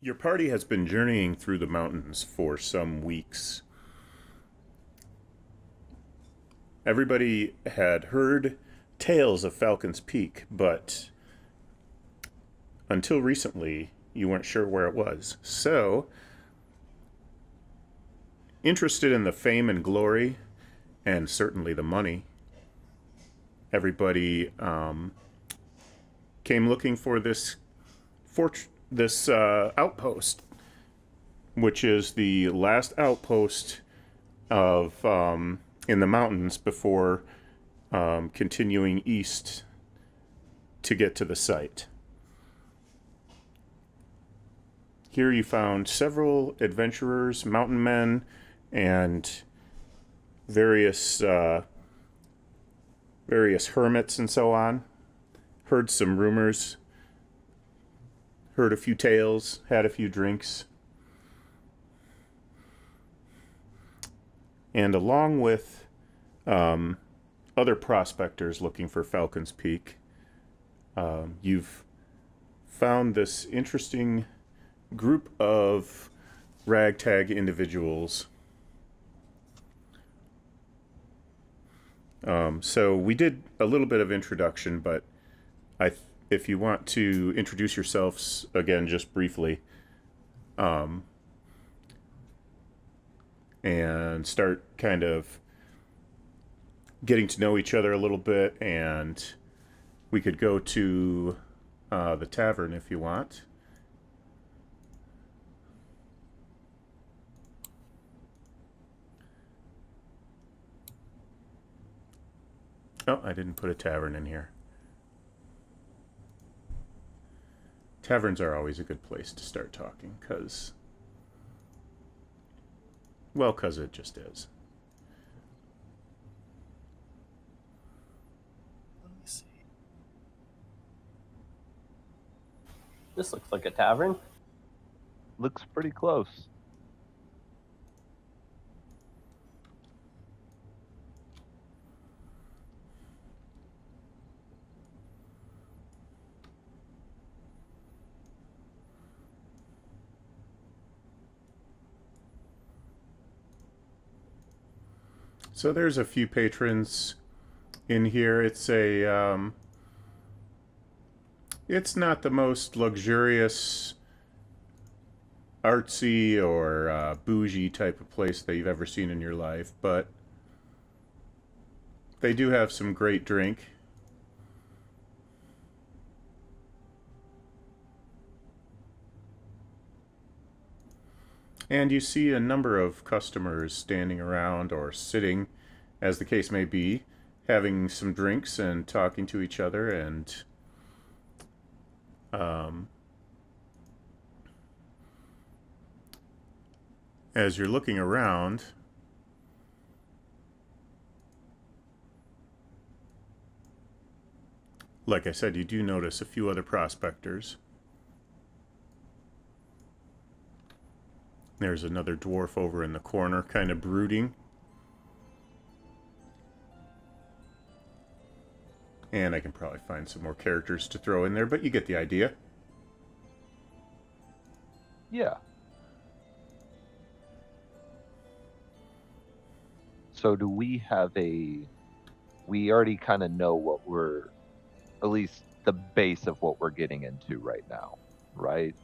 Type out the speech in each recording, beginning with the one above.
Your party has been journeying through the mountains for some weeks. Everybody had heard tales of Falcon's Peak, but until recently, you weren't sure where it was. So, interested in the fame and glory, and certainly the money, everybody came looking for this fortune. This outpost, which is the last outpost of in the mountains before continuing east to get to the site. Here you found several adventurers, mountain men, and various hermits and so on. Heard some rumors. Heard a few tales, had a few drinks. And along with other prospectors looking for Falcon's Peak, you've found this interesting group of ragtag individuals. So we did a little bit of introduction, but if you want to introduce yourselves again, just briefly, and start kind of getting to know each other a little bit, and we could go to the tavern if you want. Oh, I didn't put a tavern in here. Taverns are always a good place to start talking, because, well, because it just is. Let me see. This looks like a tavern. Looks pretty close. So there's a few patrons in here. It's a, it's not the most luxurious, artsy, or bougie type of place that you've ever seen in your life, but they do have some great drink. And you see a number of customers standing around or sitting, as the case may be, having some drinks and talking to each other, and as you're looking around, like I said, you do notice a few other prospectors. There's another dwarf over in the corner, kind of brooding. And I can probably find some more characters to throw in there, but you get the idea. Yeah. So do we have a... We already kind of know what we're... At least the base of what we're getting into right now, right?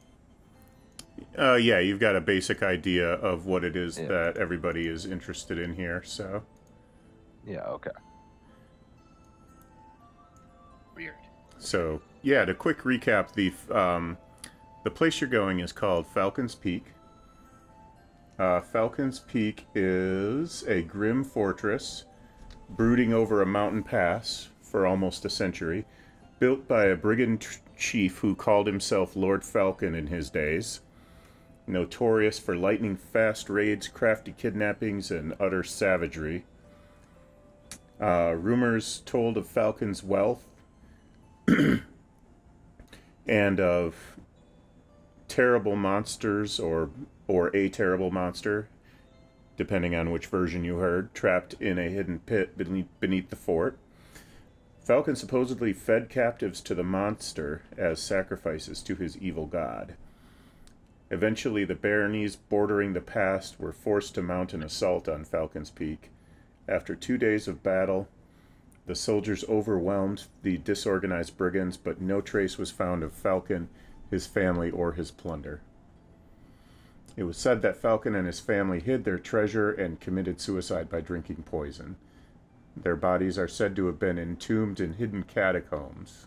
Yeah, you've got a basic idea of what it is that everybody is interested in here, so... Yeah, okay. Weird. So, yeah, to quick recap, the place you're going is called Falcon's Peak. Falcon's Peak is a grim fortress brooding over a mountain pass for almost a century, built by a brigand chief who called himself Lord Falcon in his days. Notorious for lightning-fast raids, crafty kidnappings, and utter savagery. Rumors told of Falcon's wealth and of terrible monsters, or a terrible monster, depending on which version you heard, trapped in a hidden pit beneath the fort. Falcon supposedly fed captives to the monster as sacrifices to his evil god. Eventually, the baronies bordering the pass were forced to mount an assault on Falcon's Peak. After 2 days of battle, the soldiers overwhelmed the disorganized brigands, but no trace was found of Falcon, his family, or his plunder. It was said that Falcon and his family hid their treasure and committed suicide by drinking poison. Their bodies are said to have been entombed in hidden catacombs.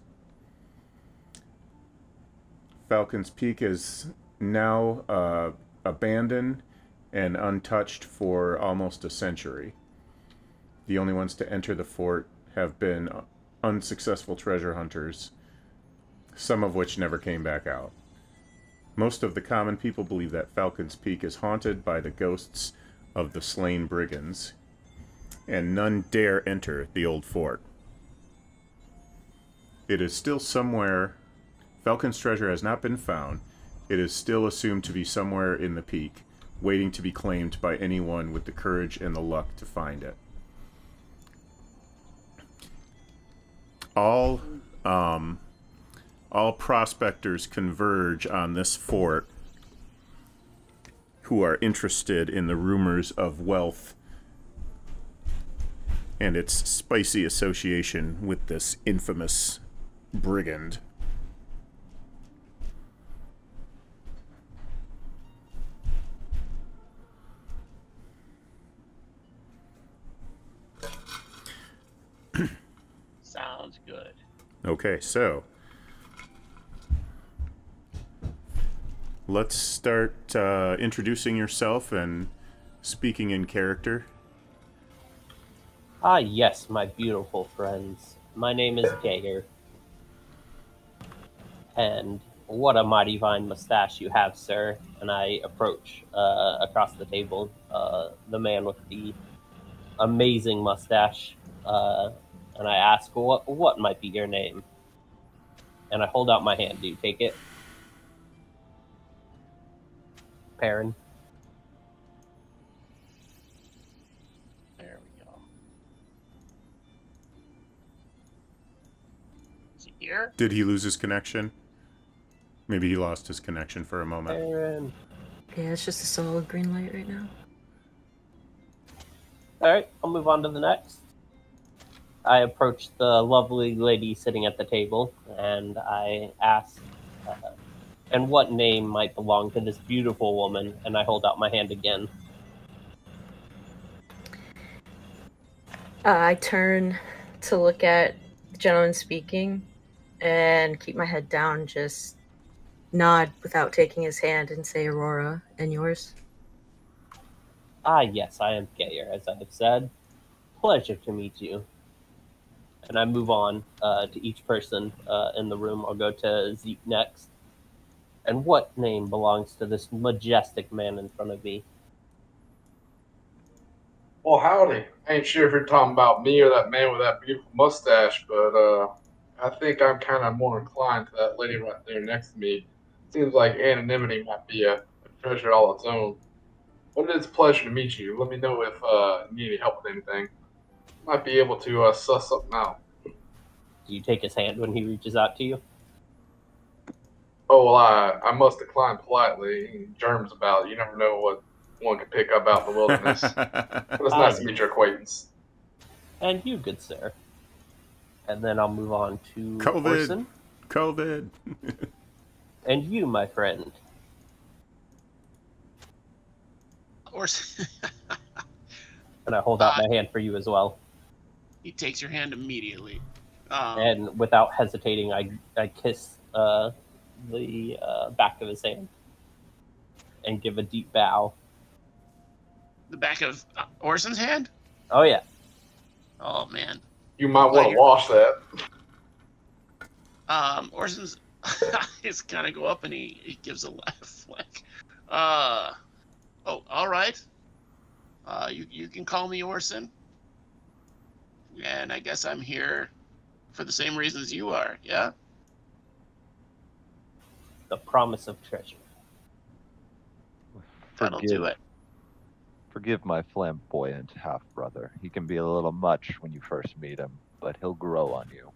Falcon's Peak is now abandoned and untouched for almost a century. The only ones to enter the fort have been unsuccessful treasure hunters, some of which never came back out. Most of the common people believe that Falcon's Peak is haunted by the ghosts of the slain brigands, and none dare enter the old fort. It is still somewhere. Falcon's treasure has not been found. It is still assumed to be somewhere in the peak, waiting to be claimed by anyone with the courage and the luck to find it. All prospectors converge on this fort who are interested in the rumors of wealth and its spicy association with this infamous brigand. Sounds good. Okay, so let's start introducing yourself and speaking in character. Ah, yes, my beautiful friends. My name is Geiger. And what a mighty fine mustache you have, sir. And I approach across the table the man with the amazing mustache. And I ask, what might be your name? And I hold out my hand. Do you take it? Perrin. There we go. Is he here? Did he lose his connection? Maybe he lost his connection for a moment. Perrin. Yeah, it's just a solid green light right now. Alright, I'll move on to the next. I approach the lovely lady sitting at the table, and I ask, and what name might belong to this beautiful woman? And I hold out my hand again. I turn to look at the gentleman speaking and keep my head down, just nod without taking his hand and say, Aurora, and yours? Ah, yes, I am Geiger, as I have said. Pleasure to meet you. And I move on to each person in the room. I'll go to Zeke next. And what name belongs to this majestic man in front of me? Well, howdy. I ain't sure if you're talking about me or that man with that beautiful mustache, but I think I'm kind of more inclined to that lady right there next to me. Seems like anonymity might be a treasure all its own. But it is a pleasure to meet you. Let me know if you need any help with anything. Might be able to suss something out. Do you take his hand when he reaches out to you? Oh, well, I must decline politely. Germs about. You never know what one can pick up out in the wilderness. But it's nice to meet your acquaintance. And you, good sir. And then I'll move on to Orson. COVID. And you, my friend. Orson. And I hold out my hand for you as well. He takes your hand immediately. And without hesitating, I kiss the back of his hand and give a deep bow. The back of Orson's hand? Oh, yeah. Oh, man. You might want to wash that. Orson's eyes kind of go up and he gives a laugh. Like, oh, all right. You can call me Orson. And I guess I'm here for the same reasons you are, yeah? The promise of treasure. That'll do it. Forgive my flamboyant half-brother. He can be a little much when you first meet him, but he'll grow on you.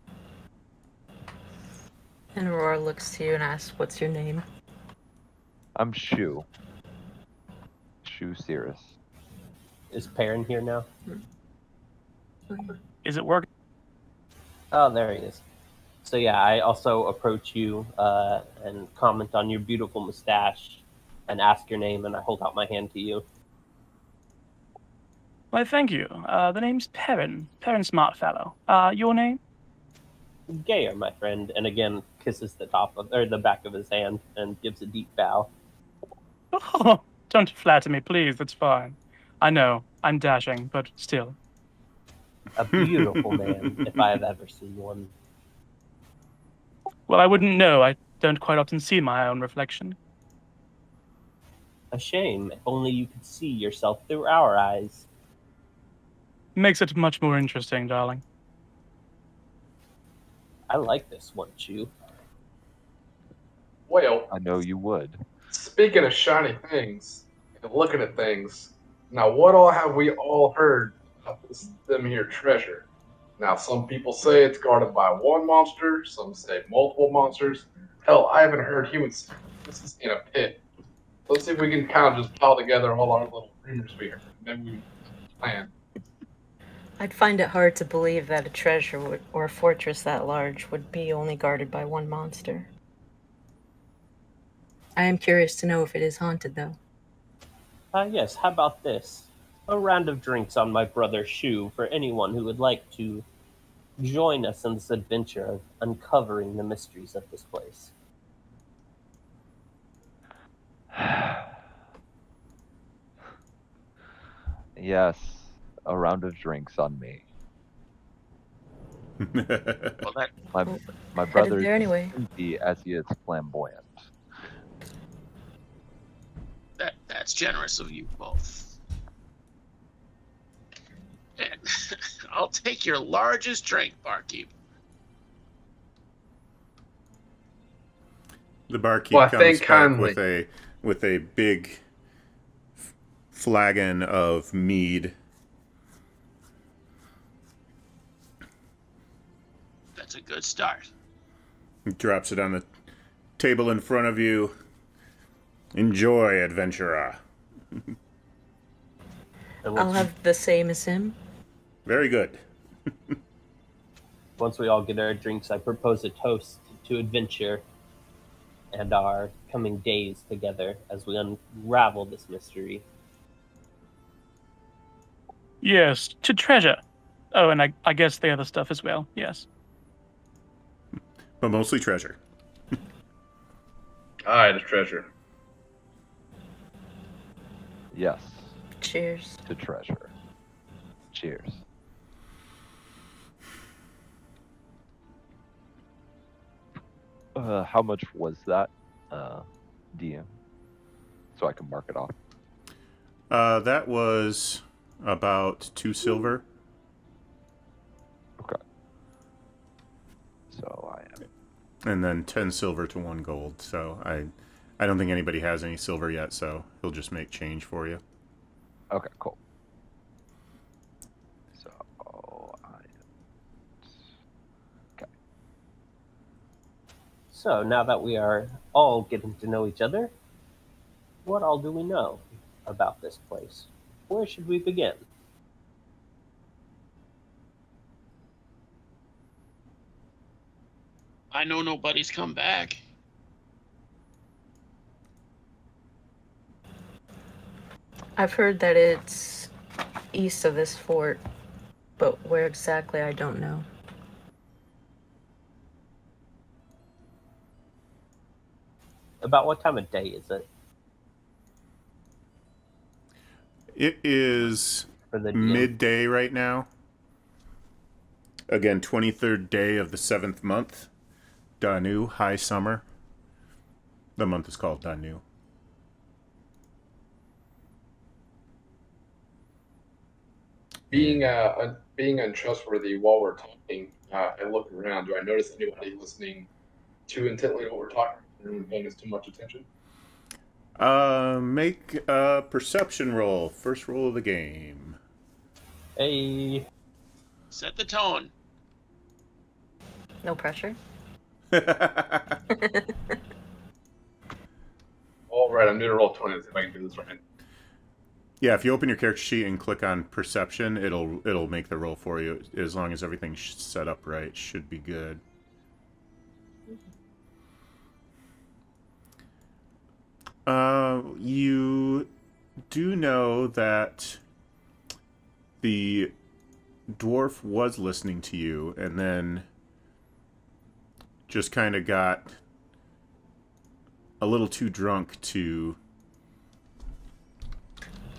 And Aurora looks to you and asks, what's your name? I'm Shu. Shu Siris. Is Perrin here now? Is it working? Oh, there he is. So yeah, I also approach you and comment on your beautiful mustache and ask your name, and I hold out my hand to you. Why, thank you. The name's Perrin. Perrin, smart fellow. Your name? Geiger, my friend. And again, kisses the top of, or the back of his hand and gives a deep bow. Oh, don't flatter me, please. That's fine. I know. I'm dashing, but still. A beautiful man, if I have ever seen one. Well, I wouldn't know. I don't quite often see my own reflection. A shame. If only you could see yourself through our eyes. Makes it much more interesting, darling. I like this one, Chew. Well, I know you would. Speaking of shiny things and looking at things, now what all have we all heard about this here treasure? Now, some people say it's guarded by one monster. Some say multiple monsters. Hell, I haven't heard humans. This is in a pit. Let's see if we can kind of just pile together all our little rumors we heard. Then we plan. I'd find it hard to believe that a treasure would, or a fortress that large would be only guarded by one monster. I am curious to know if it is haunted, though. Yes, how about this? A round of drinks on my brother Shu for anyone who would like to join us in this adventure of uncovering the mysteries of this place. Yes. A round of drinks on me. Well, that, my brother is anyway. As he is flamboyant. That's generous of you both. And I'll take your largest drink, barkeep. The barkeep comes back with a big flagon of mead. A good start. Drops it on the table in front of you. Enjoy, adventurer. I'll have the same as him. Very good. Once we all get our drinks, I propose a toast to adventure and our coming days together as we unravel this mystery. Yes, to treasure. Oh, and I guess the other stuff as well, yes. But mostly treasure. Aye, the treasure. Yes. Cheers. To treasure. Cheers. How much was that, DM? So I can mark it off. That was about 2 silver. Okay. So I am. And then 10 silver to 1 gold. So I don't think anybody has any silver yet. So he'll just make change for you. Okay, cool. So okay. So now that we are all getting to know each other, what all do we know about this place? Where should we begin? I know nobody's come back. I've heard that it's east of this fort, but where exactly, I don't know. About what time of day is it? It is midday right now. Again, 23rd day of the 7th month. Danu, high summer. The month is called Danu. Being untrustworthy while we're talking, I look around. Do I notice anybody listening too intently to what we're talking about, paying us too much attention? Make a perception roll. First roll of the game. Hey. Set the tone. No pressure. All right, I'm doing a Roll20 to see if I can do this right. Yeah, if you open your character sheet and click on Perception, it'll make the roll for you. As long as everything's set up right, should be good. You do know that the dwarf was listening to you and then just kind of got a little too drunk to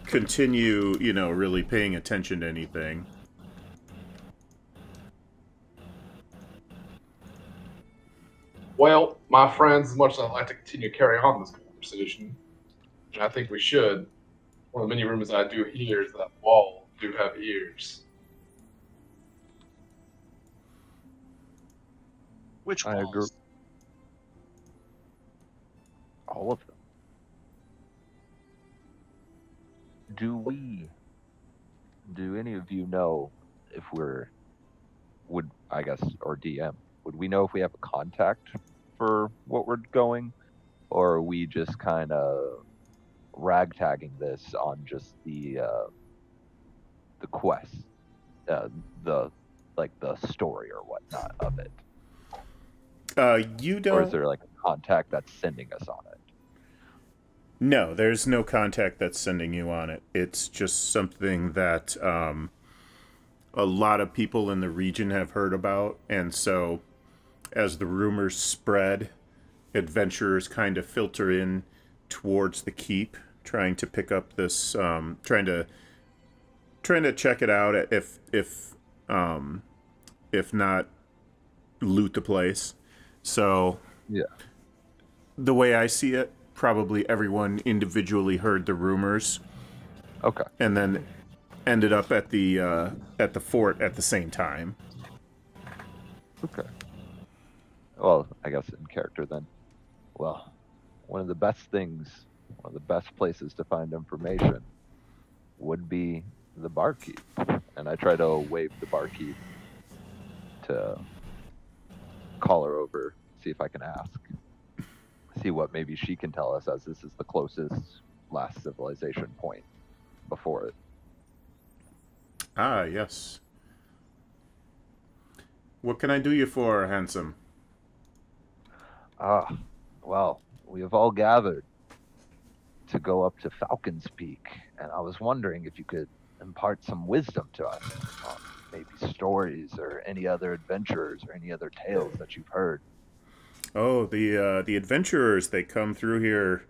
continue, you know, really paying attention to anything. Well, my friends, as much as I'd like to continue to carry on this conversation, which I think we should, one of the many rumors I do hear is that walls do have ears. Which walls? I agree. All of them. Do any of you know if we're, or DM, would we know if we have a contact for what we're going? Or are we just kind of ragtagging this on just the quest, the story or whatnot of it? You don't. Or is there like a contact that's sending us on it? No, there's no contact that's sending you on it. It's just something that a lot of people in the region have heard about, and so as the rumors spread, adventurers kind of filter in towards the keep, trying to pick up this, trying to check it out. If not, loot the place. So yeah, the way I see it, probably everyone individually heard the rumors, okay, and then ended up at the fort at the same time. Okay. Well, I guess in character then. Well, one of the best places to find information would be the barkeep, and I try to wave the barkeep to call her over, see if I can ask. See what maybe she can tell us, as this is the closest last civilization point before it. Ah, yes. What can I do you for, handsome? Ah, well, we have all gathered to go up to Falcon's Peak, and I was wondering if you could impart some wisdom to us on maybe stories or any other adventures or any other tales that you've heard. Oh, the adventurers, they come through here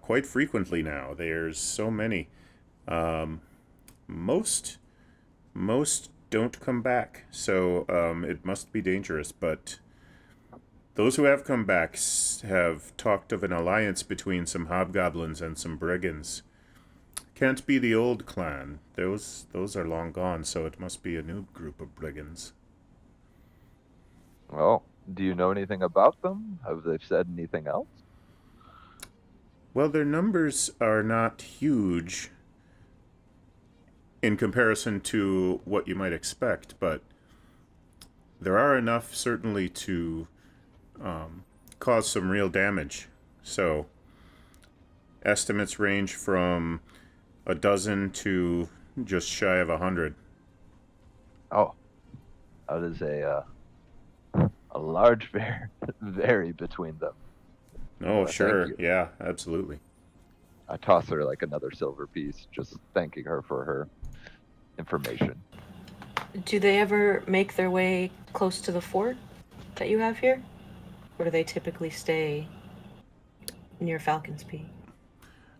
quite frequently now. There's so many. Most don't come back, so it must be dangerous. But those who have come back have talked of an alliance between some hobgoblins and some brigands. Can't be the old clan. Those are long gone, so it must be a new group of brigands. Well... do you know anything about them? Have they said anything else? Well, their numbers are not huge in comparison to what you might expect, but there are enough, certainly, to cause some real damage. So, estimates range from 12 to just shy of 100. Oh, that is a large vary between them. Oh, well, sure. Yeah, absolutely. I toss her like another silver piece, just thanking her for her information. Do they ever make their way close to the fort that you have here? Or do they typically stay near Falcon's Peak?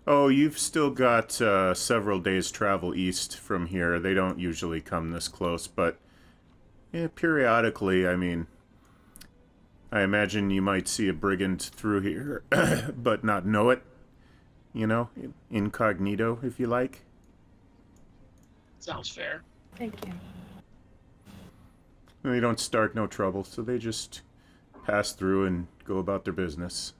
Oh, you've still got several days' travel east from here. They don't usually come this close, but yeah, periodically, I mean... I imagine you might see a brigand through here, but not know it. You know, incognito, if you like. Sounds fair. Thank you. They don't start no trouble, so they just pass through and go about their business.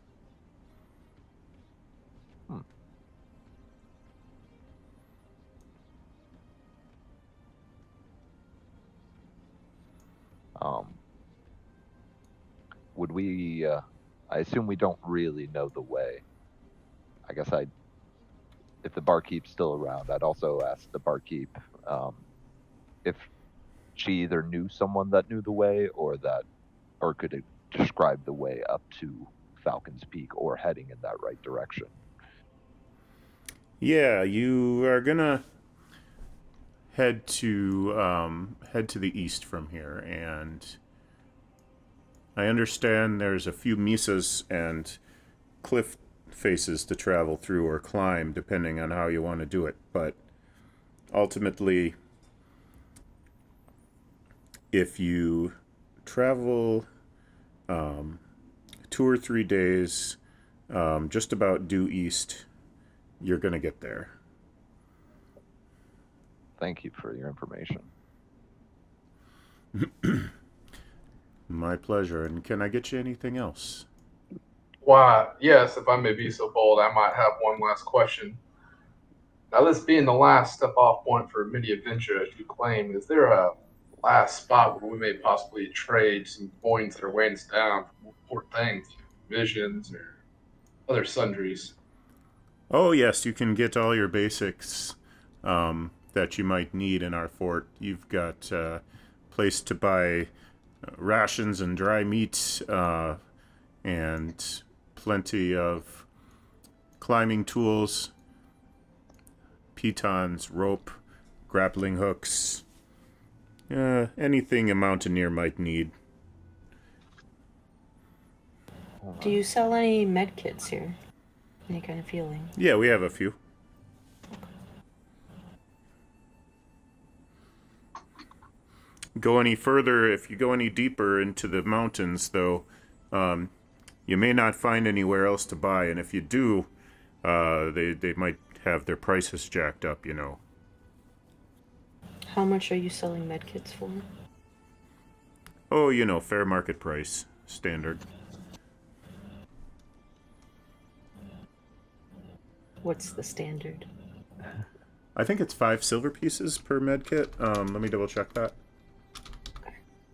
Hmm. Would we, I assume we don't really know the way. I guess I'd, if the barkeep's still around, I'd also ask the barkeep if she either knew someone that knew the way, or that, or could describe the way up to Falcon's Peak or heading in that right direction. Yeah, you are gonna head to the east from here, and I understand there's a few mesas and cliff faces to travel through or climb, depending on how you want to do it. But ultimately, if you travel 2 or 3 days just about due east, you're going to get there. Thank you for your information. My pleasure. And can I get you anything else? Why, yes, if I may be so bold, I might have one last question. Now, this being the last step-off point for many adventures, as you claim, is there a last spot where we may possibly trade some coins that are weighing us down for poor things, visions, or other sundries? Oh, yes, you can get all your basics that you might need in our fort. You've got a place to buy rations and dry meat, and plenty of climbing tools, pitons, rope, grappling hooks, anything a mountaineer might need. Do you sell any med kits here? Any kind of healing? Yeah, we have a few. Go any further, if you go any deeper into the mountains, though, you may not find anywhere else to buy, and if you do, they might have their prices jacked up, you know. How much are you selling medkits for? Oh, you know, fair market price, standard. What's the standard? I think it's 5 silver pieces per med kit. Let me double check that.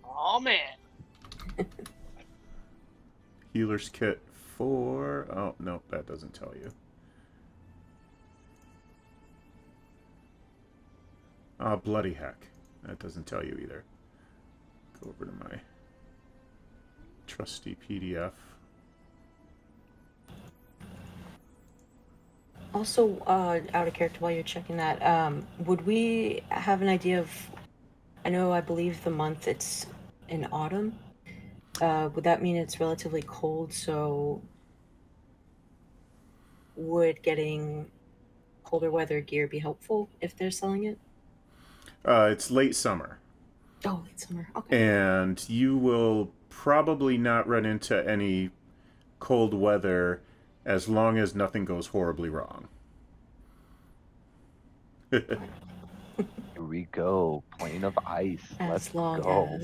Oh, man. Healer's kit for... Oh, no, that doesn't tell you. Ah, oh, bloody heck. That doesn't tell you either. Go over to my trusty PDF. Also, out of character while you're checking that, would we have an idea of... I know, I believe the month it's in autumn. Would that mean it's relatively cold, so would getting colder weather gear be helpful if they're selling it? It's late summer. Oh, late summer. Okay. And you will probably not run into any cold weather as long as nothing goes horribly wrong. Here we go. Plane of ice. Let's go.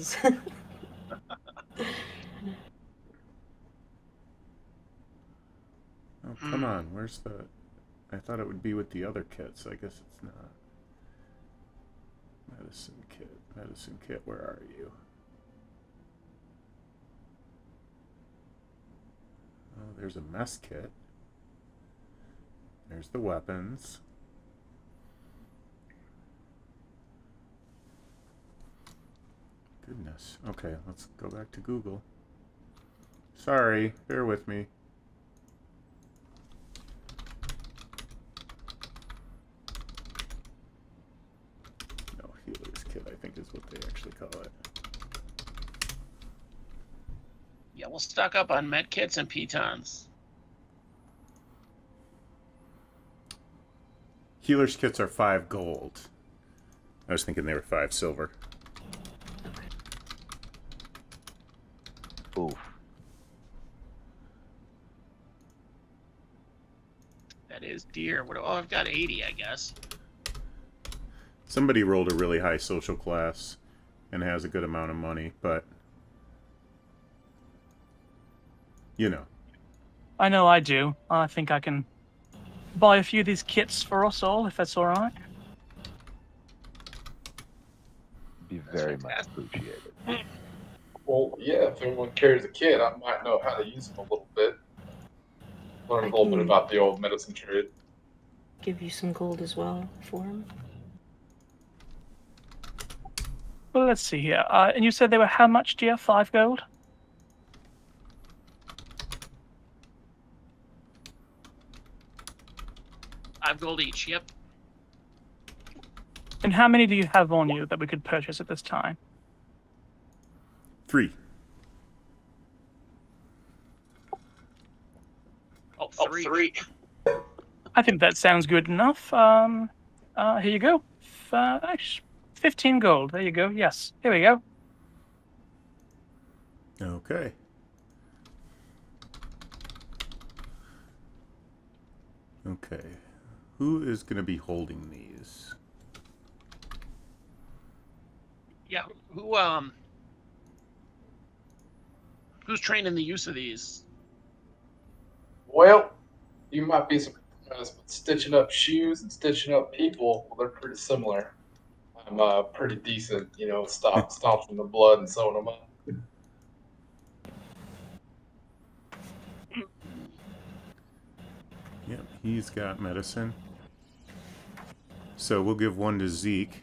Oh, come on. Where's the... I thought it would be with the other kits. I guess it's not. Medicine kit. Medicine kit. Where are you? Oh, there's a mess kit. There's the weapons. Goodness. Okay, let's go back to Google. Sorry, bear with me. No, healer's kit, I think, is what they actually call it. Yeah, we'll stock up on med kits and pitons. Healer's kits are 5 gold. I was thinking they were 5 silver. Oof. That is dear. What, oh, I've got 80, I guess. Somebody rolled a really high social class and has a good amount of money, but you know. I know I do. I think I can buy a few of these kits for us all, if that's all right. Be very much appreciated. Well, yeah, if anyone carries a kit, I might know how to use them a little bit. Learn a little bit about the old medicine trade. Give you some gold as well for him. Well, let's see here. And you said they were how much, dear? 5 gold? $5 gold each, yep. And how many do you have on you that we could purchase at this time? 3. Oh, 3. I think that sounds good enough. Here you go. 15 gold. There you go. Yes. Here we go. Okay. Okay. Who is going to be holding these? Yeah. Who? Who's trained in the use of these? Well, you might be surprised, but stitching up shoes and stitching up people, well, they're pretty similar. I'm pretty decent, you know, stomping the blood and sewing them up. Yep, he's got medicine. So we'll give one to Zeke.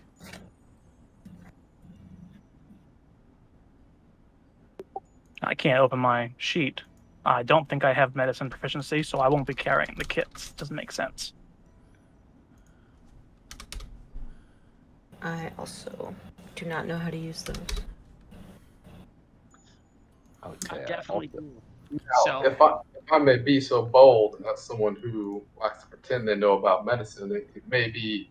I can't open my sheet. I don't think I have medicine proficiency, so I won't be carrying the kits. Doesn't make sense. I also do not know how to use those. Okay, I definitely do. Now, so, if I may be so bold, and that's someone who likes to pretend they know about medicine, it may be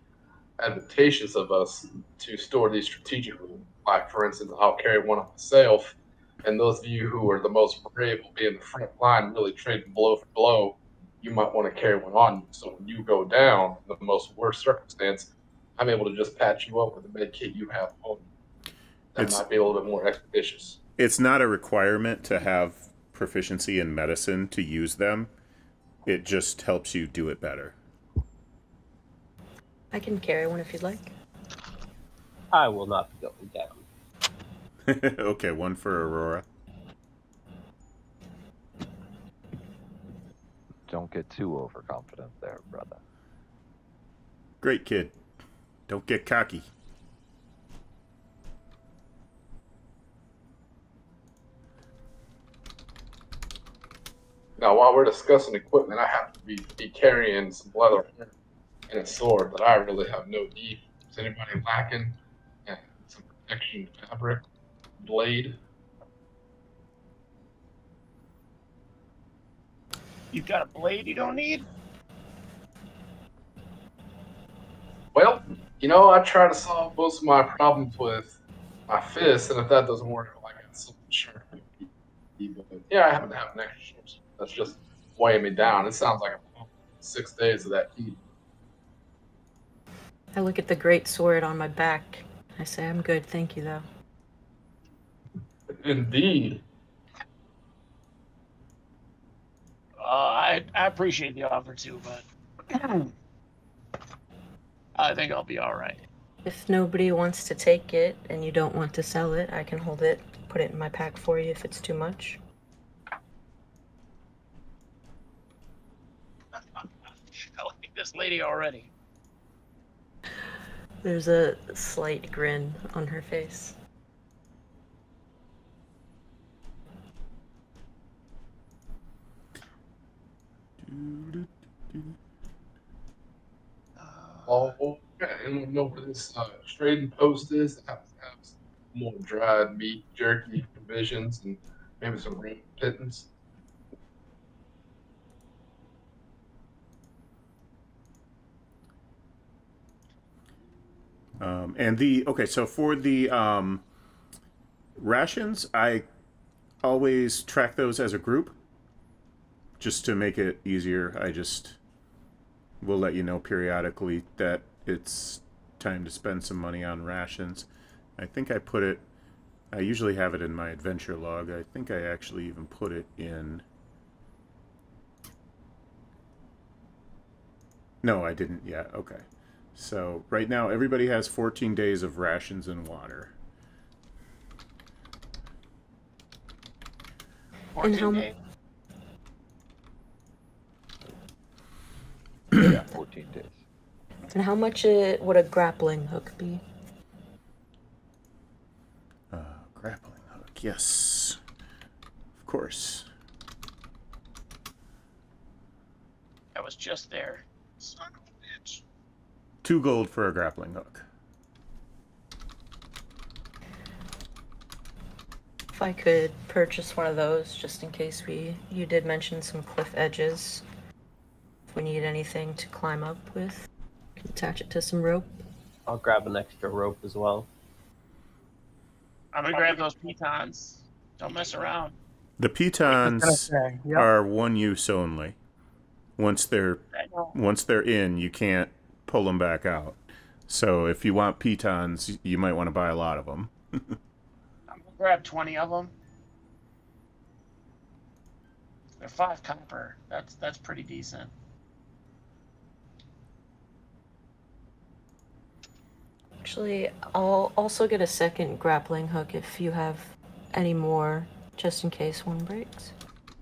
advantageous of us to store these strategically. Like, for instance, I'll carry one on myself, and those of you who are the most brave will be in the front line, really trading blow for blow. You might want to carry one on you, so when you go down in the most worst circumstance, I'm able to just patch you up with the med kit you have on you. That might be a little bit more expeditious. It's not a requirement to have proficiency in medicine to use them. It just helps you do it better. I can carry one if you'd like. I will not be going down. Okay, one for Aurora. Don't get too overconfident there, brother. Great kid. Don't get cocky. Now, while we're discussing equipment, I have to be carrying some leather and a sword that I really have no need. Is anybody lacking? Yeah, some protection fabric. Blade. You've got a blade you don't need? Well, you know, I try to solve most of my problems with my fists, and if that doesn't work, I got something sharp. Yeah, I happen to have an extra short sword. That's just weighing me down. It sounds like I'm 6 days of that heat. I look at the great sword on my back. I say, I'm good, thank you, though. Indeed. I appreciate the offer too, but I think I'll be all right. If nobody wants to take it and you don't want to sell it, I can hold it, put it in my pack for you if it's too much. I like this lady already. There's a slight grin on her face. Oh, okay. Anyone know where this trading post is? It happens to have some more dried meat, jerky, provisions, and maybe some rain pittance. So for the rations, I always track those as a group. Just to make it easier, I just will let you know periodically that it's time to spend some money on rations. I think I put it, I usually have it in my adventure log. I think I actually even put it in. No, I didn't yet. Okay. So right now everybody has 14 days of rations and water. And how much? 14 days. And how much would a grappling hook be? Grappling hook, yes. Of course. I was just there. Son of a bitch. 2 gold for a grappling hook. If I could purchase one of those, just in case we... You did mention some cliff edges. If we need anything to climb up with, we can attach it to some rope. I'll grab an extra rope as well. I'm gonna grab those pitons. Don't mess around. The pitons are 1 use only. Once they're in, you can't pull them back out. So if you want pitons, you might want to buy a lot of them. I'm gonna grab 20 of them. They're 5 copper. That's pretty decent. Actually, I'll also get a second grappling hook if you have any more, just in case one breaks.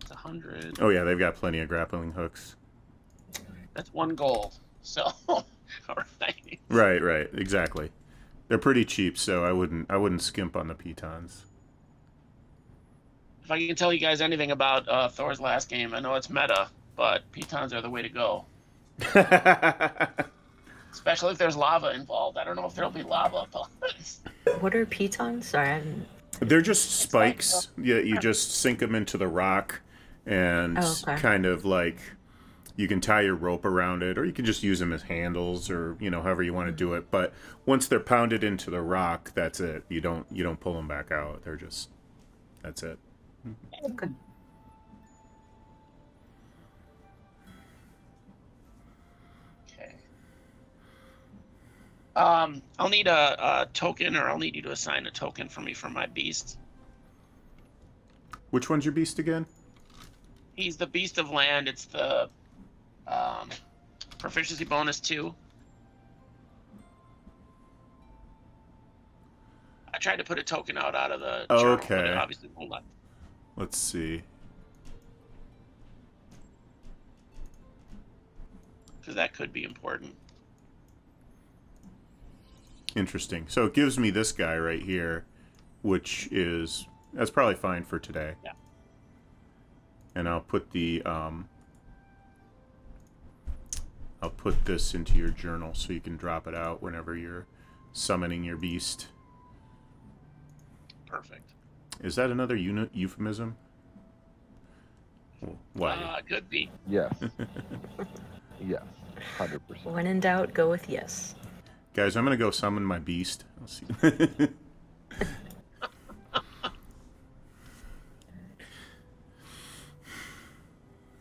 It's 100. Oh yeah, they've got plenty of grappling hooks. That's 1 gold. So, all right. Right, exactly. They're pretty cheap, so I wouldn't skimp on the pitons. If I can tell you guys anything about Thor's last game, I know it's meta, but pitons are the way to go. Especially if there's lava involved. I don't know if there'll be lava. What are pitons? Sorry, they're just spikes. Yeah, you just sink them into the rock, and kind of like you can tie your rope around it, or you can just use them as handles, or however you want to do it. But once they're pounded into the rock, that's it. You don't pull them back out. They're just that's it. Okay. I'll need a token, or I'll need you to assign a token for me for my beast. Which one's your beast again? He's the beast of land. It's the proficiency bonus 2. I tried to put a token out of the journal, but it obviously won't let me. Let's see. Because that could be important. Interesting. So it gives me this guy right here, which is... That's probably fine for today. Yeah. And I'll put the... I'll put this into your journal so you can drop it out whenever you're summoning your beast. Perfect. Is that another euphemism? Why? Could be. Yes. Yes. 100%. When in doubt, go with yes. Guys, I'm going to go summon my beast. I'll see.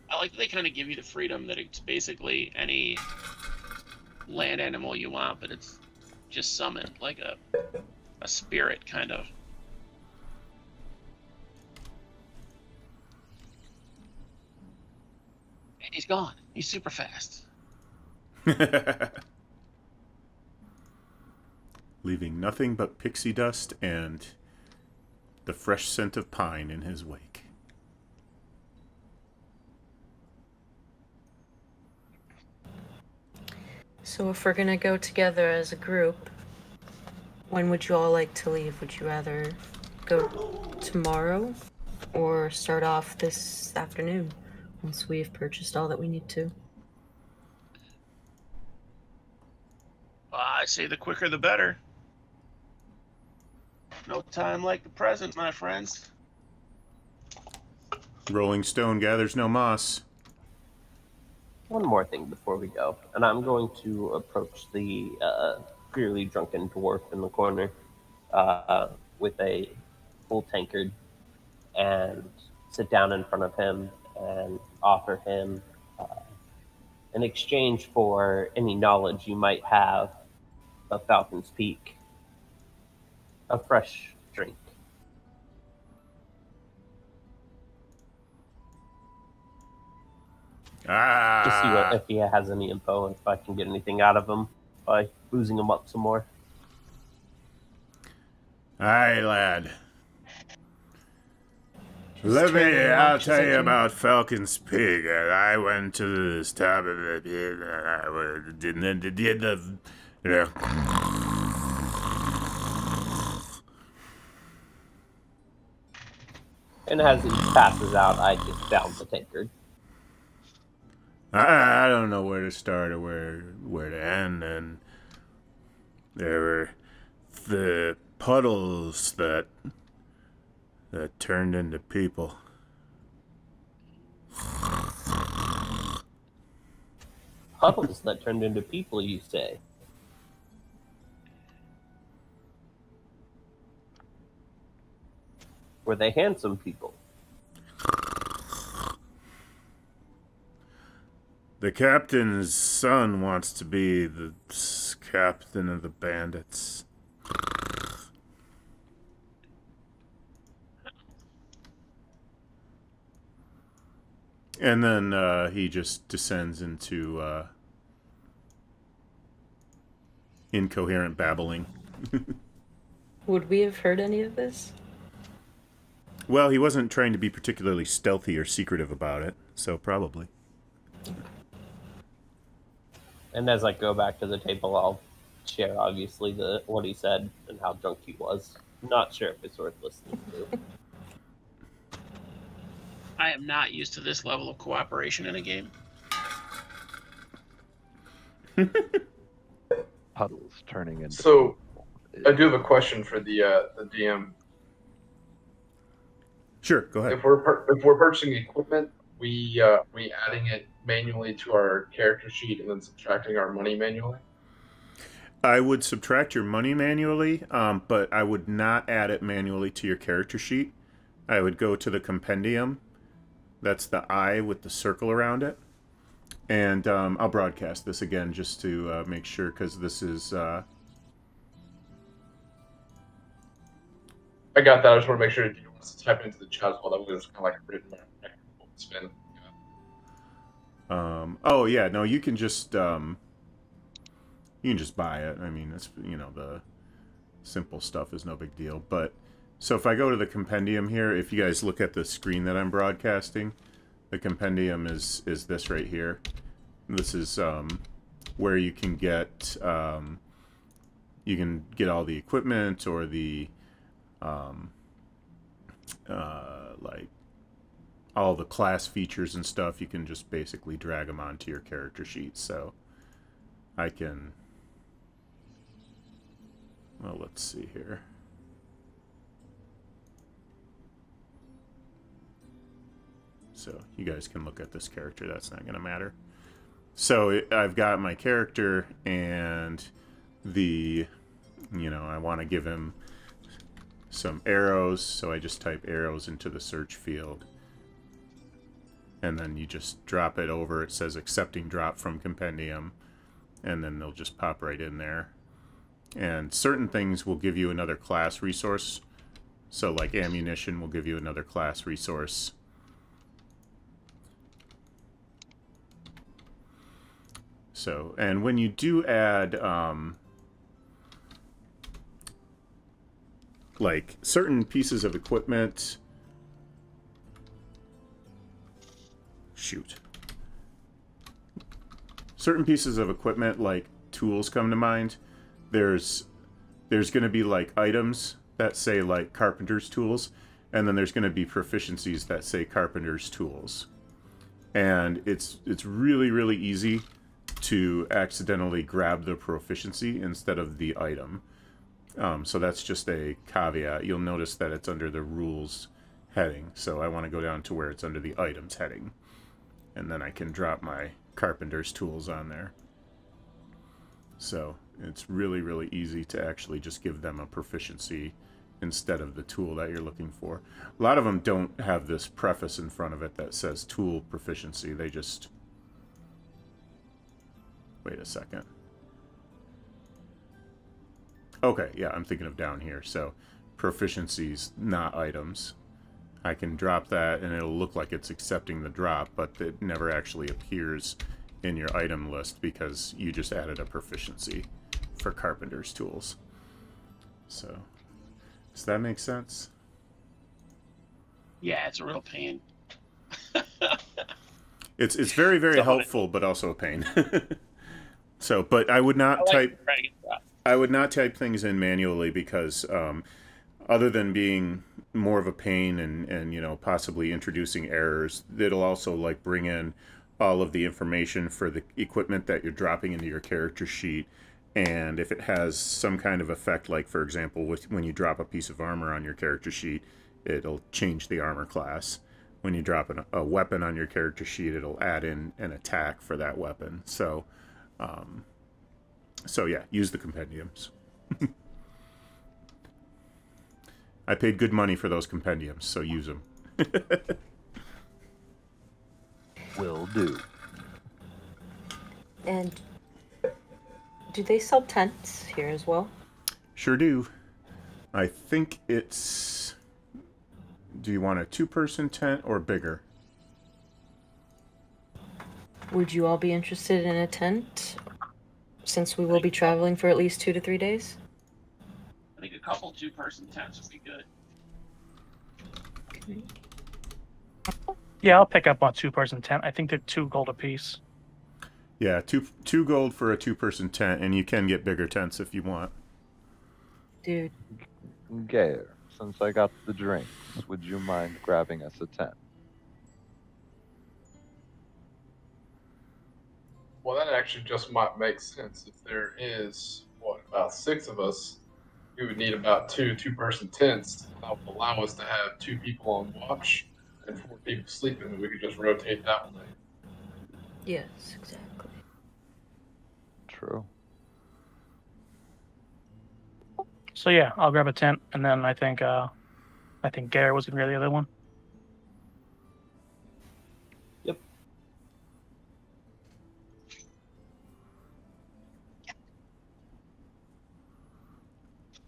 I like that they kind of give you the freedom that it's basically any land animal you want, but it's just summoned, like a spirit, kind of. And he's gone. He's super fast. Leaving nothing but pixie dust and the fresh scent of pine in his wake. So if we're gonna go together as a group, when would you all like to leave? Would you rather go tomorrow or start off this afternoon once we've purchased all that we need to? I say the quicker the better. No time like the present, my friends. Rolling stone gathers no moss. One more thing before we go, and I'm going to approach the clearly drunken dwarf in the corner with a full tankard and sit down in front of him and offer him in exchange for any knowledge you might have of Falcon's Peak, a fresh drink. Ah. Just see if he has any info and if I can get anything out of him by boozing him up some more. Aye, lad. Let me, I'll tell you about Falcon's Peak. I went to this top of it, and then did the, you know. And as he passes out, I just down the tankard. I don't know where to start or where to end, and there were the puddles that turned into people. Puddles that turned into people, you say? Were they handsome people? The captain's son wants to be the captain of the bandits. And then he just descends into incoherent babbling. Would we have heard any of this? Well, he wasn't trying to be particularly stealthy or secretive about it, so probably. And as I go back to the table, I'll share, obviously, what he said and how drunk he was. Not sure if it's worth listening to. I am not used to this level of cooperation in a game. Puddles turning into... So, I do have a question for the DM. Sure, go ahead. If we're purchasing equipment, we adding it manually to our character sheet and then subtracting our money manually? I would subtract your money manually, but I would not add it manually to your character sheet. I would go to the compendium. That's the I with the circle around it. And I'll broadcast this again just to make sure, because this is... I got that. I just want to make sure you don't want to type it into the chat as well. That was just kind of like a written spin. Yeah. Oh, yeah. No, you can just buy it. I mean, it's, you know, the simple stuff is no big deal. But... So if I go to the compendium here, if you guys look at the screen that I'm broadcasting, the compendium is this right here. This is where you can get all the equipment or the like all the class features and stuff. You can just basically drag them onto your character sheet. So I can, well, let's see here. So you guys can look at this character. That's not going to matter. So I've got my character and the, you know, I want to give him some arrows. So I just type arrows into the search field. And then you just drop it over. It says accepting drop from compendium. And then they'll just pop right in there. And certain things will give you another class resource. So like ammunition will give you another class resource. So, and when you do add, like, certain pieces of equipment, certain pieces of equipment, like, tools come to mind. There's going to be, like, items that say, like, carpenter's tools, and then there's going to be proficiencies that say carpenter's tools. And it's really, really easy to accidentally grab the proficiency instead of the item. So that's just a caveat. You'll notice that it's under the rules heading. So I want to go down to where it's under the items heading. And then I can drop my carpenter's tools on there. So it's really, really easy to actually just give them a proficiency instead of the tool that you're looking for. A lot of them don't have this preface in front of it that says tool proficiency. They just... Wait a second. Okay, yeah, I'm thinking of down here. So, proficiencies, not items. I can drop that, and it'll look like it's accepting the drop, but it never actually appears in your item list because you just added a proficiency for carpenter's tools. So, does that make sense? Yeah, it's a real pain. It's very, very helpful, but also a pain. So, but I would not type things in manually because other than being more of a pain and you know, possibly introducing errors, it'll also like bring in all of the information for the equipment that you're dropping into your character sheet. And if it has some kind of effect, like for example, when you drop a piece of armor on your character sheet, it'll change the armor class. When you drop a weapon on your character sheet, it'll add in an attack for that weapon. So, so yeah, use the compendiums. I paid good money for those compendiums, so use them. Will do. And do they sell tents here as well? Sure do. I think it's... Do you want a two-person tent or bigger? Would you all be interested in a tent? Since we will be traveling for at least 2 to 3 days? I think a couple two-person tents would be good. Okay. Yeah, I'll pick up on two-person tent. I think they're 2 gold apiece. Yeah, two gold for a two-person tent, and you can get bigger tents if you want. Dude. Okay. Since I got the drinks, would you mind grabbing us a tent? Well, that actually just might make sense. If there is, what, about 6 of us, we would need about 2 two-person tents. That would allow us to have 2 people on watch and 4 people sleeping, and we could just rotate that one. Yes, exactly. True. So yeah, I'll grab a tent, and then I think Gare was going to grab the other one. Yep.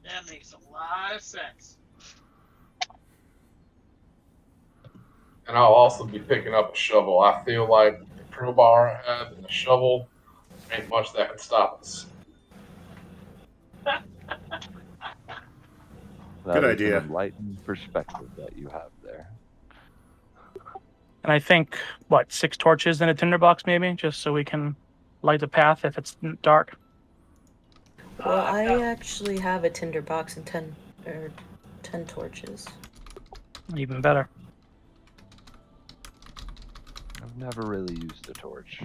That makes a lot of sense. And I'll also be picking up a shovel. I feel like the crowbar I have and the shovel ain't much that can stop us. That good idea. An enlightened perspective that you have there. And I think, what, 6 torches in a tinderbox, maybe, just so we can light the path if it's dark. Well, I actually have a tinderbox and 10 torches. Even better. I've never really used a torch.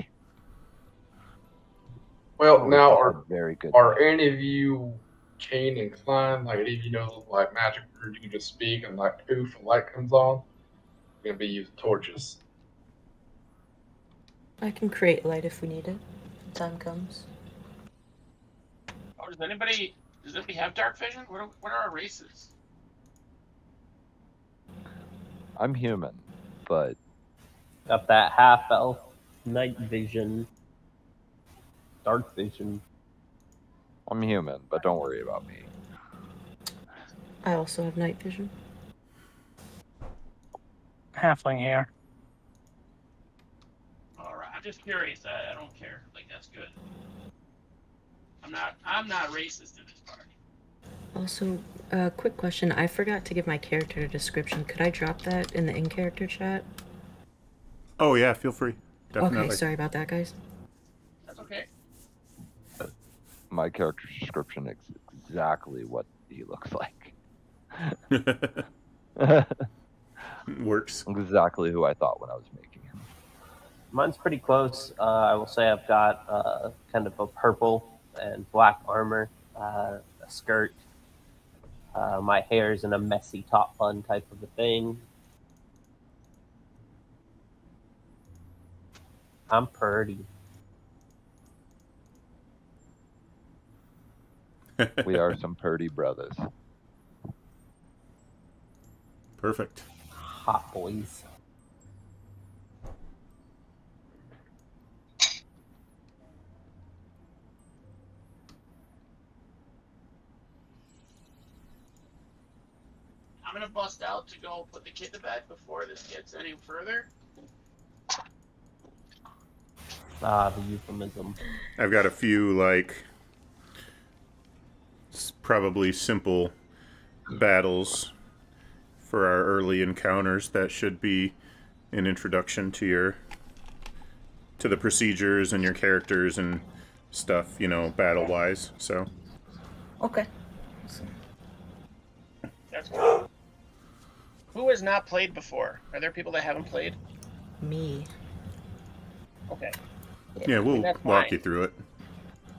Well, now are any of you Cain and climb, like if you know like magic words you can just speak and like poof and light comes on. We're gonna be using torches. I can create light if we need it when time comes. Oh, does anybody have dark vision? What are our races? I'm human, but got that half elf, night vision, dark vision. I'm human, but don't worry about me. I also have night vision. Halfling here. Alright, I'm just curious. I don't care. Like, that's good. I'm not racist in this party. Also, quick question. I forgot to give my character a description. Could I drop that in the in-character chat? Oh, yeah. Feel free. Definitely. Okay, sorry about that, guys. That's okay. My character's description is exactly what he looks like. Works. Exactly who I thought when I was making him. Mine's pretty close. I will say I've got kind of a purple and black armor, a skirt. My hair is in a messy top bun type of a thing. I'm pretty. We are some purdy brothers. Perfect. Hot boys. I'm going to bust out to go put the kid to bed before this gets any further. Ah, the euphemism. I've got a few, like... probably simple battles for our early encounters, that should be an introduction to your the procedures and your characters and stuff, you know, battle-wise. So. Okay. That's cool. Who has not played before? Are there people that haven't played? Me. Okay. Yeah, we'll walk you through it.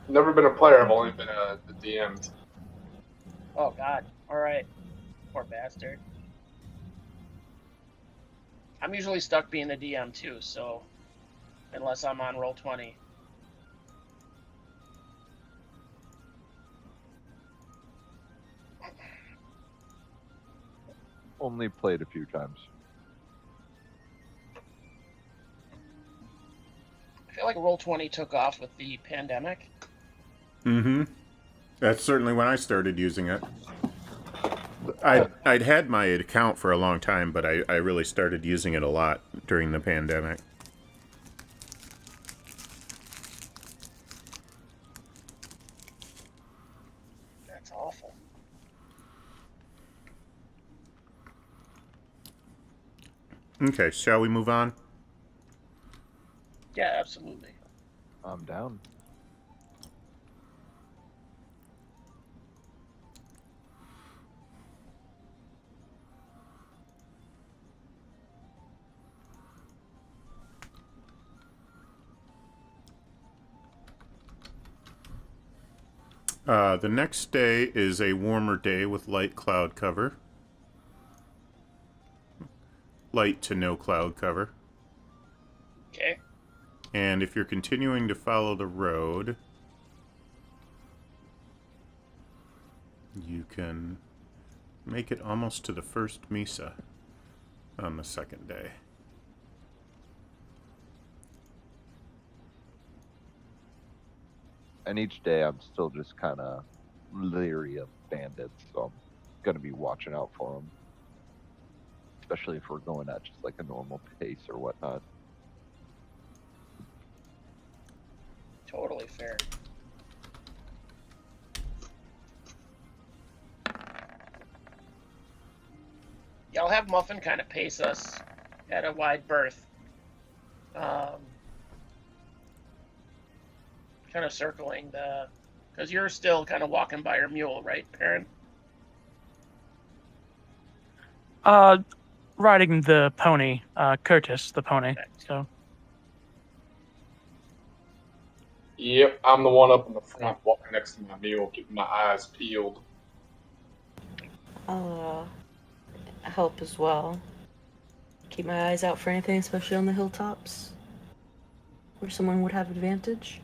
Never been a player. I've only been the DM'd. Oh God! All right, poor bastard. I'm usually stuck being the DM too, so unless I'm on Roll20. Only played a few times. I feel like Roll20 took off with the pandemic. Mm-hmm. That's certainly when I started using it. I'd had my account for a long time, but I really started using it a lot during the pandemic. That's awful. Okay, shall we move on? Yeah, absolutely. I'm down. The next day is a warmer day with light cloud cover. Light to no cloud cover. Okay. And if you're continuing to follow the road, you can make it almost to the first Mesa on the second day. And each day I'm still just kind of leery of bandits, so I'm going to be watching out for them. Especially if we're going at just like a normal pace or whatnot. Totally fair. Yeah, I'll have Muffin kind of pace us at a wide berth. Kind of circling the, because you're still kind of walking by your mule, right, Perrin? Riding the pony, Curtis, the pony. Okay. So. Yep, I'm the one up in the front, walking next to my mule, keeping my eyes peeled. I'll help as well. Keep my eyes out for anything, especially on the hilltops, where someone would have advantage.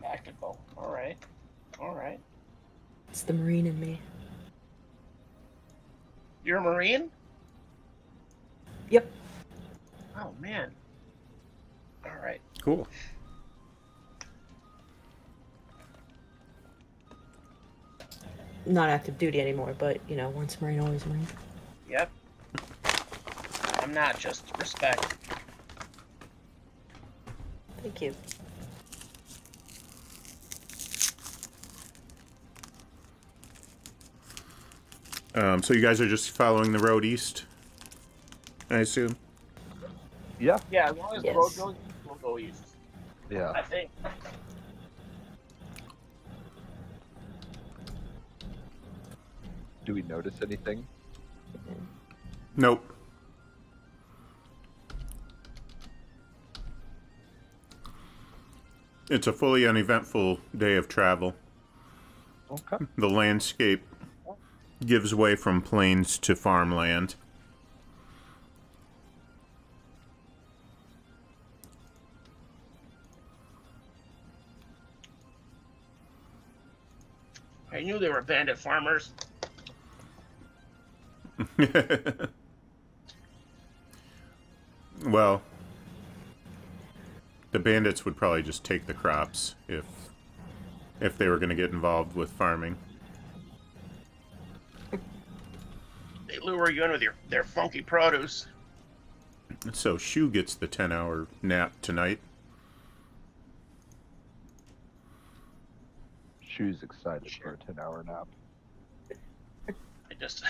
Tactical. All right. All right. It's the Marine in me. You're a Marine? Yep. Oh, man. All right. Cool. Not active duty anymore, but, you know, once Marine, always Marine. Yep. I'm not, just respect. Thank you. So you guys are just following the road east, I assume? Yeah. Yeah, as long as the road goes east, we'll go east. Yeah. I think. Do we notice anything? Nope. It's a fully uneventful day of travel. Okay. The landscape gives way from plains to farmland. I knew they were bandit farmers. Well, the bandits would probably just take the crops if they were going to get involved with farming. They lure you in with their funky produce. So Shu gets the 10-hour nap tonight. Shu's excited for a 10-hour nap. it just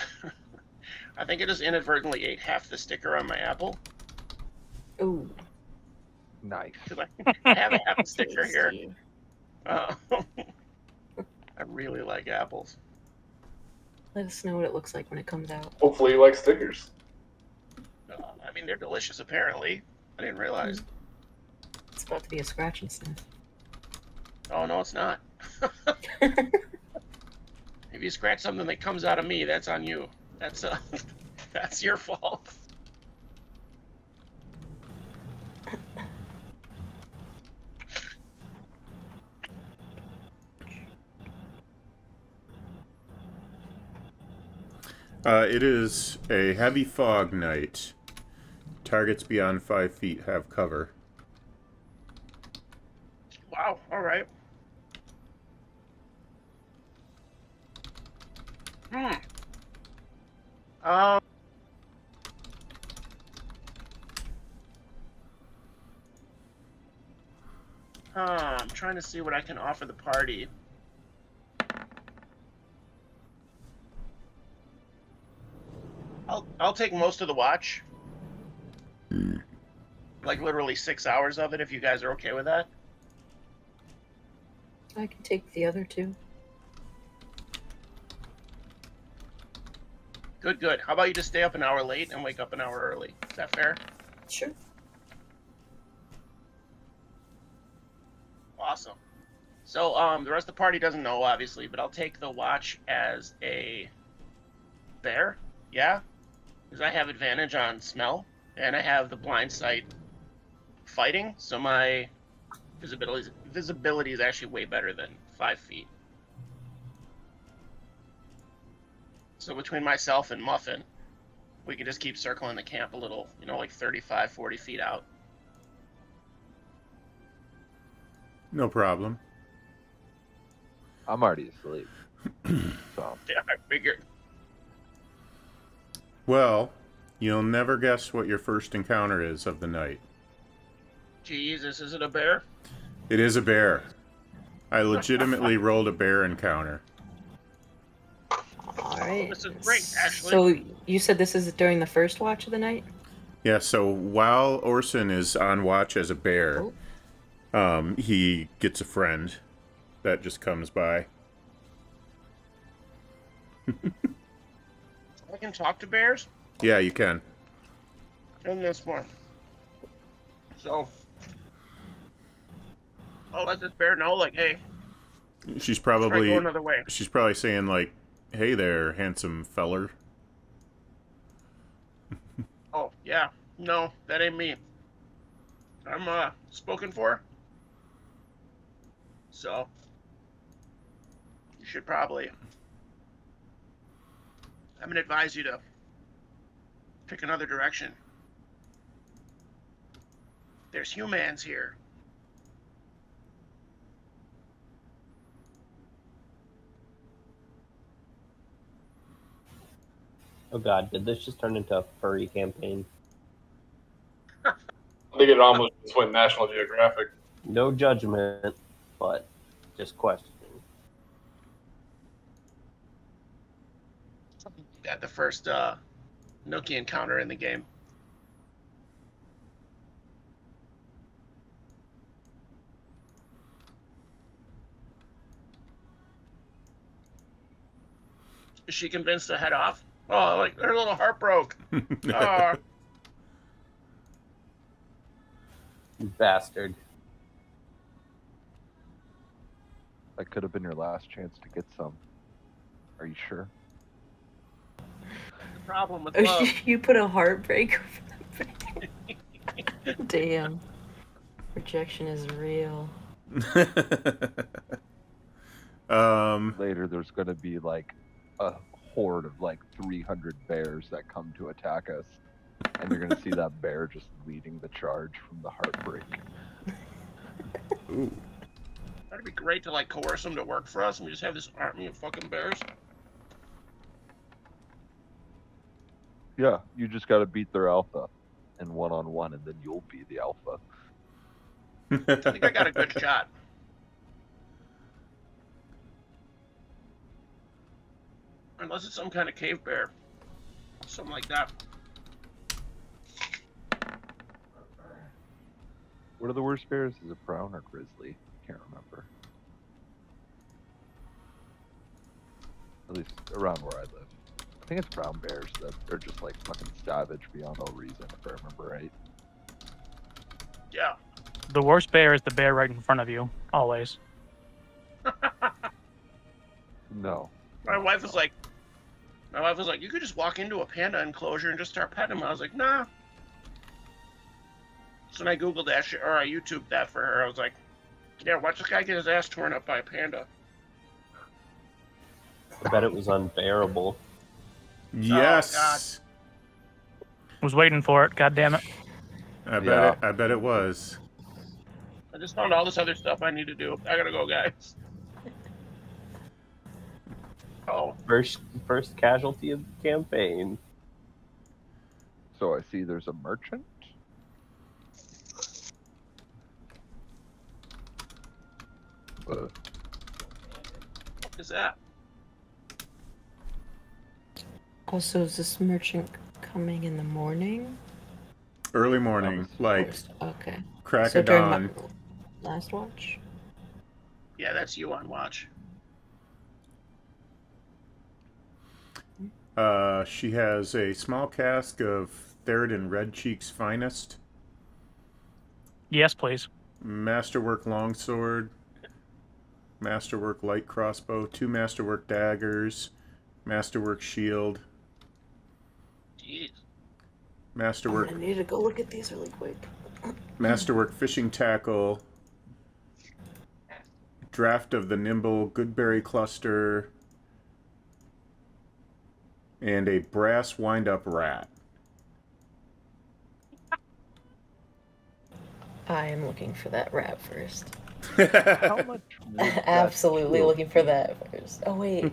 I think I just inadvertently ate half the sticker on my apple. Ooh. Nice. I have an apple sticker here. I really like apples. Let us know what it looks like when it comes out. Hopefully you like stickers. I mean, they're delicious, apparently. I didn't realize. It's about to be a scratch and sniff. Oh, no, it's not. If you scratch something that comes out of me, that's on you. That's your fault. It is a heavy fog night. Targets beyond 5 feet have cover. Wow, alright. I'm trying to see what I can offer the party. I'll take most of the watch. Like literally 6 hours of it, if you guys are okay with that. I can take the other two. Good, good. How about you just stay up an hour late and wake up an hour early? Is that fair? Sure. Awesome. So, the rest of the party doesn't know, obviously, but I'll take the watch as a bear. Yeah? Because I have advantage on smell, and I have the blind sight fighting, so my visibility is actually way better than 5 feet. So between myself and Muffin, we can just keep circling the camp a little, you know, like 35, 40 feet out. No problem. I'm already asleep. So. Yeah, I figured. Well, you'll never guess what your first encounter is of the night. Jesus, is it a bear? It is a bear. I legitimately rolled a bear encounter. All right. This is great, actually. So you said this is during the first watch of the night? Yeah, so while Orson is on watch as a bear, he gets a friend that just comes by. I can talk to bears? Yeah, you can. And this one. So, I'll let this bear know, like, hey. She's probably saying, like, hey there, handsome feller. Oh, yeah. No, that ain't me. I'm, spoken for. So, you should probably... I'm going to advise you to pick another direction. There's humans here. Oh god, did this just turn into a furry campaign? I think it almost just went National Geographic. No judgment, but just questioning. At the first Nookie encounter in the game. Is she convinced to head off? Oh, like her little heart broke. You bastard. That could have been your last chance to get some. Are you sure? Problem with love. You put a heartbreak over the brain. Damn. Rejection is real. Later there's gonna be like a horde of like 300 bears that come to attack us, and you're gonna see that bear just leading the charge from the heartbreak. Ooh. That'd be great to like coerce them to work for us and we just have this army of fucking bears. Yeah, you just gotta beat their alpha in one-on-one, and then you'll be the alpha. I think I got a good shot. Unless it's some kind of cave bear. Something like that. What are the worst bears? Is it brown or grizzly? I can't remember. At least around where I live. I think it's brown bears that are just like fucking savage beyond all reason, if I remember right. Yeah. The worst bear is the bear right in front of you, always. No. My wife was like, you could just walk into a panda enclosure and just start petting him. I was like, nah. So when I Googled that shit, or I YouTubed that for her, I was like, yeah, watch this guy get his ass torn up by a panda. I bet it was unbearable. Yes. Oh, God. I was waiting for it. God damn it. I bet it was. I just found all this other stuff I need to do. I gotta go, guys. Oh. First casualty of the campaign. So I see there's a merchant. What the fuck is that? Also, is this merchant coming in the morning? Early morning, like okay. Crack of dawn. Last watch? Yeah, that's you on watch. She has a small cask of Theridan Redcheek's finest. Yes, please. Masterwork longsword. Masterwork light crossbow. 2 masterwork daggers. Masterwork shield. Jeez. Masterwork. I need to go look at these really quick. Masterwork fishing tackle. Draft of the nimble goodberry cluster. And a brass wind-up rat. I am looking for that rat first. How much? Absolutely looking for that first. Oh wait,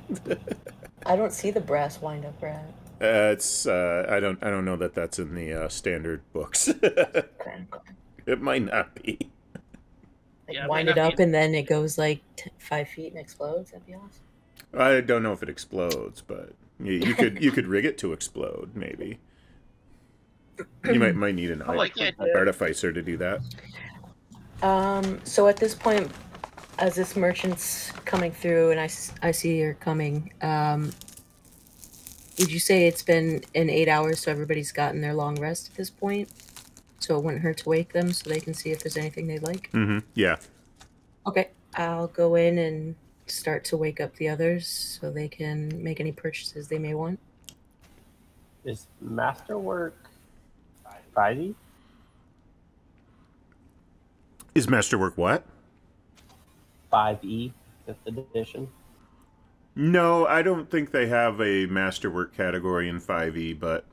I don't see the brass wind-up rat. It's I don't know that that's in the standard books. It might not be. Like yeah, wind it up and then it goes like 5 feet and explodes. That'd be awesome. I don't know if it explodes, but you could rig it to explode. Maybe you might need an artificer to do that. So at this point, as this merchant's coming through, and I see you're coming. Would you say it's been in 8 hours, so everybody's gotten their long rest at this point? So it wouldn't hurt to wake them so they can see if there's anything they'd like? Mm-hmm, yeah. Okay, I'll go in and start to wake up the others so they can make any purchases they may want. Is Masterwork Spidey? Is Masterwork what? 5e, 5th edition. No, I don't think they have a masterwork category in 5e, but...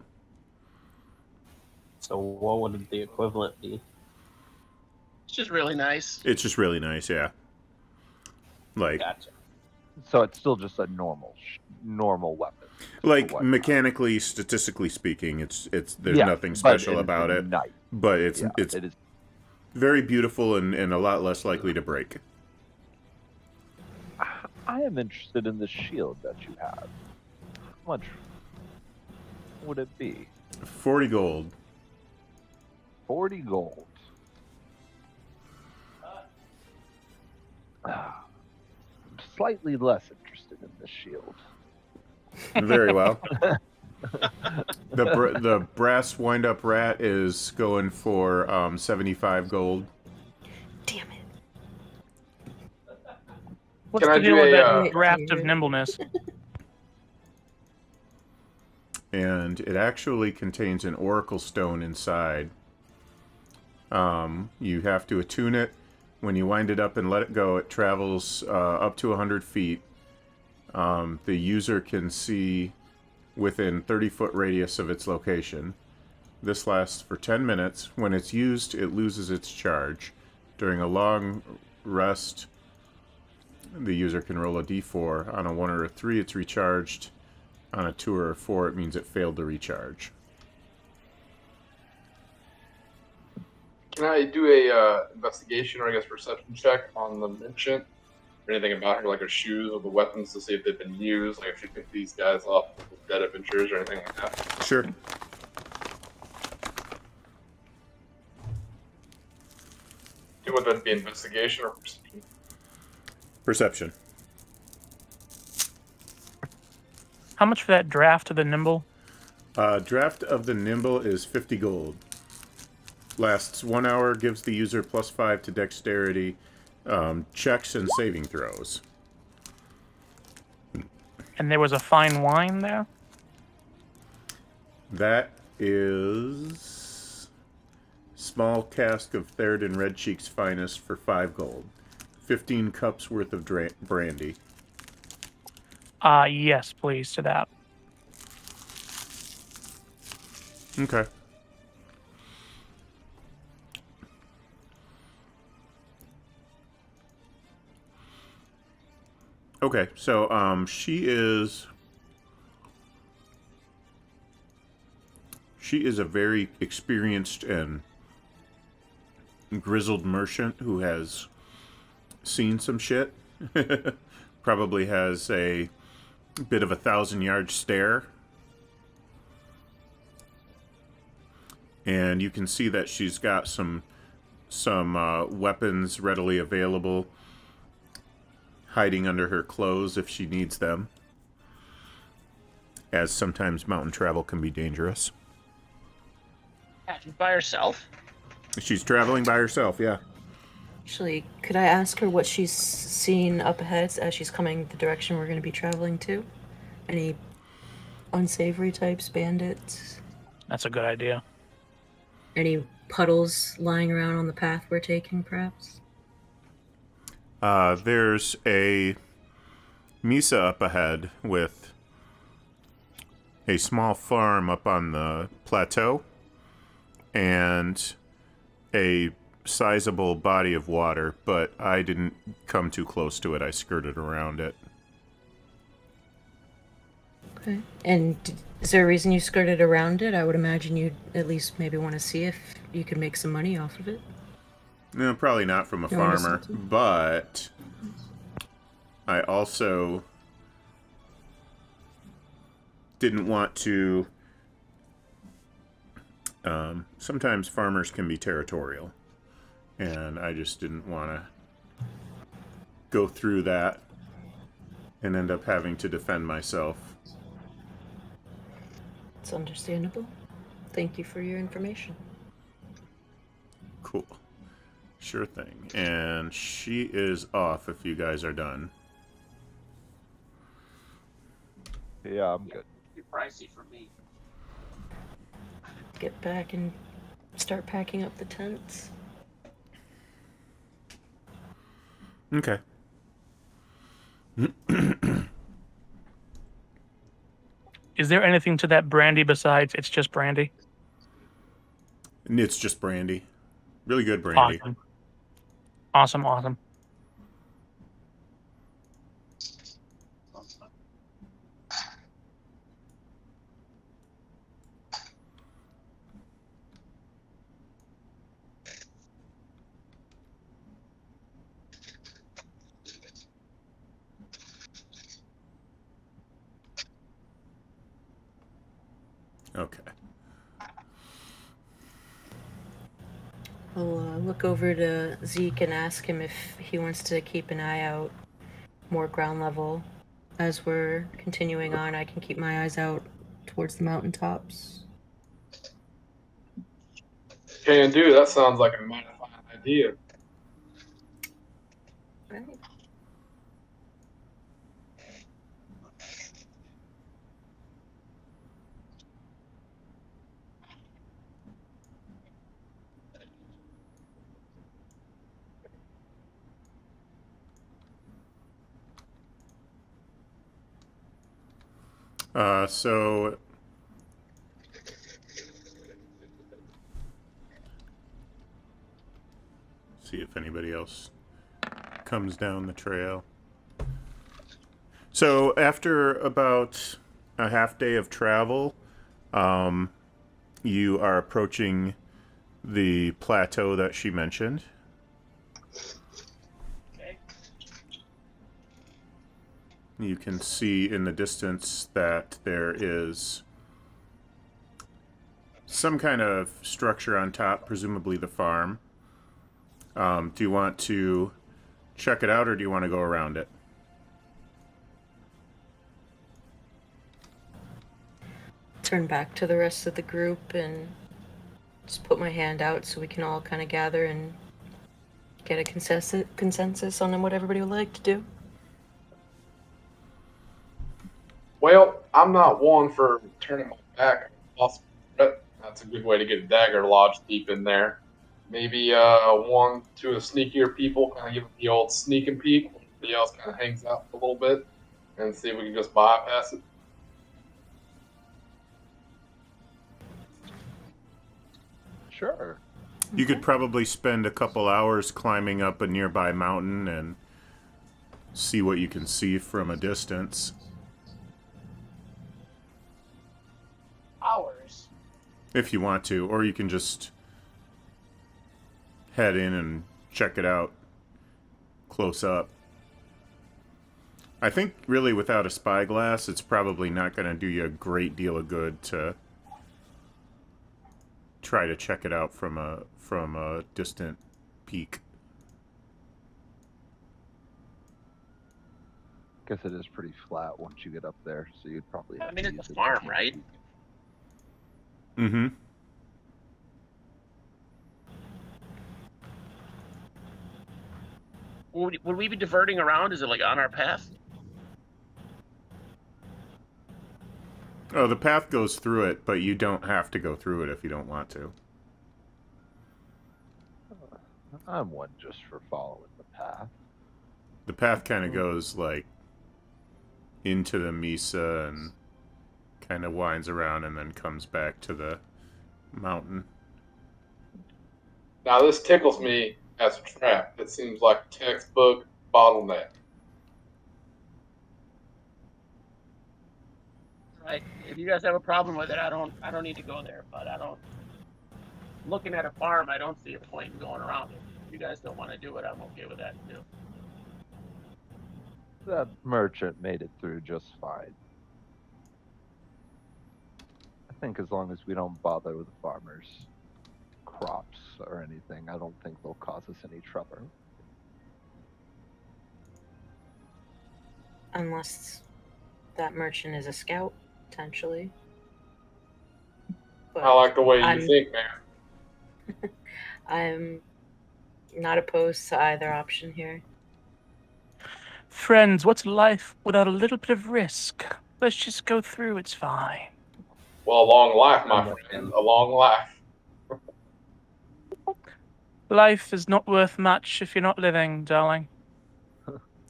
So what would the equivalent be? It's just really nice. It's just really nice, yeah. Like, gotcha. So it's still just a normal weapon. Like, mechanically, statistically speaking, there's nothing special about it. Nice. But it is very beautiful and a lot less likely to break. I am interested in the shield that you have. How much would it be? 40 gold. 40 gold. I'm slightly less interested in the shield. Very well. The brass wind-up rat is going for 75 gold. Damn it. What's the deal with that draft of nimbleness? And it actually contains an oracle stone inside. You have to attune it. When you wind it up and let it go, it travels up to 100 feet. The user can see within 30-foot radius of its location. This lasts for 10 minutes. When it's used, it loses its charge. During a long rest... The user can roll a d4. On a 1 or a 3, it's recharged. On a 2 or a 4, it means it failed to recharge. Can I do a investigation or I guess perception check on the merchant or anything about her, like her shoes or the weapons, to see if they've been used, like if she picked these guys off with dead adventurers or anything like that. Sure. Do would that be investigation or perception? Perception. How much for that draft of the nimble? Draft of the nimble is 50 gold. Lasts 1 hour, gives the user +5 to dexterity, checks and saving throws. And there was a fine wine there? That is... small cask of Theridan Redcheek's finest for 5 gold. 15 cups worth of brandy. Yes, please, to that. Okay. Okay, so she is a very experienced and grizzled merchant who has seen some shit. Probably has a bit of a 1,000-yard stare. And you can see that she's got some weapons readily available, hiding under her clothes if she needs them, as sometimes mountain travel can be dangerous. By herself? She's traveling by herself, yeah. Actually, could I ask her what she's seen up ahead as she's coming the direction we're going to be traveling to? Any unsavory types, bandits? That's a good idea. Any puddles lying around on the path we're taking, perhaps? There's a mesa up ahead with a small farm up on the plateau and a sizable body of water, but I didn't come too close to it. I skirted around it. Okay. And is there a reason you skirted around it? I would imagine you'd at least maybe want to see if you could make some money off of it. No, probably not from a farmer, but I also didn't want to... sometimes farmers can be territorial, and I just didn't want to go through that and end up having to defend myself. It's understandable. Thank you for your information. Cool. Sure thing. And she is off if you guys are done. Yeah, I'm good. You're pricey for me. Get back and start packing up the tents. Okay. Is there anything to that brandy besides it's just brandy? It's just brandy. Really good brandy. Awesome. Awesome, awesome. Okay. I'll look over to Zeke and ask him if he wants to keep an eye out more ground level. As we're continuing on, I can keep my eyes out towards the mountaintops. Can do. That sounds like a mighty fine idea. Right. So see if anybody else comes down the trail. So after about a half day of travel, you are approaching the plateau that she mentioned. Okay. You can see in the distance that there is some kind of structure on top, presumably the farm. Do you want to check it out, or do you want to go around it? Turn back to the rest of the group and just put my hand out so we can all kind of gather and get a consensus on what everybody would like to do. Well, I'm not one for turning my back on possible threat. That's a good way to get a dagger lodged deep in there. Maybe one, two of the sneakier people kind of give it the old sneak and peek. Everybody else kind of hangs out a little bit and see if we can just bypass it. Sure. You could probably spend a couple hours climbing up a nearby mountain and see what you can see from a distance. Hours? If you want to, or you can just head in and check it out close up. I think really without a spyglass, it's probably not going to do you a great deal of good to try to check it out from a distant peak. Guess it is pretty flat once you get up there, so you'd probably. I mean, it's a farm, right? Mm-hmm. Would we be diverting around? Is it like on our path? Oh, the path goes through it, but you don't have to go through it if you don't want to. I'm one just for following the path. The path kind of goes, like, into the mesa and kind of winds around and then comes back to the mountain. Now, this tickles me as a trap. It seems like textbook bottleneck. Right. If you guys have a problem with it, I don't need to go there, but looking at a farm, I don't see a point in going around it. If you guys don't want to do it, I'm okay with that too. That merchant made it through just fine. I think as long as we don't bother with the farmers' crops or anything, I don't think they'll cause us any trouble. Unless that merchant is a scout, potentially. But I like the way you think, man. I'm not opposed to either option here. Friends, what's life without a little bit of risk? Let's just go through, it's fine. Well, a long life, my friend. A long life. Life is not worth much if you're not living, darling.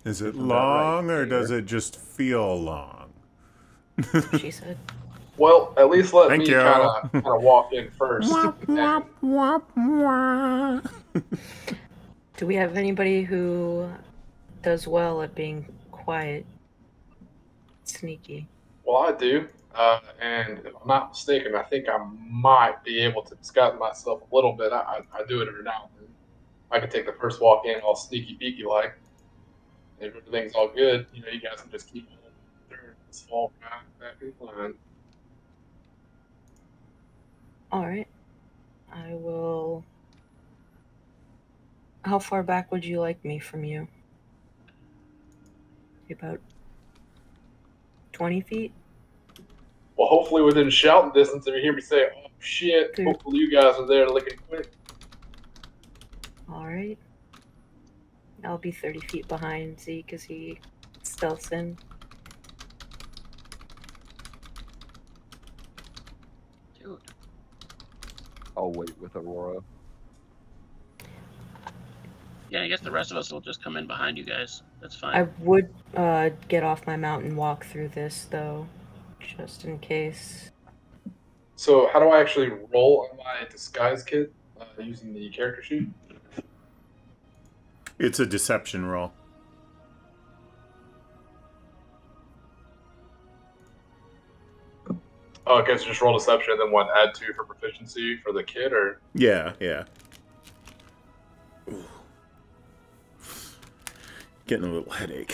Is it long, or does it just feel long? She said. Well, at least let me kind of walk in first. Womp, womp, womp, womp. Do we have anybody who does well at being quiet, sneaky? Well, I do. And if I'm not mistaken, I think I might be able to disguise myself a little bit. I do it every now and then. I can take the first walk in all sneaky-beaky-like. If everything's all good, you know, you guys can just keep this fall back in line. All right. I will. How far back would you like me from you? About 20 feet? Well, hopefully within shouting distance, if you hear me say, oh, shit, dude. Hopefully you guys are there looking quick. All right. I'll be 30 feet behind Zeke as he stealths in. Dude. I'll wait with Aurora. Yeah, I guess the rest of us will just come in behind you guys. That's fine. I would get off my mount and walk through this, though. Just in case. So how do I actually roll on my disguise kit using the character sheet? It's a deception roll. Oh, okay, so just roll deception and then what, add 2 for proficiency for the kit, or? Yeah, yeah. Ooh. Getting a little headache.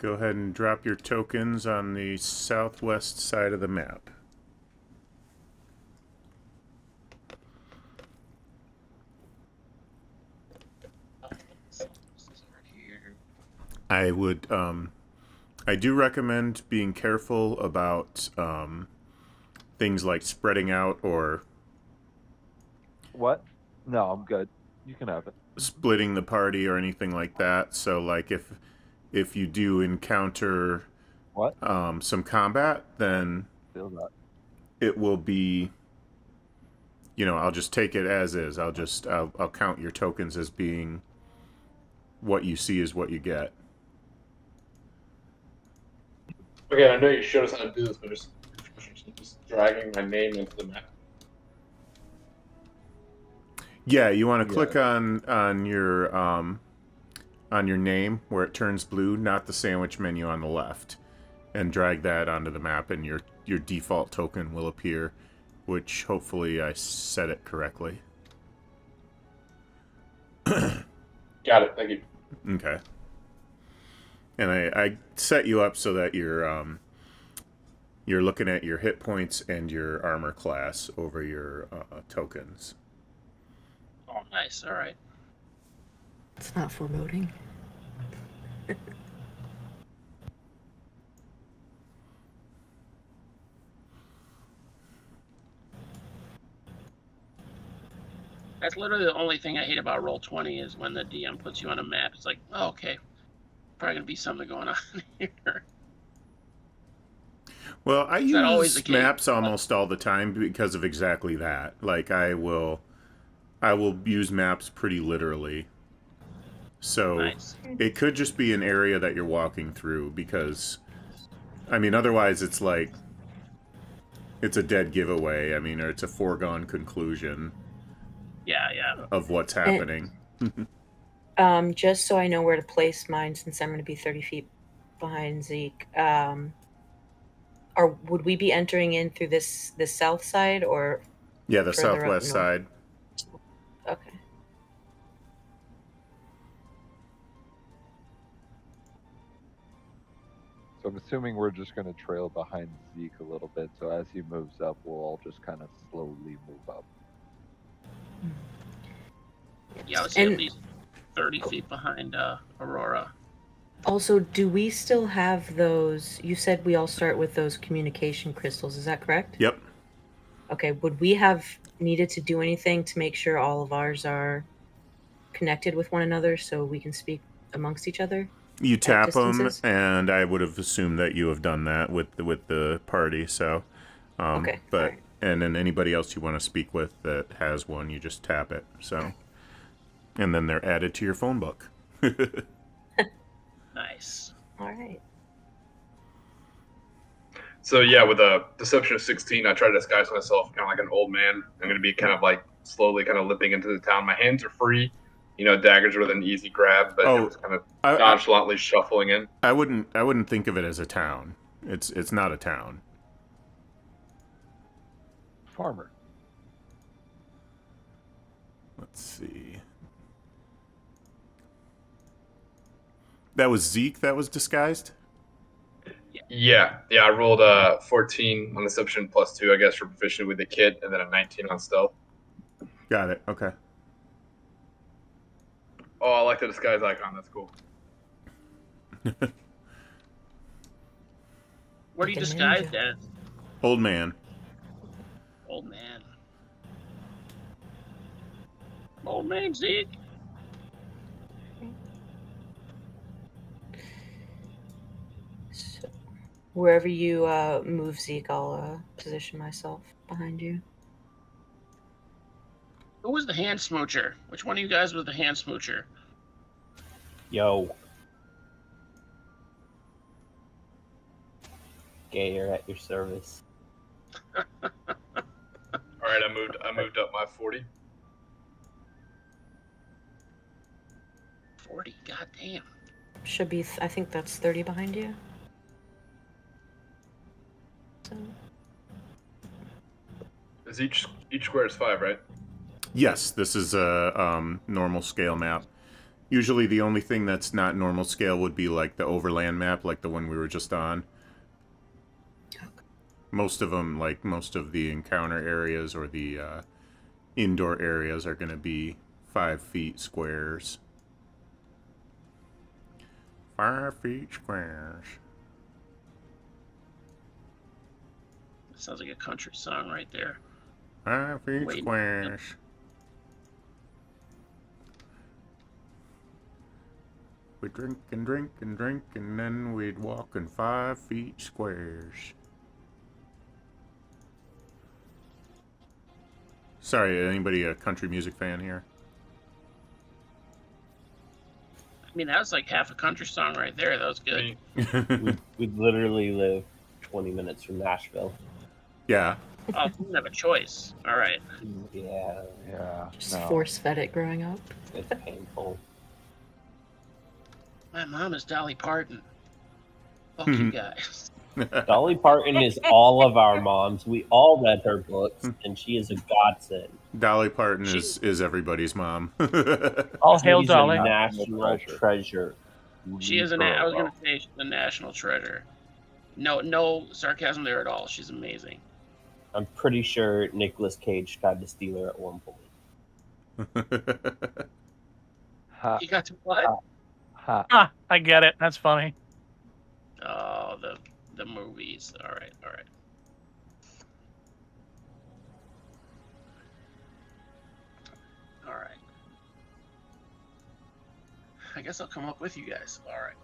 Go ahead and drop your tokens on the southwest side of the map. I would, I do recommend being careful about things like spreading out or... What? No, I'm good. You can have it. Splitting the party or anything like that. So, like, if you do encounter what some combat, then it will be, you know, I'll just take it as is. I'll count your tokens as being what you see is what you get. Okay, I know you showed us how to do this, but just dragging my name into the map. Yeah, you want to click on your name where it turns blue, not the sandwich menu on the left, and drag that onto the map, and your default token will appear, which hopefully I said it correctly. Got it. Thank you. Okay. And I set you up so that you're looking at your hit points and your armor class over your tokens. Oh, nice. All right. It's not foreboding. That's literally the only thing I hate about Roll20 is when the DM puts you on a map. It's like, oh, okay, probably gonna be something going on here. Well, I use maps almost all the time because of exactly that. Like, I will use maps pretty literally. So nice. It could just be an area that you're walking through because, I mean, otherwise it's like, it's a dead giveaway. I mean, or it's a foregone conclusion. Yeah, yeah. Of what's happening. And, just so I know where to place mine, since I'm going to be 30 feet behind Zeke, would we be entering in through the south side or? Yeah, the southwest side. Okay. So I'm assuming we're just going to trail behind Zeke a little bit. So as he moves up, we'll all just kind of slowly move up. Yeah, I would say at least 30 feet behind Aurora. Also, do we still have those? You said we all start with those communication crystals. Is that correct? Yep. Okay. Would we have needed to do anything to make sure all of ours are connected with one another so we can speak amongst each other? You tap them, and I would have assumed that you have done that with the party. So, okay. But right. And then anybody else you want to speak with that has one, you just tap it. So, and then they're added to your phone book. Nice. All right. So yeah, with a deception of 16, I try to disguise myself kind of like an old man. I'm going to be kind of like slowly kind of limping into the town. My hands are free. You know, daggers with an easy grab, but it's kind of nonchalantly shuffling in. I wouldn't think of it as a town. It's not a town. Farmer. Let's see. That was Zeke that was disguised? Yeah. Yeah, I rolled a 14 on deception plus 2, I guess, for proficient with the kit, and then a 19 on stealth. Got it. Okay. Oh, I like the disguise icon. That's cool. What are you disguised as? Old man. Old man. Old man, Zeke. So, wherever you move, Zeke, I'll position myself behind you. Who was the hand smoocher? Which one of you guys was the hand smoocher? Yo. Geiger at your service. All right, I moved up my 40. 40, goddamn. Should be. I think that's 30 behind you. So. Is each square is 5, right? Yes, this is a normal scale map. Usually the only thing that's not normal scale would be like the overland map, like the one we were just on. Most of them, like most of the encounter areas or the indoor areas are going to be 5 feet squares. 5 feet squares. Sounds like a country song right there. 5 feet Wait. Squares. Yep. We'd drink and drink and drink, and then we'd walk in 5 feet squares. Sorry, anybody a country music fan here? I mean, that was like half a country song right there. That was good. We'd literally live 20 minutes from Nashville. Yeah. Oh, we didn't have a choice. All right. Yeah. Yeah. Just no. Force-fed it growing up. It's painful. My mom is Dolly Parton. Fuck you guys. Dolly Parton is all of our moms. We all read her books, and she is a godsend. Dolly Parton is everybody's mom. All hail Dolly. She's a national treasure. She is an. I was going to say she's a national treasure. No, no sarcasm there at all. She's amazing. I'm pretty sure Nicolas Cage tried to steal her at one point. You got to what? Ah, I get it. That's funny. Oh, the movies. All right, all right. All right. I guess I'll come up with you guys. All right.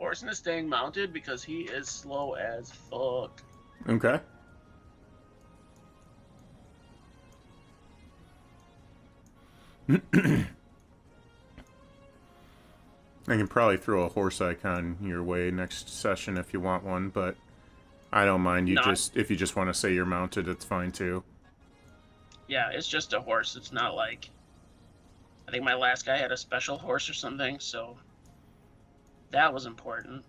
Orson is staying mounted because he is slow as fuck. Okay. I can probably throw a horse icon your way next session if you want one, but I don't mind. You just if you just want to say you're mounted, it's fine too. Yeah, it's just a horse. It's not like I think my last guy had a special horse or something, so. That was important.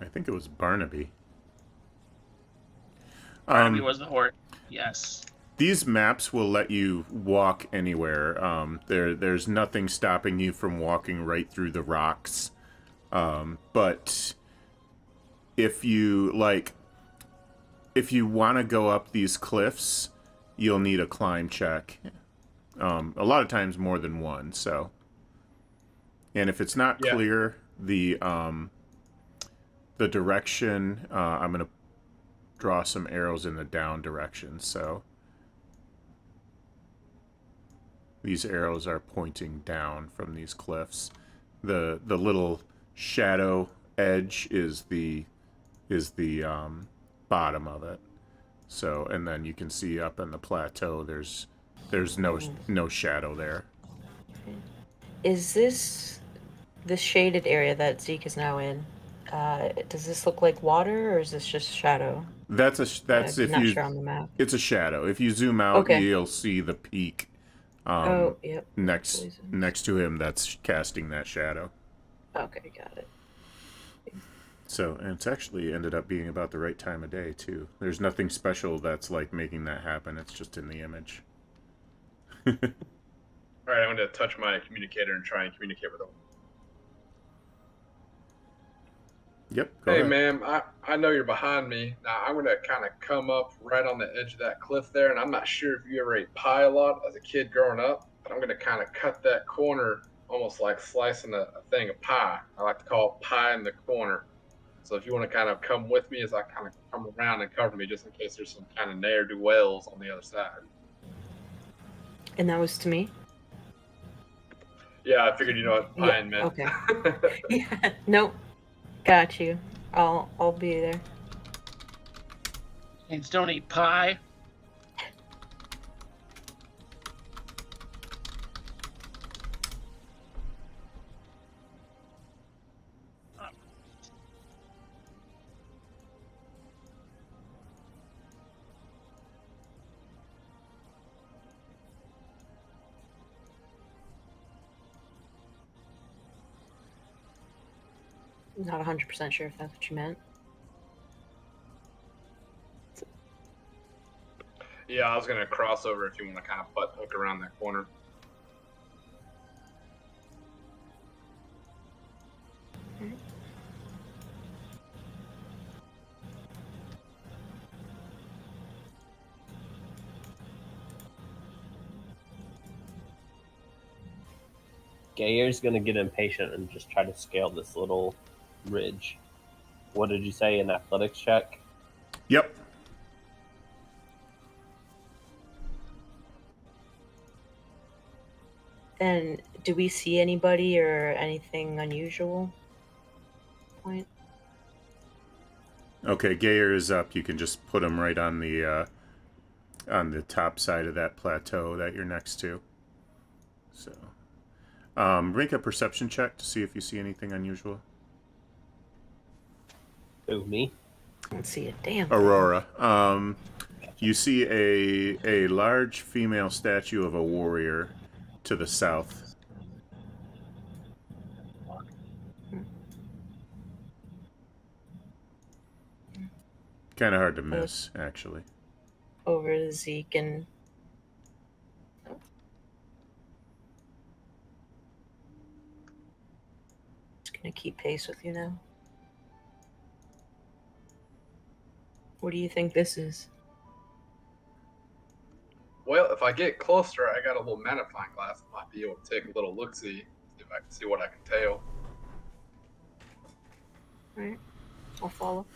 I think it was Barnaby. Barnaby was the horse. Yes. These maps will let you walk anywhere. There's nothing stopping you from walking right through the rocks. But if you like, if you want to go up these cliffs, you'll need a climb check. A lot of times more than one, so. And if it's not clear, the direction, I'm going to draw some arrows in the down direction, so. These arrows are pointing down from these cliffs. The little shadow edge is the bottom of it. So, and then you can see up in the plateau, there's no shadow there. Is this the shaded area that Zeke is now in? Does this look like water, or is this just shadow? That's if not sure on the map. It's a shadow. If you zoom out, you'll see the peak. Oh, yep. Next to him, that's casting that shadow. Okay, got it. So, and it's actually ended up being about the right time of day, too. There's nothing special that's, like, making that happen. It's just in the image. All right, I'm going to touch my communicator and try and communicate with them. Yep, go ahead. Hey, ma'am, I know you're behind me. Now, I'm going to kind of come up right on the edge of that cliff there, and I'm not sure if you ever ate pie a lot as a kid growing up, but I'm going to kind of cut that corner almost like slicing a thing of pie. I like to call it pie in the corner. So if you want to kind of come with me as I kind of come around and cover me, just in case there's some kind of ne'er-do-wells on the other side. And that was to me? Yeah, I figured you know what pine meant. Okay. Yeah, nope. Got you. I'll be there. And don't eat pie. Not 100% sure if that's what you meant. Yeah, I was going to cross over if you want to kind of butt hook around that corner. Mm-hmm. Geiger's going to get impatient and just try to scale this little ridge. What did you say, an athletics check? Yep. And do we see anybody or anything unusual? Point. Okay, Geiger is up. You can just put him right on the top side of that plateau that you're next to. So, make a perception check to see if you see anything unusual. Oh, me? I don't see a damn thing. Aurora. You see a large female statue of a warrior to the south. Kind of hard to miss, actually. Over to Zeke and... Just gonna keep pace with you now. What do you think this is? Well, if I get closer, I got a little magnifying glass. I might be able to take a little look-see, see if I can see what I can tell. Alright, I'll follow.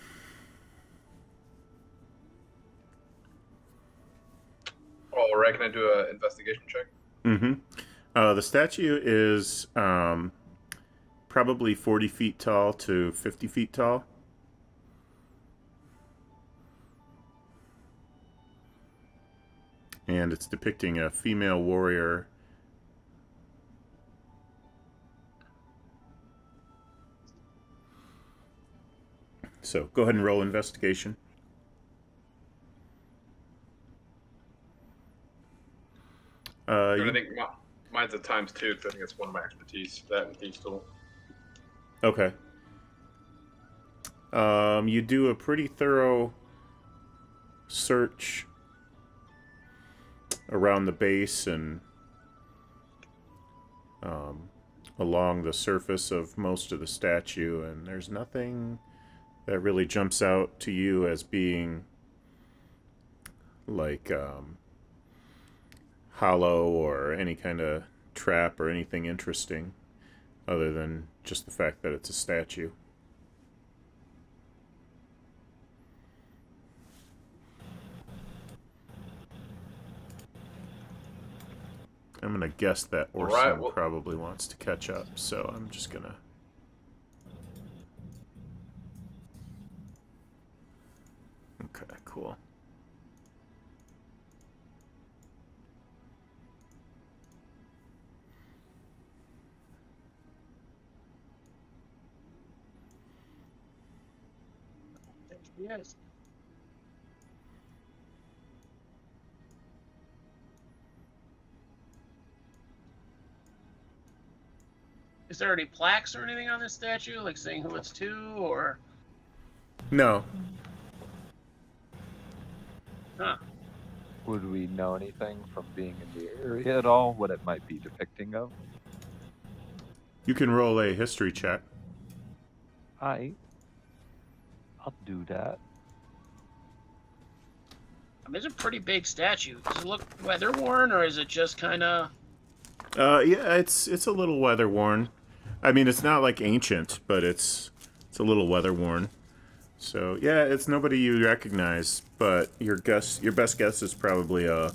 All right, can I do an investigation check? Mm-hmm. The statue is probably 40 feet tall to 50 feet tall. And it's depicting a female warrior. So go ahead and roll investigation. I think mine's a ×2, so I think it's one of my expertise. That and Thief's Tool. Okay. You do a pretty thorough search around the base and along the surface of most of the statue, and there's nothing that really jumps out to you as being like hollow or any kind of trap or anything interesting, other than just the fact that it's a statue. I'm going to guess that Orson probably wants to catch up, so I'm just going to... Okay, cool. Yes. Is there any plaques or anything on this statue, like saying who it's to, or...? No. Huh. Would we know anything from being in the area at all, what it might be depicting of? You can roll a history check. I'll do that. I mean, it's a pretty big statue. Does it look weather-worn, or is it just kind of... yeah, it's a little weather-worn. I mean, it's not like ancient, but it's a little weather-worn. So yeah, it's nobody you recognize, but your best guess is probably a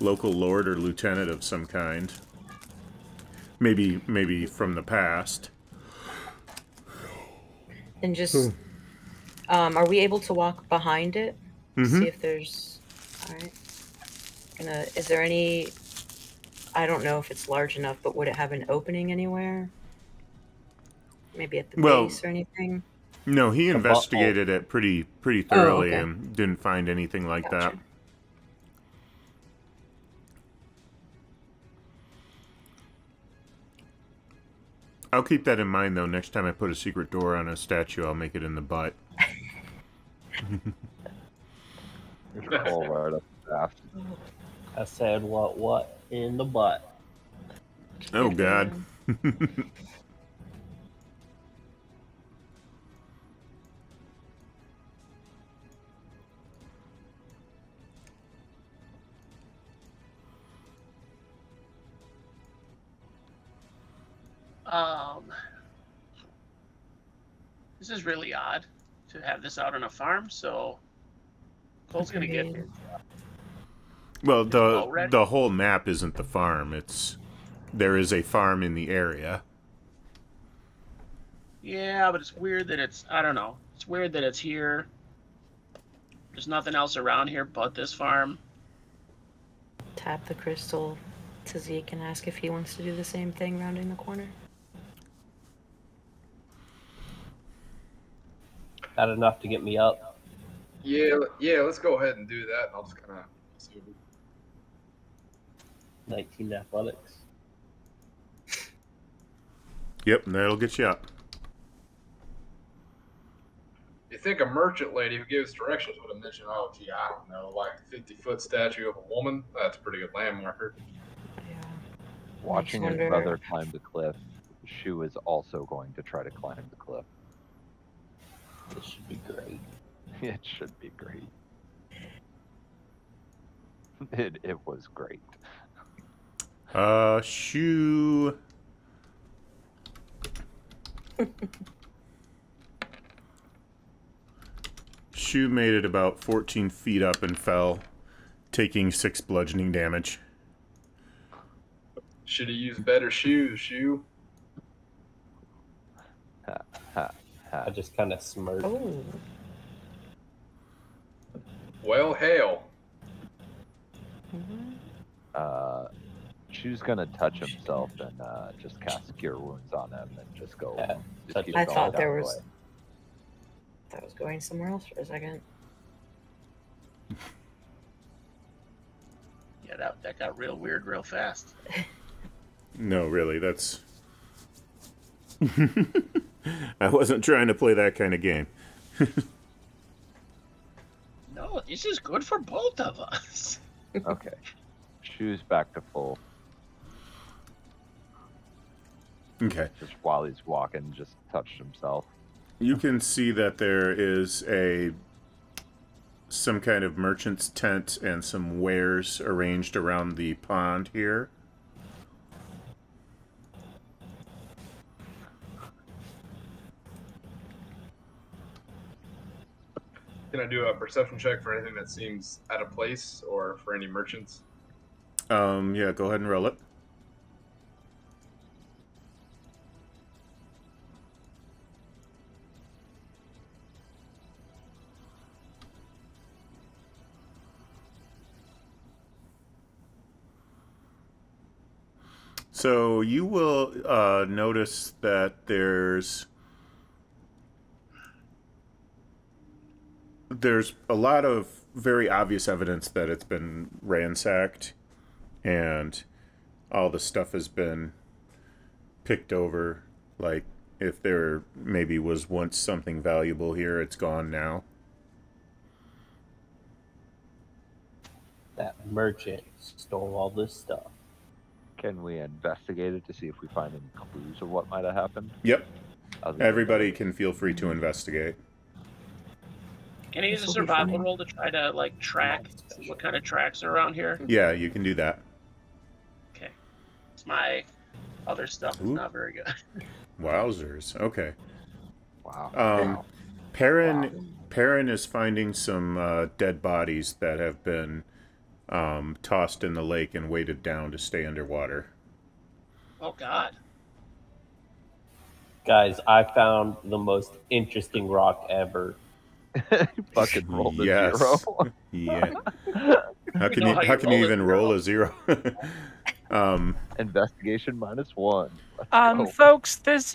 local lord or lieutenant of some kind. Maybe from the past. And just, are we able to walk behind it? Mm-hmm. See if there's... All right. Is there any... I don't know if it's large enough, but would it have an opening anywhere? Maybe at the base or anything? No, he investigated it pretty thoroughly and didn't find anything like that. I'll keep that in mind, though. Next time I put a secret door on a statue, I'll make it in the butt. Right up after. I said what in the butt. Oh, God. This is really odd to have this out on a farm, so Cole's gonna get here. Well, the whole map isn't the farm. It's there is a farm in the area. Yeah, but it's weird that it's I don't know. It's weird that it's here. There's nothing else around here but this farm. Tap the crystal to Zeke and ask if he wants to do the same thing rounding the corner. Not enough to get me up. Yeah, let's go ahead and do that. I'll just kind of... 19 athletics. Yep, that'll get you up. You think a merchant lady who gives directions would have mentioned, oh, gee, I don't know, like a 50-foot statue of a woman? That's a pretty good landmarker. Yeah. Watching his brother climb the cliff, Shu is also going to try to climb the cliff. This should be great. It should be great. It was great. Shu. Shu made it about 14 feet up and fell, taking 6 bludgeoning damage. Should have used better shoes, Shu. Ha ha. I just kind of smirked. Oh. Well, hail. Mm-hmm. Shu's gonna touch himself and just cast Cure Wounds on him and just go. Yeah, just I thought there was. Away. That was going somewhere else for a second. Yeah, that got real weird real fast. No, really, that's. I wasn't trying to play that kind of game. No, this is good for both of us. Okay. Shoes back to full. Okay. Just while he's walking, just touched himself. You can see that there is some kind of merchant's tent and some wares arranged around the pond here. Can I do a perception check for anything that seems out of place or for any merchants? Yeah, go ahead and roll it. So you will notice that there's a lot of very obvious evidence that it's been ransacked and all the stuff has been picked over. Like, if there maybe was once something valuable here, it's gone now. That merchant stole all this stuff. Can we investigate it to see if we find any clues of what might have happened? Yep. Everybody can feel free to investigate. Can I use a survival roll to try to, like, track what kind of tracks are around here? Yeah, you can do that. Okay. It's my other stuff is not very good. Wowzers. Okay. Wow. Perrin is finding some dead bodies that have been tossed in the lake and weighted down to stay underwater. Oh, God. Guys, I found the most interesting rock ever. Fucking roll the zero. Yeah. How can you even roll a zero? Investigation -1. Folks, there's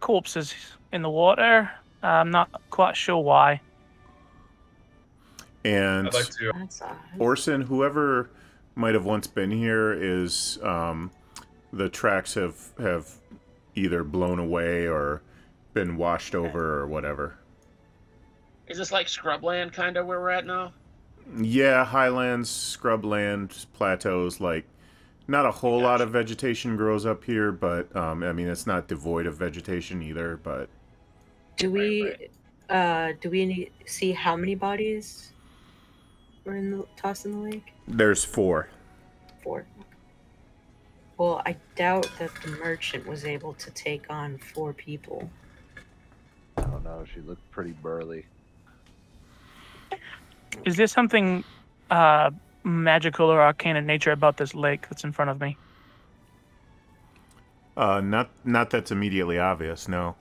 corpses in the water. I'm not quite sure why. And I'd like to. Orson, whoever might have once been here, is the tracks have either blown away or been washed over or whatever. Is this like scrubland kind of where we're at now? Yeah, highlands, scrubland, plateaus, like not a whole lot of vegetation grows up here, but I mean it's not devoid of vegetation either, but do we see how many bodies were in the tossed in the lake? There's four. Four. Well, I doubt that the merchant was able to take on four people. I don't know, she looked pretty burly. Is there something magical or arcane in nature about this lake that's in front of me? Not that's immediately obvious, no.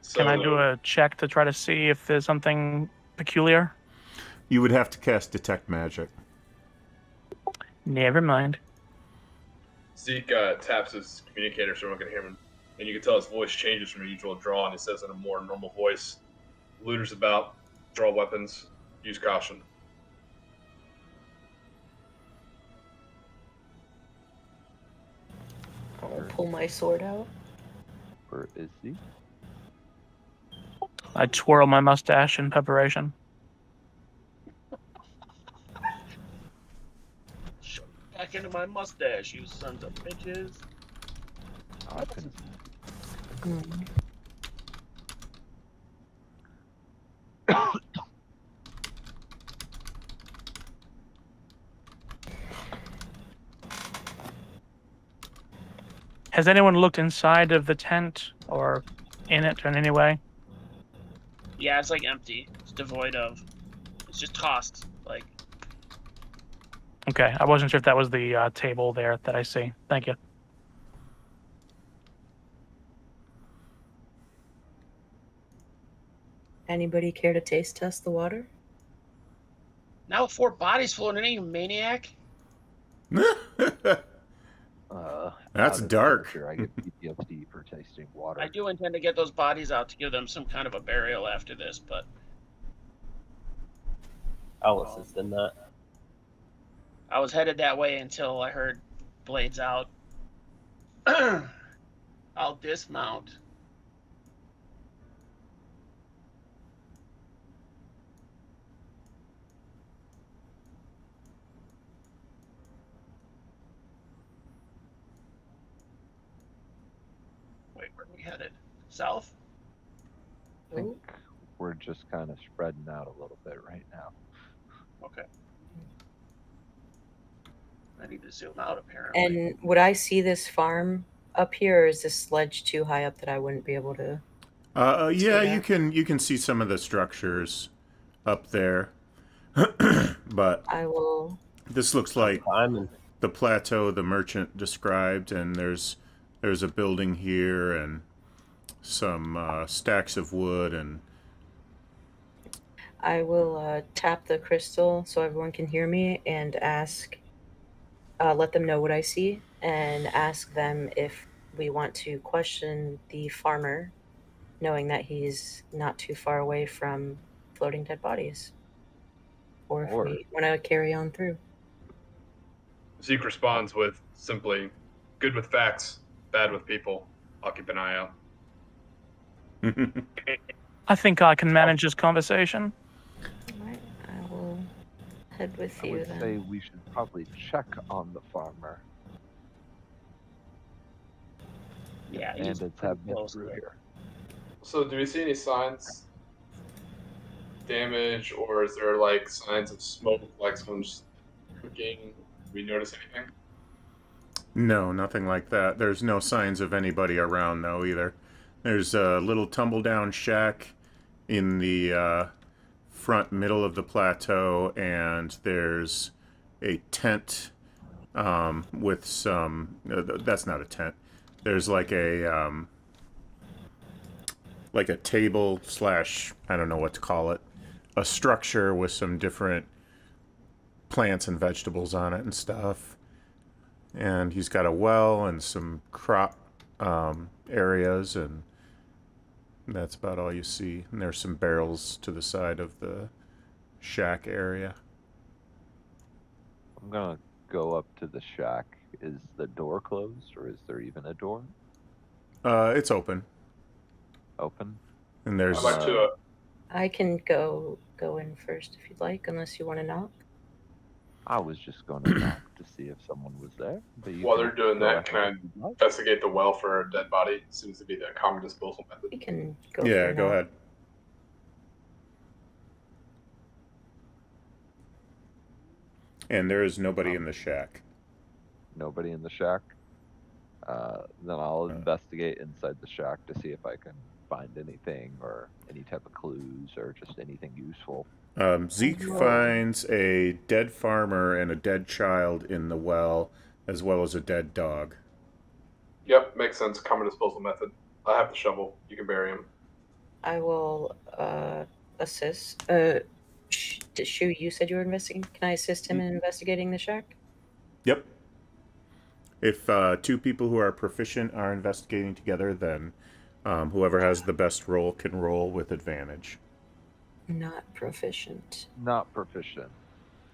So, can I do a check to try to see if there's something peculiar? You would have to cast Detect Magic. Never mind. Zeke taps his communicator so everyone can hear him, and you can tell his voice changes from a usual draw, and he says in a more normal voice, "Looters about, draw weapons, use caution." I'll pull my sword out. Where is he? I twirl my mustache in preparation. Back into my mustache, you sons of bitches. Has anyone looked inside of the tent or in it in any way? Yeah, it's like empty. It's devoid of. It's just tossed, like. Okay, I wasn't sure if that was the table there that I see. Thank you. Anybody care to taste test the water? Now four bodies floating in, you maniac. That's dark. Sure, I get PTSD for tasting water. I do intend to get those bodies out to give them some kind of a burial after this, but I'll assist in that. I was headed that way until I heard blades out. I'll dismount. Wait, where are we headed? South? I think we're just kind of spreading out a little bit right now. Okay. I need to zoom out, apparently. And would I see this farm up here, or is this ledge too high up that I wouldn't be able to? Yeah, you can see some of the structures up there, but I will. This looks like the plateau the merchant described, and there's a building here and some stacks of wood, and I will tap the crystal so everyone can hear me and ask. Let them know what I see and ask them if we want to question the farmer, knowing that he's not too far away from floating dead bodies. Or if we want to carry on through. Zeke responds with simply, "Good with facts, bad with people. I'll keep an eye out." I think I can manage this conversation. Head with you, then. I would say we should probably check on the farmer. Yeah, and it's happening through here. So, do we see any signs, damage, or is there like signs of smoke, like someone's cooking? Do we notice anything? No, nothing like that. There's no signs of anybody around though either. There's a little tumble-down shack in the front middle of the plateau, and there's a tent with some that's not a tent, there's like a table slash I don't know what to call it, a structure with some different plants and vegetables on it and stuff, and he's got a well and some crop areas, and that's about all you see. And there's some barrels to the side of the shack area. I'm gonna go up to the shack is the door closed, or is there even a door? It's open. Open? And there's... I can go in first if you'd like, unless you want to knock. I was just going to knock to see if someone was there. While they're doing that, can I investigate the well for a dead body? Seems to be the common disposal method. You can go. Yeah, go ahead. And there is nobody in the shack. Nobody in the shack? Then I'll investigate inside the shack to see if I can find anything or any type of clues or just anything useful. Zeke finds a dead farmer and a dead child in the well as a dead dog. Yep, makes sense. Common disposal method. I have the shovel. You can bury him. I will assist. Shu, you said you were investigating. Can I assist him in investigating the shack? Yep. If two people who are proficient are investigating together, then whoever has the best roll can roll with advantage. Not proficient. Not proficient.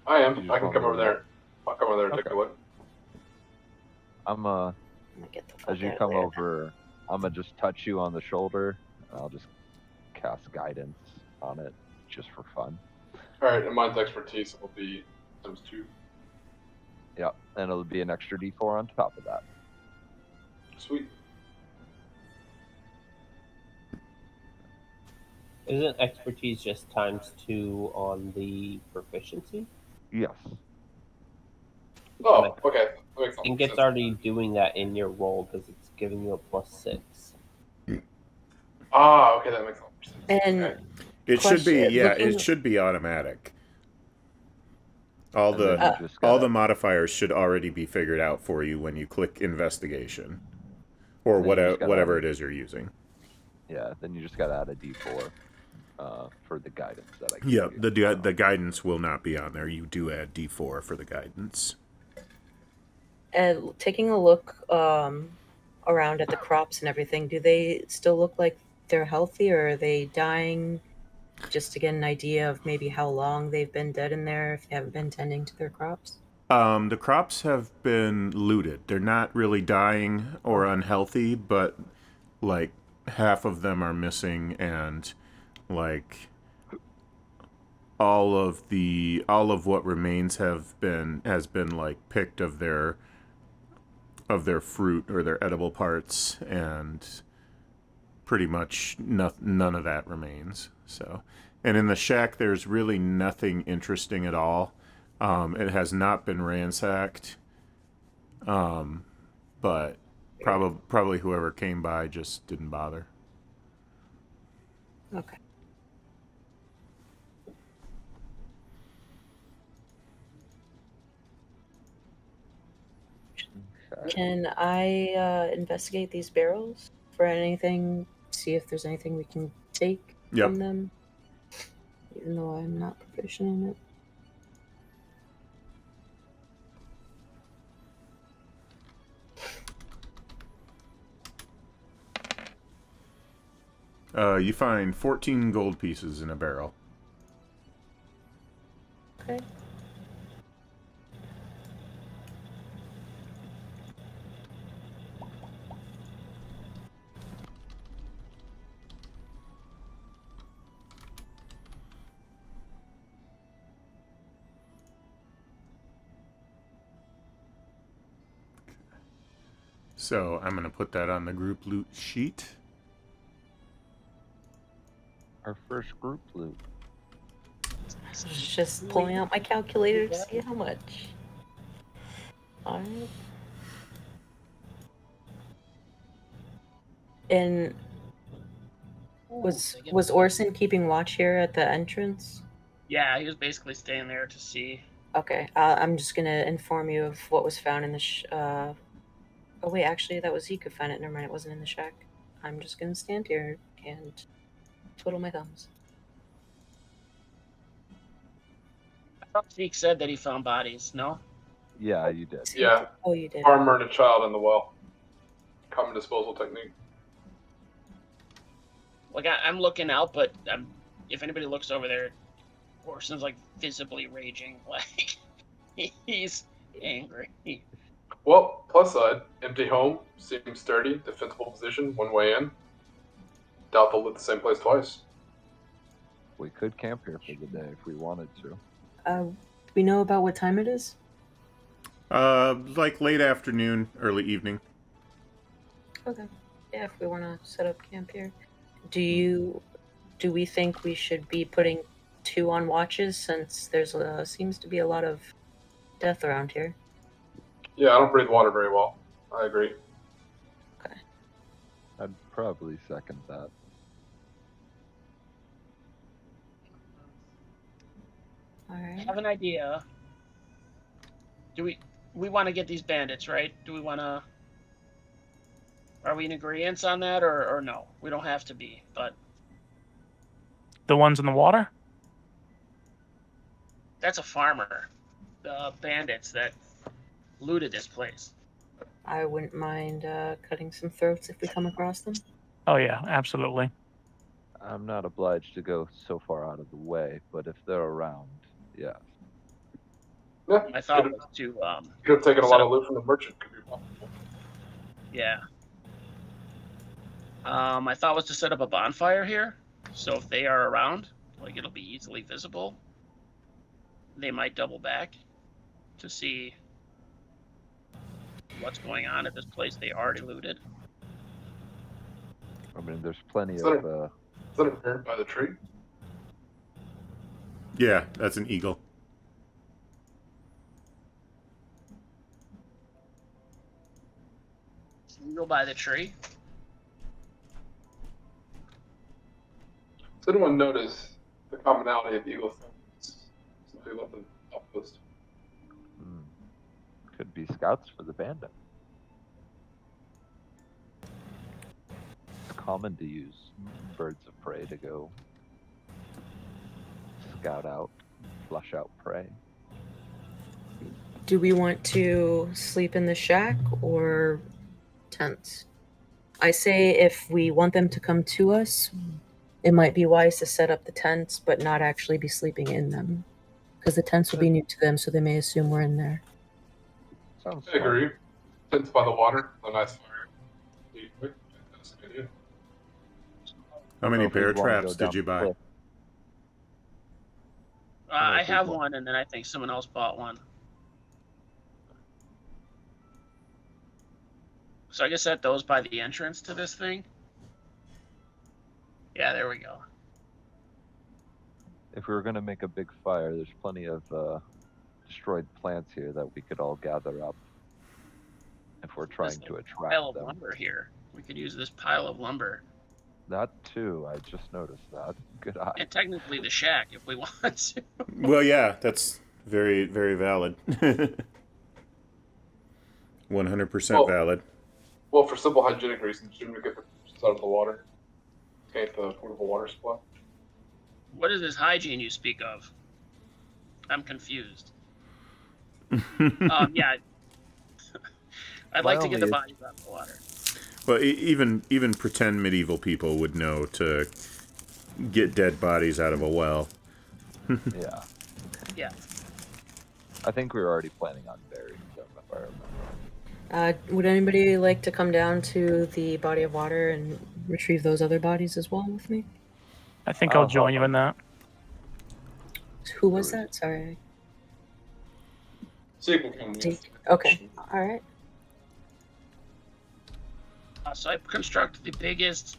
I am. I can come over there. I'll come over there and take a look. I'm gonna get the fuck as you come over, I'm going to just touch you on the shoulder, and I'll just cast guidance on it just for fun. All right, and mine's expertise will be those two. Yeah, and it'll be an extra d4 on top of that. Sweet. Isn't expertise just ×2 on the proficiency? Yes. Oh, okay. I think it's already doing that in your roll because it's giving you a +6. Ah, okay, that makes sense. And okay. It should be automatic. All the modifiers should already be figured out for you when you click investigation, or whatever it is you're using. Yeah, then you just got to add a d4. For the guidance that I can give. The guidance will not be on there. You do add d4 for the guidance. And taking a look around at the crops and everything, do they still look like they're healthy, or are they dying? Just to get an idea of maybe how long they've been dead in there, if they haven't been tending to their crops. The crops have been looted. They're not really dying or unhealthy, but like half of them are missing, and like all of what remains has been like picked of their fruit or their edible parts, and pretty much none of that remains. So, and in the shack there's really nothing interesting at all. It has not been ransacked, but probably whoever came by just didn't bother. Okay. Can I investigate these barrels for anything? See if there's anything we can take from them, even though I'm not proficient in it. You find 14 gold pieces in a barrel. Okay. So I'm going to put that on the group loot sheet. Our first group loot. Just pulling out my calculator to see how much. All right. And was Orson keeping watch here at the entrance? Yeah, he was basically staying there to see. Okay, I'm just going to inform you of what was found in the... Oh wait, actually that was Zeke who found it. Never mind, it wasn't in the shack. I'm just going to stand here and... twiddle my thumbs. I thought Zeke said that he found bodies, no? Yeah, you did. Yeah. Oh, you did. Farmer and a child in the well. Common disposal technique. Like, I'm looking out, but if anybody looks over there, Orson's, like, visibly raging. Like, he's angry. Well, plus side, empty home, seems sturdy, defensible position, one way in. Doubt they'll live the same place twice. We could camp here for the day if we wanted to. Do we know about what time it is? Like late afternoon, early evening. Okay. Yeah, if we want to set up camp here. Do we think we should be putting two on watches since there's seems to be a lot of death around here? Yeah, I don't breathe water very well. I agree. Okay. I'd probably second that. Alright. I have an idea. Do we want to get these bandits, right? Do we want to... Are we in agreement on that, or no? We don't have to be, but... The ones in the water? That's a farmer. The bandits that looted this place. I wouldn't mind cutting some throats if we come across them. Oh yeah, absolutely. I'm not obliged to go so far out of the way, but if they're around, yeah. Yeah, I thought it was to could have taken a lot of loot from the merchant. Could be possible. Yeah. I thought it was to set up a bonfire here, so if they are around, like it'll be easily visible. They might double back to see what's going on at this place they already looted. I mean, there's plenty of. Is that a parrot by the tree? Yeah, that's an eagle. Eagle by the tree. Does anyone notice the commonality of eagles? Somebody left the outpost. Could be scouts for the bandit. It's common to use birds of prey to go scout out, flush out prey. Do we want to sleep in the shack or tents? I say if we want them to come to us, it might be wise to set up the tents but not actually be sleeping in them, because the tents will be new to them, so they may assume we're in there. Sounds I agree. Fun. Tents by the water, a nice fire. How many pair of traps did you buy? I have one, and then I think someone else bought one. So I can set those by the entrance to this thing. Yeah, there we go. If we were going to make a big fire, there's plenty of destroyed plants here that we could all gather up if we're trying to attract pile of them. Lumber here. We could use this pile of lumber. That too, I just noticed that. Good eye. And technically the shack if we want to. Well, yeah, that's very, very valid. 100% valid. Well, for simple hygienic reasons, shouldn't we get the out of the water? Take the portable water supply. What is this hygiene you speak of? I'm confused. Yeah. I'd like to get the bodies out of the water. Well, even pretend medieval people would know to get dead bodies out of a well. Yeah. Yeah. I think we were already planning on burying them, if I remember. Would anybody like to come down to the body of water and retrieve those other bodies as well with me? I think I'll join you in that. Who was that? Sorry. Okay. All right. So I construct the biggest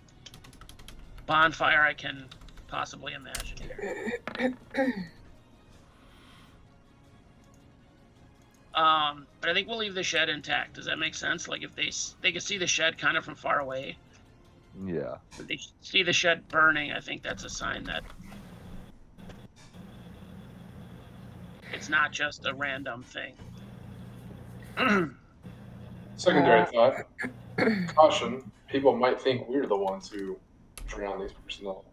bonfire I can possibly imagine here. But I think we'll leave the shed intact. Does that make sense? Like if they can see the shed kind of from far away. Yeah. If they see the shed burning, I think that's a sign that it's not just a random thing. Secondary thought. Caution, people might think we're the ones who drown these personnel.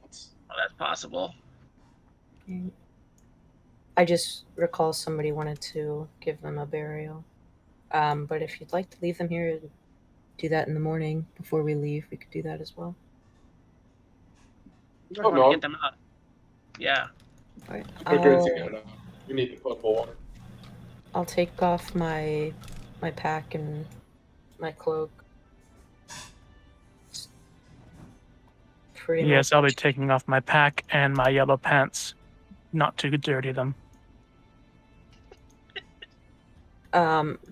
That's possible. I just recall somebody wanted to give them a burial. But if you'd like to leave them here, do that in the morning before we leave. We could do that as well. Oh, no. Get them out. Yeah. Right. We need the potable water. I'll take off my pack and my cloak. Yes, I'll be taking off my pack and my yellow pants, not to dirty them.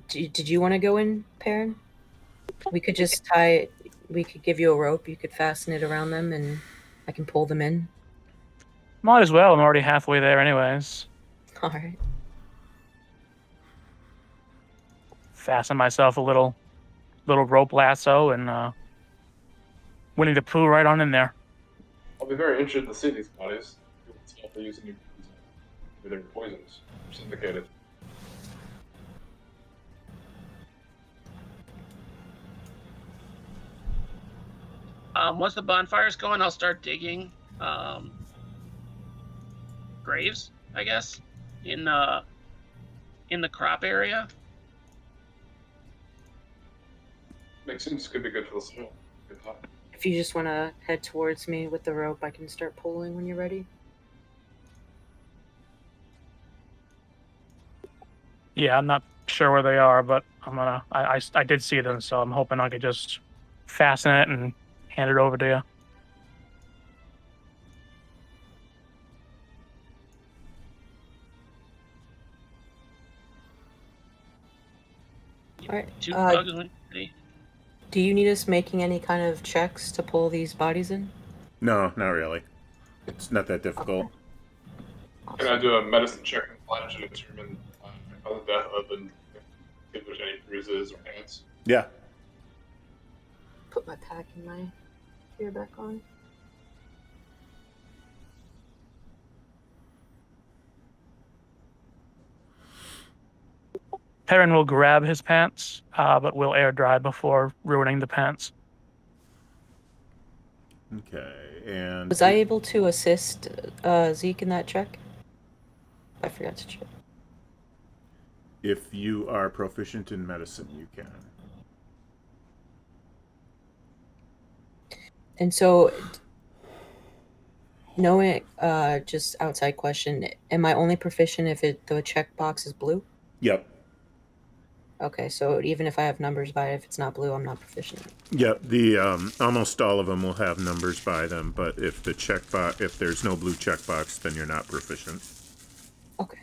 Did you want to go in, Perrin? We could just tie. We could give you a rope. You could fasten it around them, and I can pull them in. Might as well. I'm already halfway there, anyways. All right. Fasten myself a little rope lasso and Winnie the Pooh right on in there. I'll be very interested to see these bodies. If they're using their poisons, syndicated. Once the bonfire's going, I'll start digging graves, I guess, in the crop area. Makes sense. Could be good for the soil. Good time. If you just want to head towards me with the rope, I can start pulling when you're ready. Yeah, I'm not sure where they are, but I'm gonna. I did see them, so I'm hoping I could just fasten it and hand it over to you. All right. Do you need us making any kind of checks to pull these bodies in? No, not really. It's not that difficult. Okay. Awesome. Can I do a medicine check and plan to determine other death other than if there's any bruises or hands? Yeah. Put my pack and my gear back on. Perrin will grab his pants, but will air dry before ruining the pants. Okay, and... Was I able to assist Zeke in that check? I forgot to check. If you are proficient in medicine, you can. And so, knowing, just outside question, am I only proficient if the checkbox is blue? Yep. Okay, so even if I have numbers by it, if it's not blue, I'm not proficient. Yep, the almost all of them will have numbers by them, but if the checkbox, if there's no blue checkbox, then you're not proficient. Okay.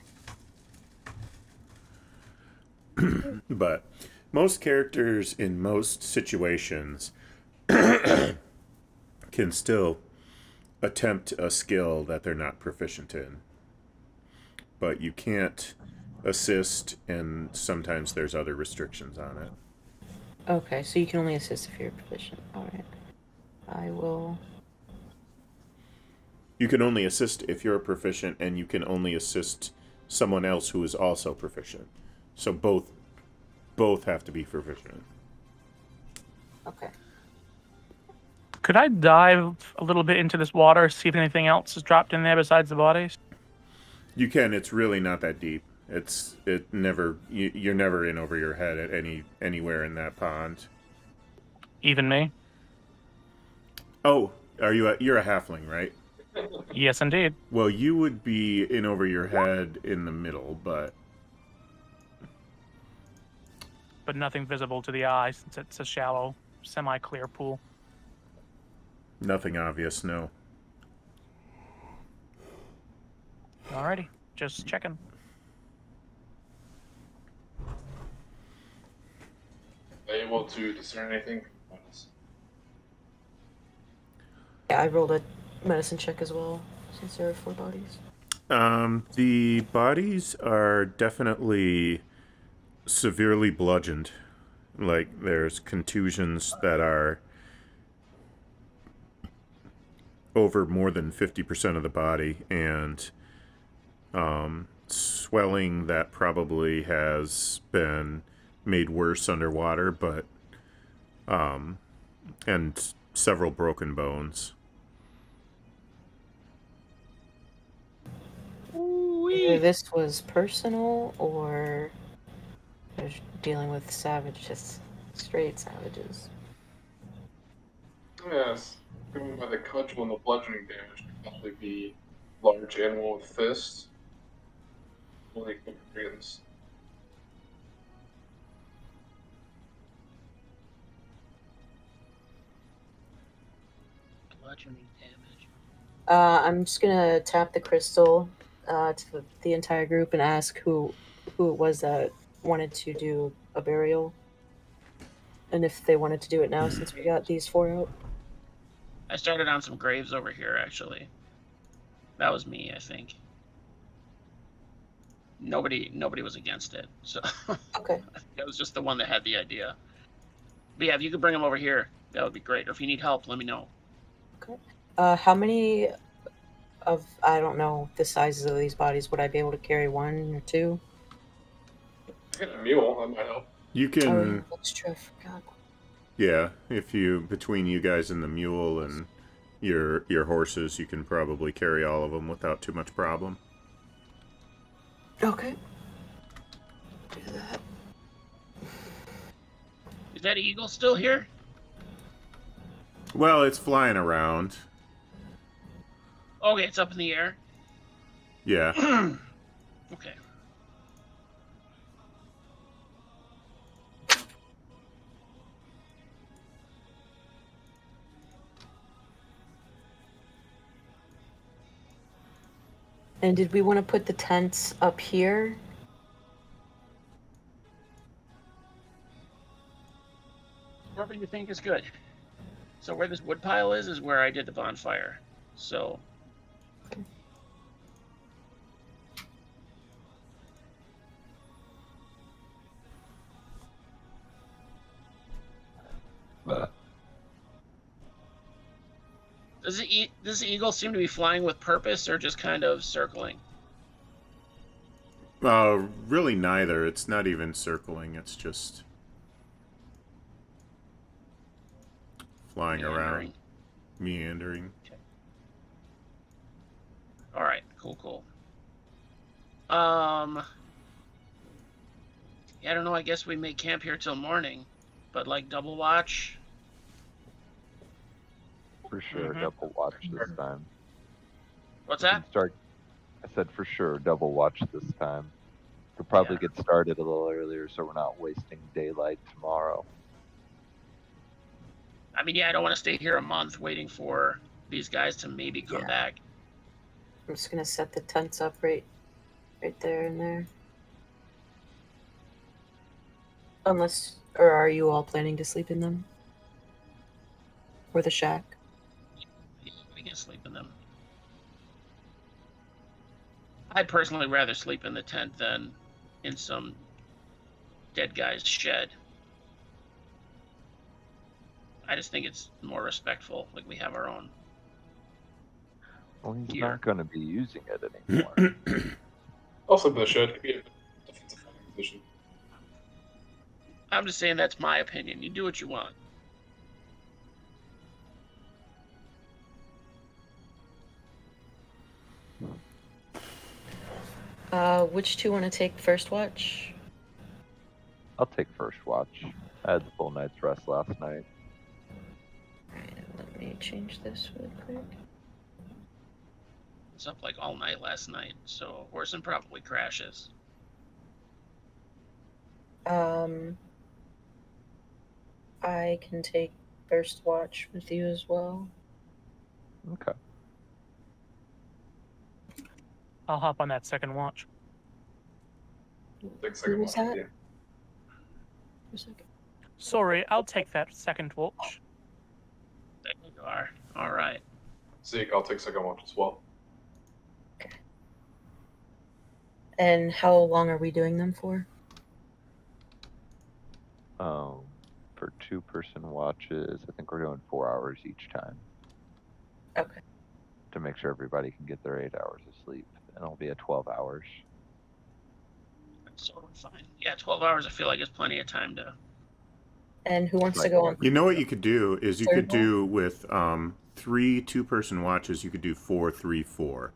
But most characters in most situations can still attempt a skill that they're not proficient in. But you can't assist, and sometimes there's other restrictions on it. Okay, so you can only assist if you're proficient. Alright. I will... You can only assist if you're proficient, and you can only assist someone else who is also proficient. So both have to be proficient. Okay. Could I dive a little bit into this water, see if anything else is dropped in there besides the bodies? You can. It's really not that deep. It never. You're never in over your head at anywhere in that pond. Even me. Oh, are you? You're a halfling, right? Yes, indeed. Well, you would be in over your head in the middle, but nothing visible to the eye since it's a shallow, semi-clear pool. Nothing obvious, no. Alrighty, just checking. Are you able to discern anything? Yeah, I rolled a medicine check as well, since there are four bodies. The bodies are definitely severely bludgeoned. Like, there's contusions that are over more than 50% of the body, and swelling that probably has been made worse underwater, but and several broken bones. Either this was personal, or they're dealing with savages, straight savages. Yes. Given by the cudgel and the bludgeoning damage, it could probably be large animal with fists. Only bludgeoning damage. I'm just gonna tap the crystal to the entire group and ask who it was that wanted to do a burial, and if they wanted to do it now since we got these four out. I started on some graves over here, actually. That was me, I think. Nobody was against it, so okay. That was just the one that had the idea. But yeah, if you could bring them over here, that would be great. Or if you need help, let me know. Okay. How many of, I don't know the sizes of these bodies, would I be able to carry one or two? I got a mule, I might help. You can. Oh, that's true. I forgot. Yeah, if you between you guys and the mule and your horses, you can probably carry all of them without too much problem. Okay. Do that. Is that eagle still here? Well, it's flying around. Okay, it's up in the air. Yeah. Okay. And did we want to put the tents up here? Whatever you think is good. So where this wood pile is where I did the bonfire. So. Okay. Does the eagle seem to be flying with purpose or just kind of circling? Really neither. It's not even circling. It's just flying around. Meandering. Okay. Alright, cool. Yeah, I don't know. I guess we may camp here till morning, but like double watch. For sure, double watch this time. What's that? I said for sure, double watch this time. Could probably get started a little earlier so we're not wasting daylight tomorrow. I mean, yeah, I don't want to stay here a month waiting for these guys to maybe come back. I'm just going to set the tents up right there and there. Unless, or are you all planning to sleep in them? Or the shack? We can sleep in them. I'd personally rather sleep in the tent than in some dead guy's shed. I just think it's more respectful, like we have our own. Well, he's not going to be using it anymore. Also, the shed could be a defensive position. I'm just saying that's my opinion. You do what you want. Which two want to take first watch? I'll take first watch. I had the full night's rest last night. Alright, let me change this really quick. It's up like all night last night, so Orson probably crashes. I can take first watch with you as well. Okay. I'll hop on that second watch. Who was that? Yeah. Sorry, I'll take that second watch. There you are. All right. Zeke, I'll take second watch as well. Okay. And how long are we doing them for? For two-person watches, I think we're doing 4 hours each time. Okay. To make sure everybody can get their 8 hours of sleep. And it'll be at 12 hours. So fine. Yeah, 12 hours I feel like is plenty of time to... And who wants to go on? You know what you could do is you could do with 3 two-person watches, you could do 4, 3, 4.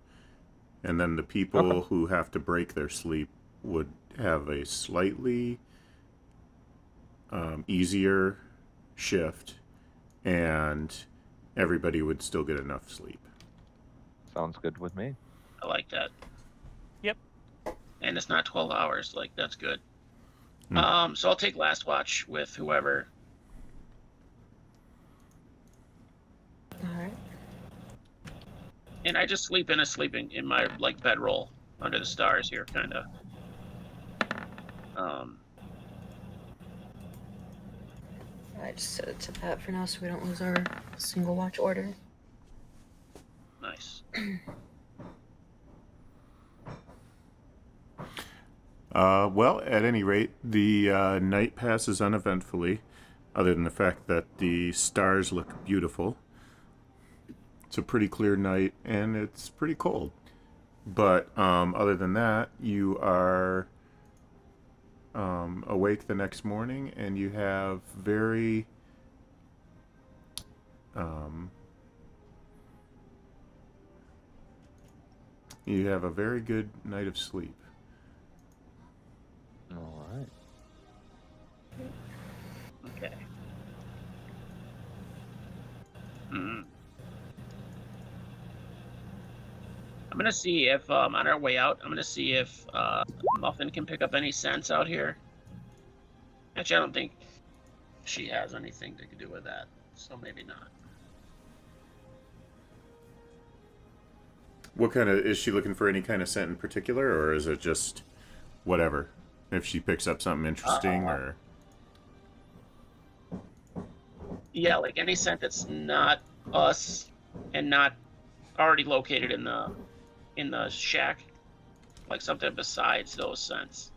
And then the people who have to break their sleep would have a slightly easier shift. And everybody would still get enough sleep. Sounds good with me. I like that. Yep. And it's not 12 hours. Like, that's good. Mm. So I'll take last watch with whoever. All right. mean, I just sleep in a sleeping in my like bedroll under the stars here, kind of. I just set it to that for now so we don't lose our single watch order. Nice. Well, at any rate, the night passes uneventfully, other than the fact that the stars look beautiful. It's a pretty clear night, and it's pretty cold. But other than that, you are awake the next morning, and you have very you have a very good night of sleep. All right. Okay. Mm. I'm gonna see if on our way out, I'm gonna see if Muffin can pick up any scents out here. Actually, I don't think she has anything to do with that, so maybe not. What kind of is she looking for? Any kind of scent in particular, or is it just whatever? If she picks up something interesting, or yeah, like any scent that's not us and not already located in the shack, like something besides those scents.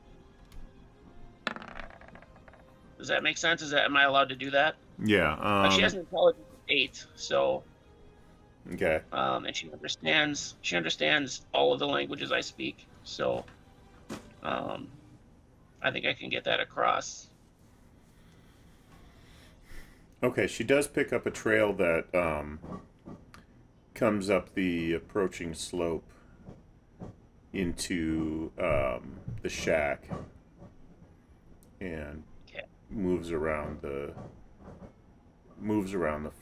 Does that make sense? Is that, am I allowed to do that? Yeah. Like she has an intelligence of 8, so okay. And she understands all of the languages I speak, so I think I can get that across. Okay, she does pick up a trail that comes up the approaching slope into the shack and okay. moves around the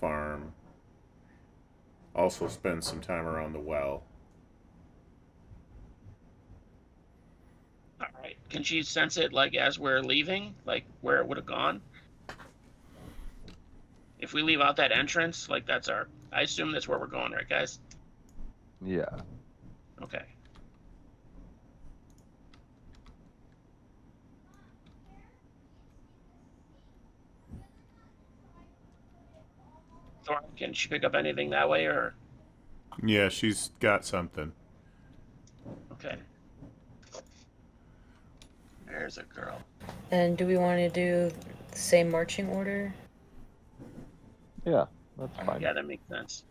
farm. Also spends some time around the well. All right. Can she sense it like as we're leaving, like where it would have gone? If we leave out that entrance, like that's our. I assume that's where we're going, right, guys? Yeah. Okay. Thor, can she pick up anything that way, or? Yeah, she's got something. Okay. There's a girl. And do we want to do the same marching order? Yeah. That's fine. Yeah, that makes sense.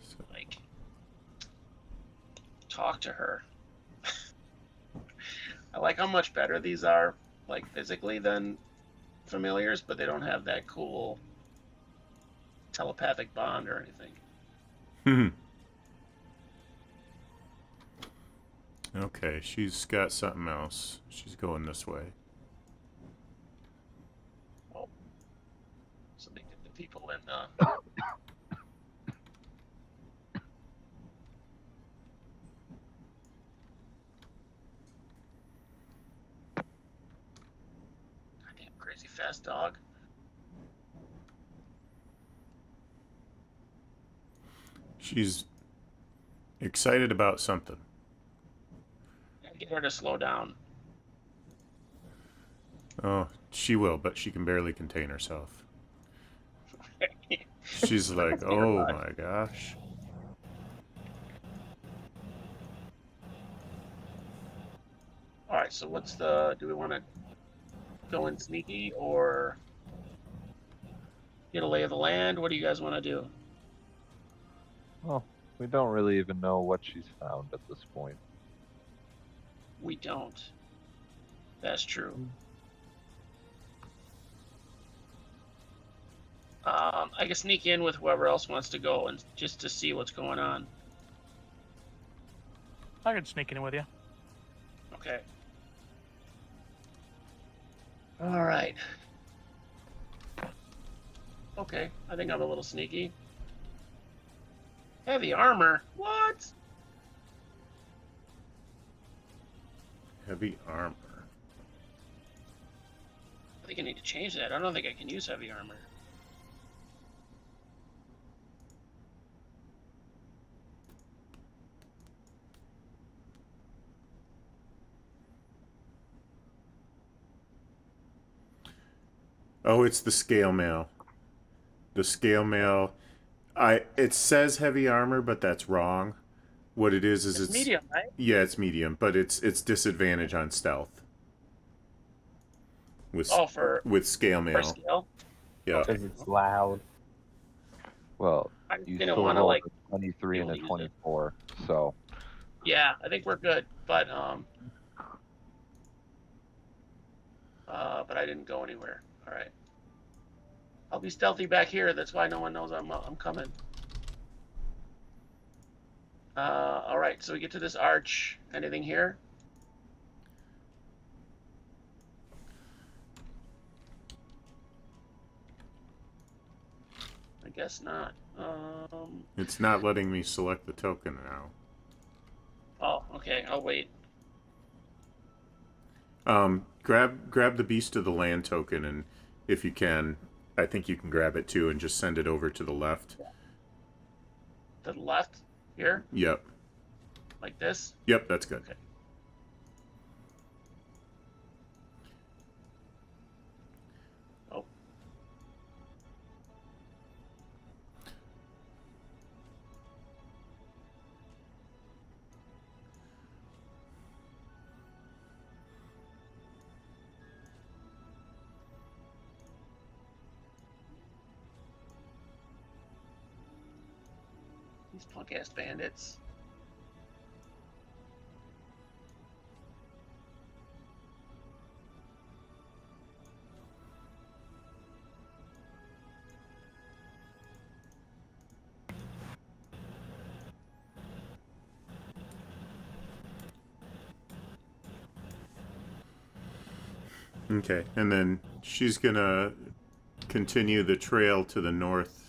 So. Like, talk to her. I like how much better these are, like physically, than familiars, but they don't have that cool telepathic bond or anything. Hmm. Okay, she's got something else. She's going this way. Oh, so they get the people in. Fast dog. She's excited about something. Get her to slow down. Oh, she will, but she can barely contain herself. She's like, oh my gosh. All right, so what's the, do we want to go in sneaky or get a lay of the land? What do you guys want to do? Well, we don't really even know what she's found at this point. We don't. That's true. I can sneak in with whoever else wants to go and just to see what's going on. I can sneak in with you. Okay. All right. Okay, I think I'm a little sneaky. Heavy armor? What? Heavy armor. I think I need to change that. I don't think I can use heavy armor. Oh, it's the scale mail. The scale mail. It says heavy armor, but that's wrong. What it is it's medium, right? Yeah, it's medium, but it's disadvantage on stealth. With scale mail. For scale? Yeah. Because it's loud. Well, you still roll like a 23 and a 24, so. Yeah, I think we're good, but I didn't go anywhere. All right. I'll be stealthy back here. That's why no one knows I'm coming. All right, so we get to this arch. Anything here? I guess not. It's not letting me select the token now. Oh, okay. I'll wait. Grab the Beast of the Land token, and if you can, I think you can grab it too, and just send it over to the left. To the left? Here? Yep. Like this? Yep, that's good. Okay. Oh. These punk-ass bandits. Okay, and then she's gonna continue the trail to the north.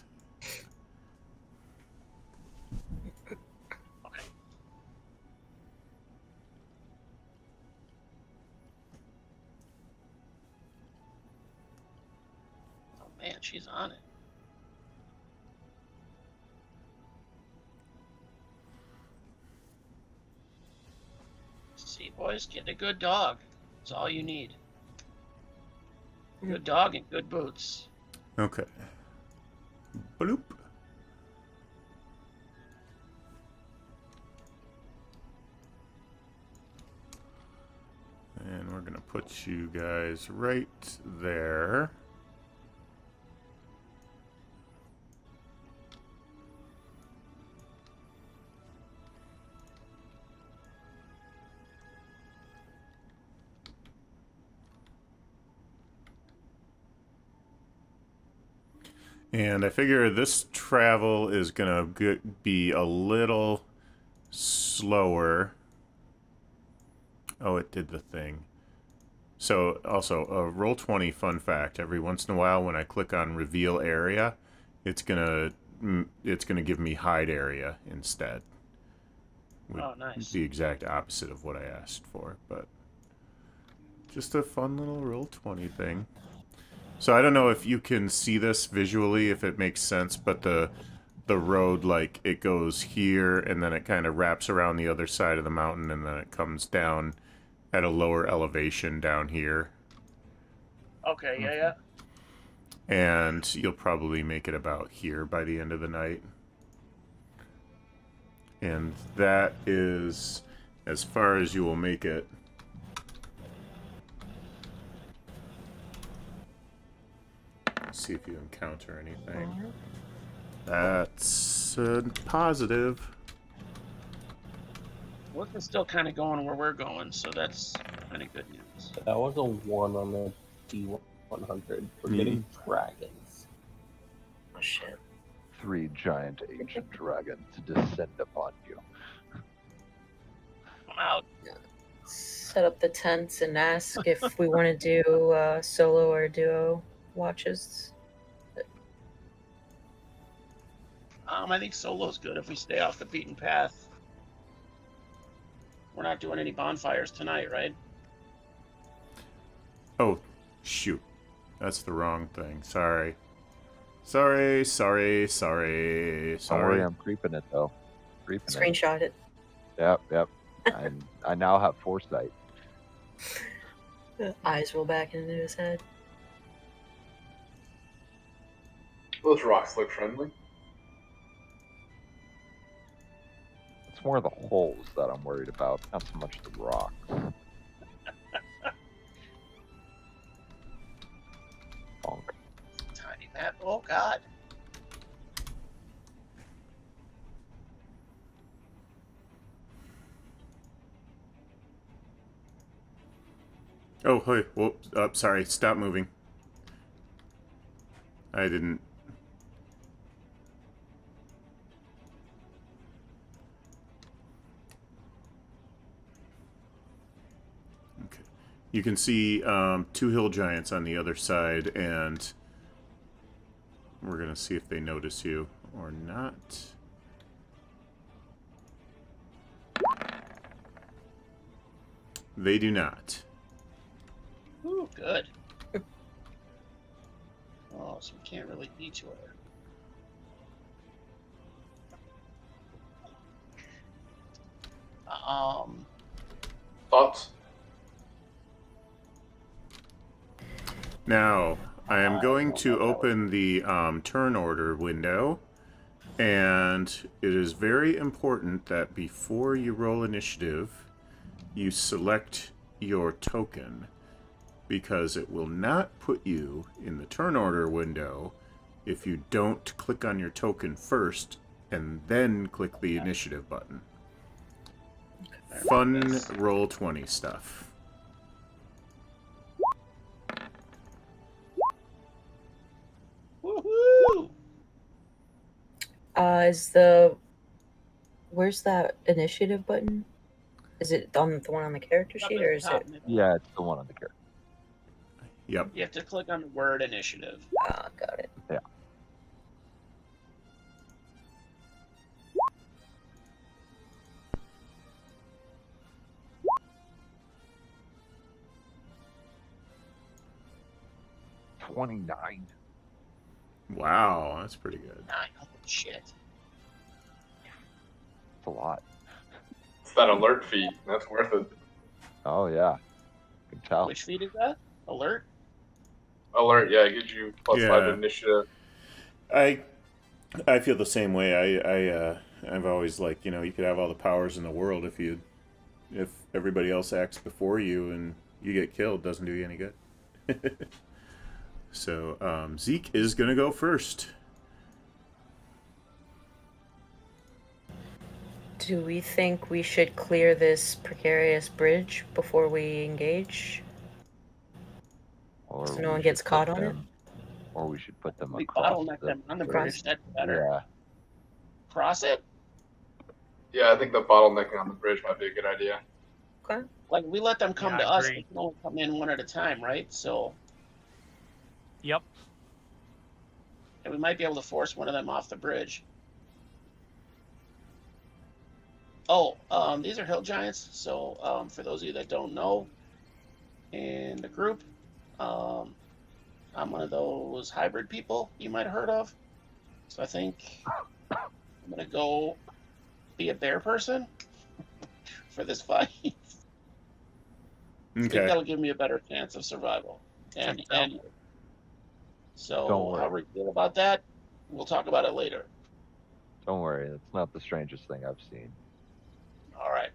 She's on it. See, boys, get a good dog. It's all you need. Good dog and good boots. Okay. Bloop. And we're going to put you guys right there. And I figure this travel is going to be a little slower. Oh, it did the thing. So, also, a Roll20 fun fact. Every once in a while when I click on Reveal Area, it's gonna give me Hide Area instead. Oh, nice. The exact opposite of what I asked for, but just a fun little Roll20 thing. So I don't know if you can see this visually, if it makes sense, but the road, like, it goes here, and then it kind of wraps around the other side of the mountain, and then it comes down at a lower elevation down here. Okay, yeah. And you'll probably make it about here by the end of the night. And that is as far as you will make it. See if you encounter anything. That's positive. Work is still kind of going where we're going, so that's kind of good news. That was a 1 on the D100 for getting dragons. Oh, shit. 3 giant ancient dragons descend upon you. I'm out. Yeah. Set up the tents and ask if we want to do solo or duo watches. I think solo's good if we stay off the beaten path. We're not doing any bonfires tonight, right? Oh, shoot. That's the wrong thing. Sorry. Sorry. Don't worry, I'm creeping it, though. Screenshot it. Yep. I now have foresight. The eyes roll back into his head. Those rocks look friendly. It's more the holes that I'm worried about, not so much the rocks. Bonk. Tiny map. Oh, God. Oh, hey. Whoops. Sorry. Stop moving. I didn't. Okay. You can see two hill giants on the other side, and we're going to see if they notice you or not. They do not. Ooh, good. Oh, so we can't really detour. Thoughts? Now, I am going to open the turn order window, and it is very important that before you roll initiative, you select your token, because it will not put you in the turn order window if you don't click on your token first and then click the initiative button. Fun Roll20 stuff. Woohoo! Where's that initiative button? Is it on the one on the character sheet, or is it? Yeah, it's the one on the character. Yep. You have to click on the word initiative. Ah, got it. Yeah. $29. Wow, that's pretty good. Holy shit. It's a lot. It's that alert feed. That's worth it. Oh, yeah. Good job. Which feed is that? Alert? Alert, yeah, it gives you plus 5 initiative. I feel the same way. I've always, like, you know, you could have all the powers in the world if everybody else acts before you and you get killed, doesn't do you any good. So Zeke is gonna go first. Do we think we should clear this precarious bridge before we engage? So no one gets caught on it? Or we should put them across them on the bridge. That's better. Yeah. Cross it? Yeah, I think the bottlenecking on the bridge might be a good idea. Okay. Like, we let them come to us. They can only come in one at a time, right? So. Yep. And we might be able to force one of them off the bridge. Oh, these are hill giants. So, for those of you that don't know, in the group, I'm one of those hybrid people you might have heard of, so I think I'm gonna go be a bear person for this fight. Okay. I think that'll give me a better chance of survival. And so how we feel about that, we'll talk about it later. Don't worry, that's not the strangest thing I've seen. All right.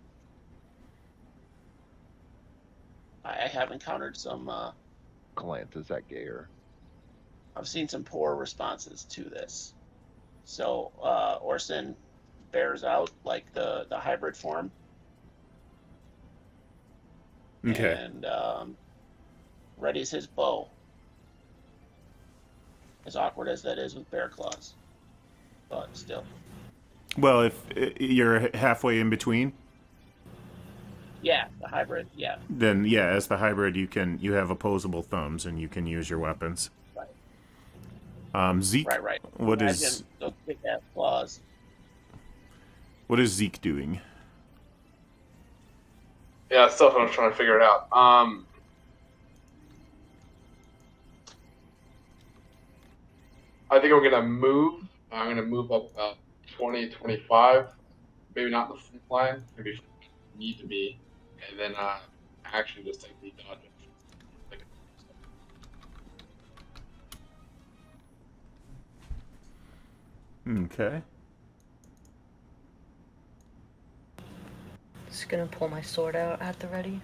I have encountered some glances at Geiger. I've seen some poor responses to this. So Orson bears out like the hybrid form. Okay. And readies his bow. As awkward as that is with bear claws. But still. Well, if you're halfway in between. Yeah, the hybrid, yeah. Then, yeah, as the hybrid, you have opposable thumbs, and you can use your weapons. Right. Zeke, what is those big ass claws? What is Zeke doing? Yeah, that's stuff I'm trying to figure it out. I think I'm gonna move. I'm gonna move up about 20, 25, maybe not the front line, maybe need to be, and then actually just take the dodge. Okay. Just gonna pull my sword out at the ready.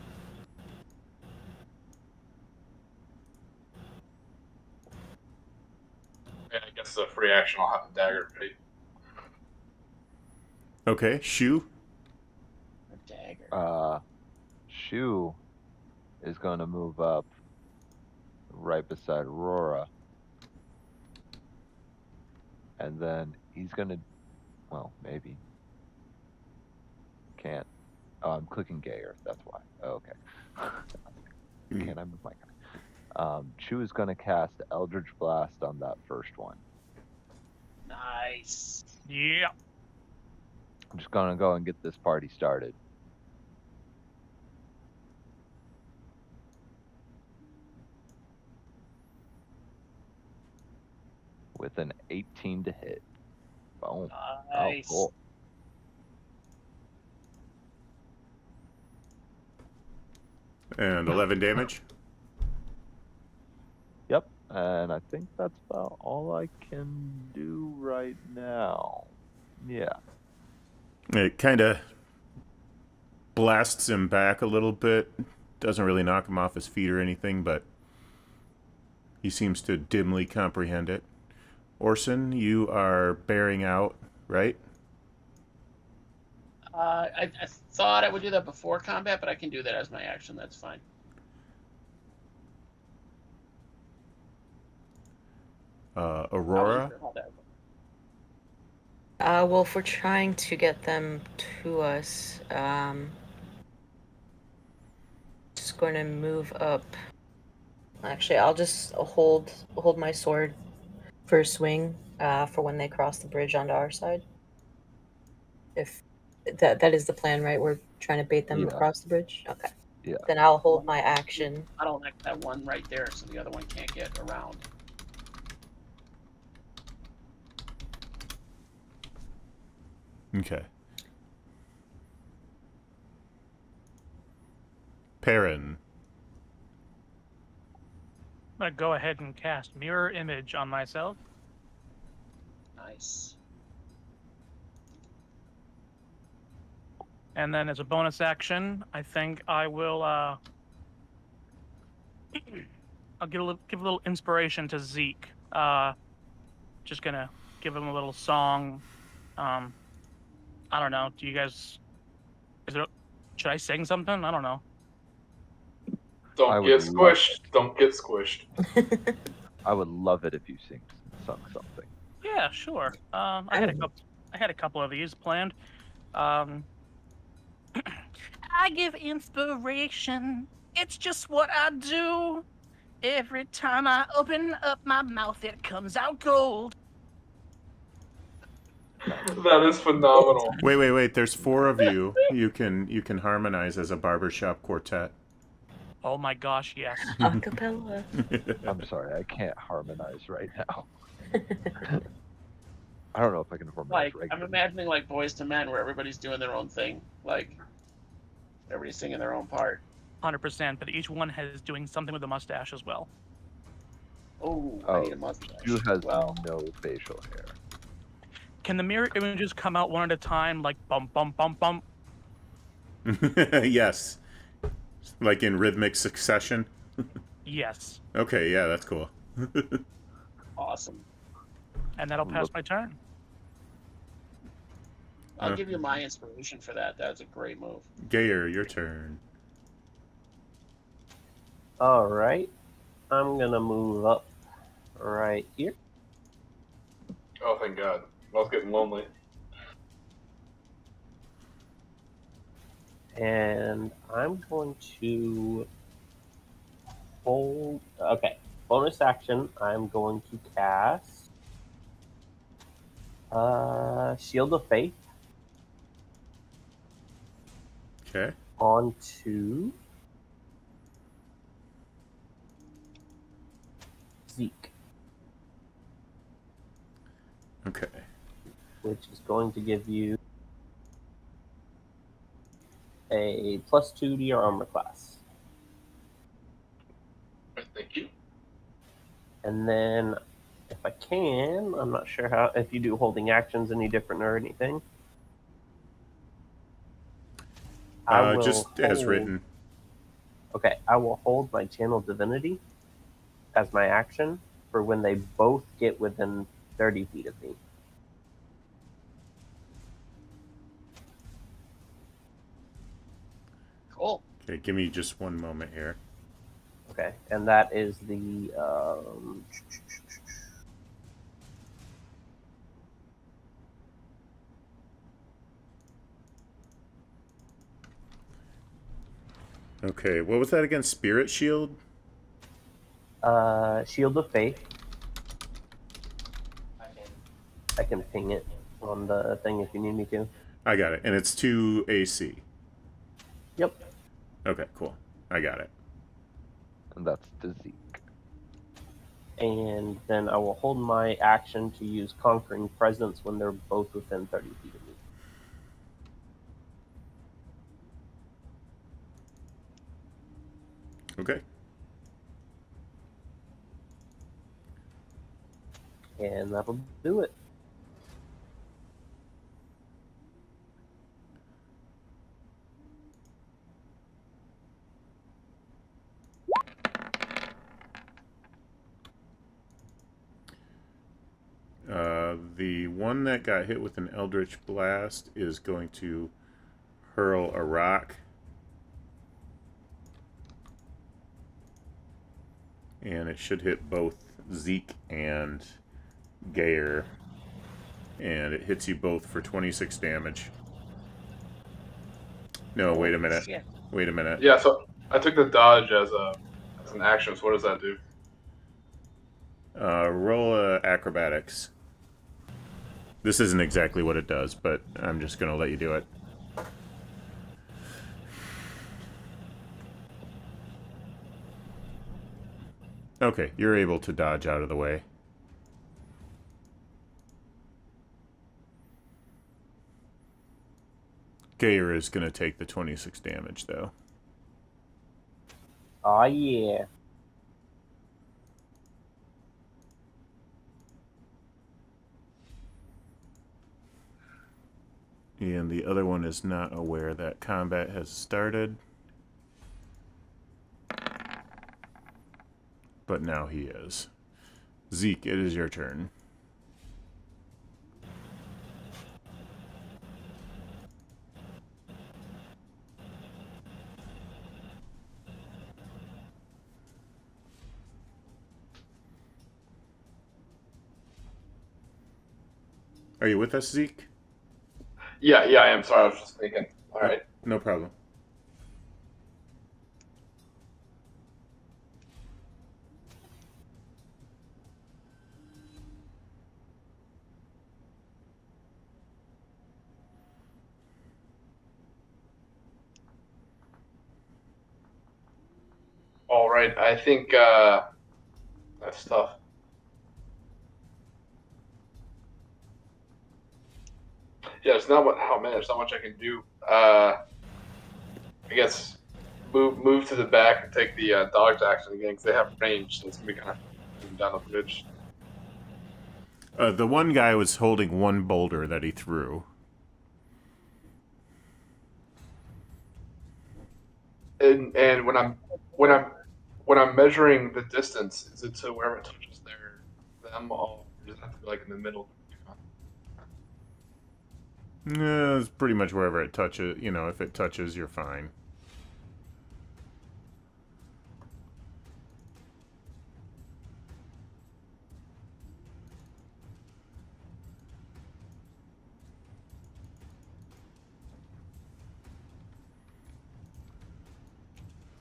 Yeah, I guess the free action, I'll have a dagger ready. Okay, Shu. A dagger. Shu is gonna move up right beside Aurora. And then he's gonna, well, maybe. Can't. Oh, I'm clicking Geiger, that's why. Oh, okay. Can I move my guy? Chu is gonna cast Eldritch Blast on that first one. Nice. Yeah. I'm just gonna go and get this party started. With an 18 to hit. Boom. Nice. Oh, cool. And 11 damage. Yep. And I think that's about all I can do right now. Yeah. It kind of blasts him back a little bit. Doesn't really knock him off his feet or anything, but he seems to dimly comprehend it. Orson, you are bearing out, right? I thought I would do that before combat, but I can do that as my action. That's fine. Aurora? Well, if we're trying to get them to us, just going to move up. Actually, I'll just hold my sword. First swing for when they cross the bridge onto our side. If that is the plan, right? We're trying to bait them across the bridge. Okay. Yeah. Then I'll hold my action. I don't like that one right there, so the other one can't get around. Okay. Perrin. I'm going to go ahead and cast Mirror Image on myself. Nice. And then as a bonus action, I think I will I'll give a little inspiration to Zeke. Just going to give him a little song. I don't know. Do you guys... should I sing something? I don't know. Don't get squished. Don't get squished. I would love it if you sung something. Yeah, sure. I had a couple of these planned. I give inspiration. It's just what I do. Every time I open up my mouth, it comes out gold. That is phenomenal. Wait. There's four of you. You can harmonize as a barbershop quartet. Oh my gosh, yes. Acapella. I'm sorry, I can't harmonize right now. I don't know if I can harmonize right now. I'm imagining like Boys to Men where everybody's doing their own thing. Like, everybody's singing their own part. 100%, but each one is doing something with a mustache as well. Oh, I need a mustache. Who has no facial hair? Can the mirror images come out one at a time, like bump, bump, bump, bump? Yes. Like in rhythmic succession? Yes. Okay, yeah, that's cool. Awesome. And that'll pass my turn. I'll give you my inspiration for that. That was a great move. Geiger, your turn. All right. I'm going to move up right here. Oh, thank God. I was getting lonely. And I'm going to hold... Okay, bonus action. I'm going to cast Shield of Faith. Okay. On to Zeke. Okay. Which is going to give you a +2 to your armor class. Thank you. And then, if I can, I'm not sure how, if you do holding actions any different or anything. Just hold, as written. Okay, I will hold my Channel Divinity as my action for when they both get within 30 feet of me. Cool. Okay, give me just one moment here. Okay, and that is the okay, what was that again? Spirit Shield? Shield of Faith. I can ping it on the thing if you need me to. I got it, and it's 2 AC. Yep. Okay, cool. I got it. And that's the Zeke. And then I will hold my action to use Conquering Presence when they're both within 30 feet of me. Okay. And that'll do it. The one that got hit with an Eldritch Blast is going to hurl a rock. And it should hit both Zeke and Geiger. And it hits you both for 26 damage. No, wait a minute. Yeah. Wait a minute. Yeah, so I took the dodge as an action, so what does that do? Roll acrobatics. This isn't exactly what it does, but I'm just going to let you do it. Okay, you're able to dodge out of the way. Geiger is going to take the 26 damage, though. Aw, yeah. And the other one is not aware that combat has started. But now he is. Zeke, it is your turn. Are you with us, Zeke? Yeah, I am. Sorry, I was just thinking. All right. No problem. All right. I think that's tough. Yeah, it's not what. Oh man, there's not much I can do. I guess move to the back and take the dog's action again because they have range, so it's gonna be kind of moving down the bridge. The one guy was holding one boulder that he threw. And when I'm measuring the distance, is it to wherever it touches them all? You just have to be like in the middle. No, it's pretty much wherever it touches. You know, if it touches, you're fine.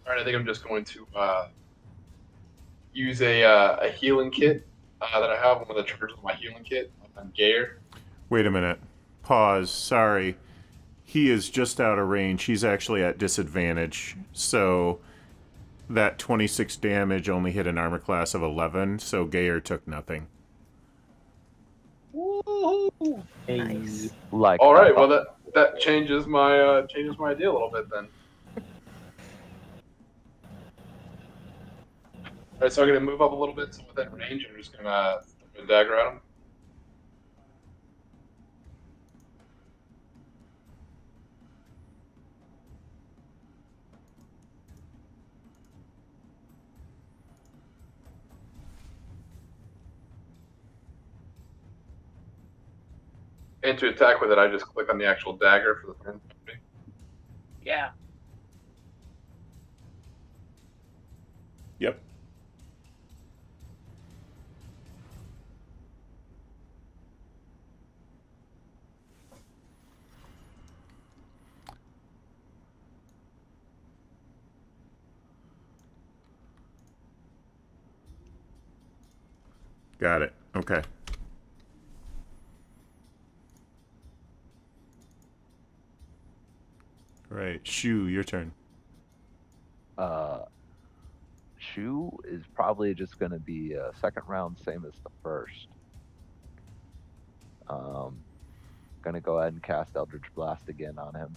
All right, I think I'm just going to use a healing kit that I have, one of the triggers of my healing kit on Geiger. Wait a minute. Pause. Sorry. He is just out of range. He's actually at disadvantage. So that 26 damage only hit an armor class of 11, so Geiger took nothing. Woohoo! Nice. Like, all right, well that changes my idea a little bit then. All right, so I'm gonna move up a little bit. So with that range, I'm just gonna throw a dagger at him. And to attack with it, I just click on the actual dagger for the thing. Yeah. Yep. Got it. Okay. Right, Shu, your turn. Shu is probably just going to be a second round, same as the first. Going to go ahead and cast Eldritch Blast again on him.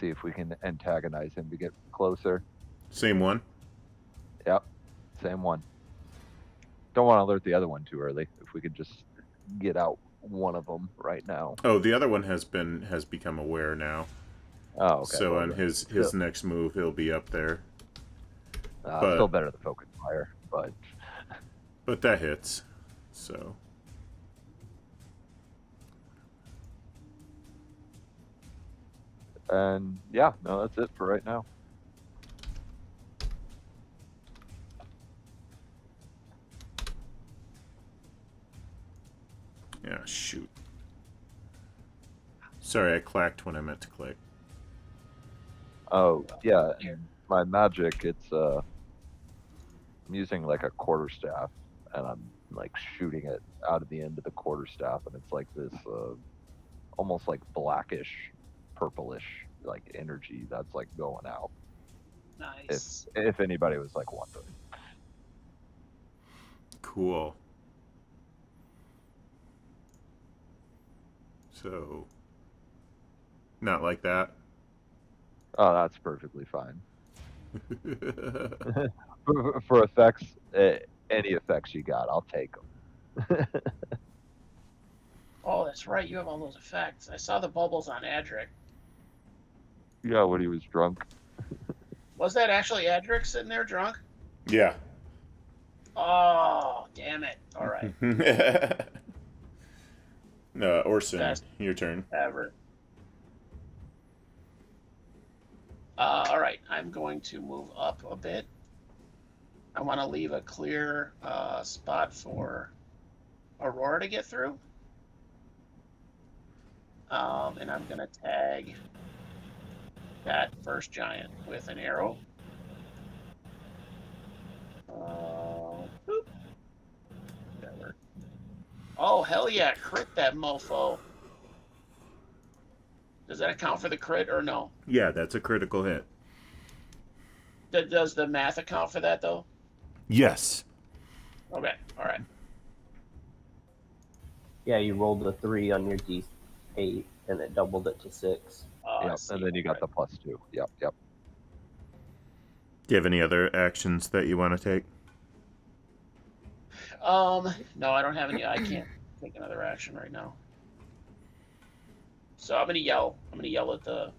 See if we can antagonize him to get closer. Same one? Yep, same one. Don't want to alert the other one too early. If we could just get out one of them right now. Oh, the other one has become aware now. Oh, okay. So on his next move, he'll be up there. But, still better than Falcon's Fire, but that hits. So and yeah, no, that's it for right now. Yeah, shoot. Sorry, I clacked when I meant to click. Oh, yeah. My magic, it's, I'm using like a quarterstaff, and I'm like shooting it out of the end of the quarterstaff, and it's like this almost like blackish, purplish, like energy that's like going out. Nice. If anybody was like wondering. Cool. So, not like that. Oh, that's perfectly fine. for effects, any effects you got, I'll take them. Oh, that's right. You have all those effects. I saw the bubbles on Adric. Yeah, when he was drunk. Was that actually Adric sitting there drunk? Yeah. Oh, damn it. All right. Orson, best your turn. Ever. All right, I'm going to move up a bit. I want to leave a clear spot for Aurora to get through. And I'm going to tag that first giant with an arrow. Oh, hell yeah, crit that mofo. Does that account for the crit or no? Yeah, that's a critical hit. Does the math account for that, though? Yes. Okay, all right. Yeah, you rolled a 3 on your D8, and it doubled it to 6. Yep, and then you got the +2. Yep, yep. Do you have any other actions that you want to take? No, I don't have any. I can't take another action right now. So I'm gonna yell. I'm gonna yell at the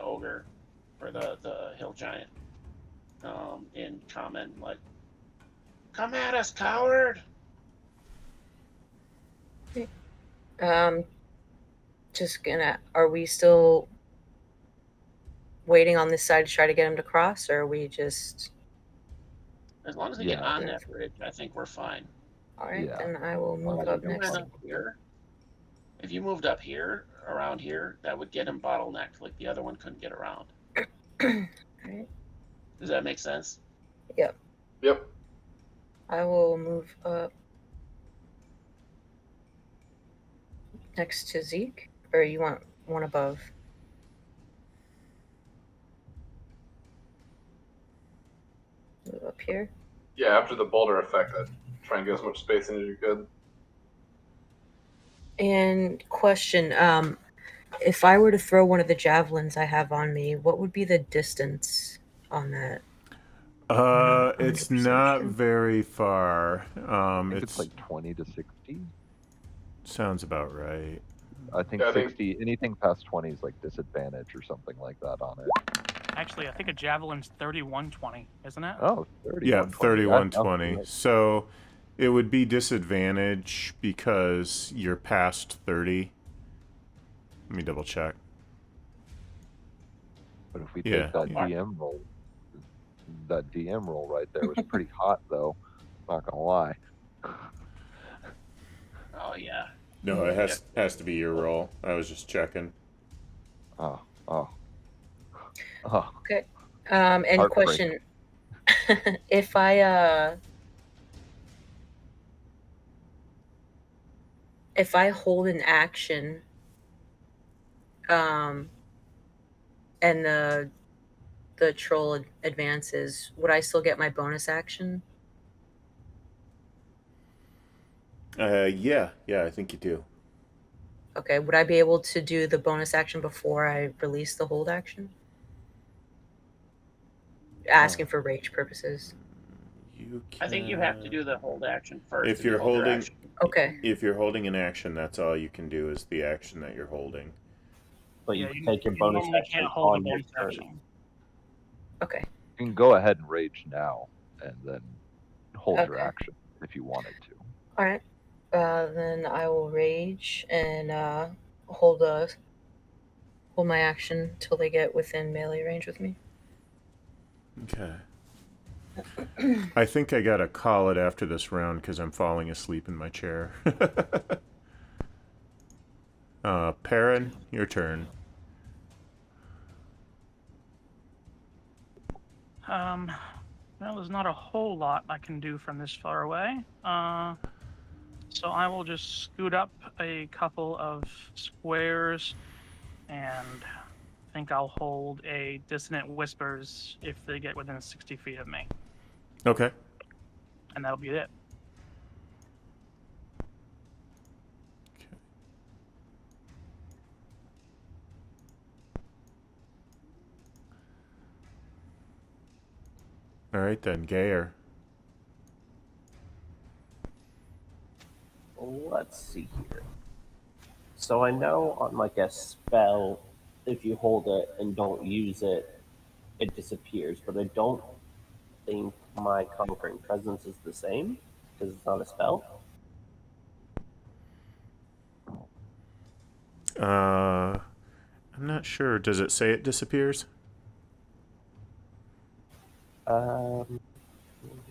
ogre or the hill giant. And comment like, "Come at us, coward!" Just gonna. Are we still waiting on this side to try to get him to cross, or are we just? As long as we get on that bridge, I think we're fine. All right, then I will move up next. If you moved up here, around here, that would get him bottlenecked, like the other one couldn't get around. All right. Does that make sense? Yep. Yep. I will move up next to Zeke, or you want one above? Move up here. Yeah, after the boulder effect, I'd try and get as much space in as you could. And question, if I were to throw one of the javelins I have on me, what would be the distance on that? It's not very far. It's like 20 to 60. Sounds about right. I think 60, anything past 20 is like disadvantage or something like that on it. Actually, I think a javelin's 3120, isn't it? Oh, 3120. Yeah, 3120. So it would be disadvantage because you're past 30. Let me double check. But if we take that DM roll, that DM roll right there was pretty hot, though. Not gonna lie. Oh yeah. No, it has to be your roll. I was just checking. Oh. Okay. And question: if I if I hold an action, and the troll advances, would I still get my bonus action? Yeah, I think you do. Okay, would I be able to do the bonus action before I release the hold action? Asking for rage purposes. You can... I think you have to do the hold action first. If you're holding, if you're holding an action, that's all you can do is the action that you're holding. But yeah, you can take your bonus action on your turn. Okay. You can go ahead and rage now, and then hold your action if you wanted to. All right. Then I will rage and hold my action till they get within melee range with me. Okay. I think I gotta call it after this round because I'm falling asleep in my chair. Perrin, your turn. Well, there's not a whole lot I can do from this far away. So I will just scoot up a couple of squares, and I think I'll hold a Dissonant Whispers if they get within 60 feet of me. Okay. And that'll be it. Okay. All right then, Geiger. Let's see here. So I know on like a spell, if you hold it and don't use it, it disappears. But I don't think my Conquering Presence is the same because it's not a spell. I'm not sure. Does it say it disappears?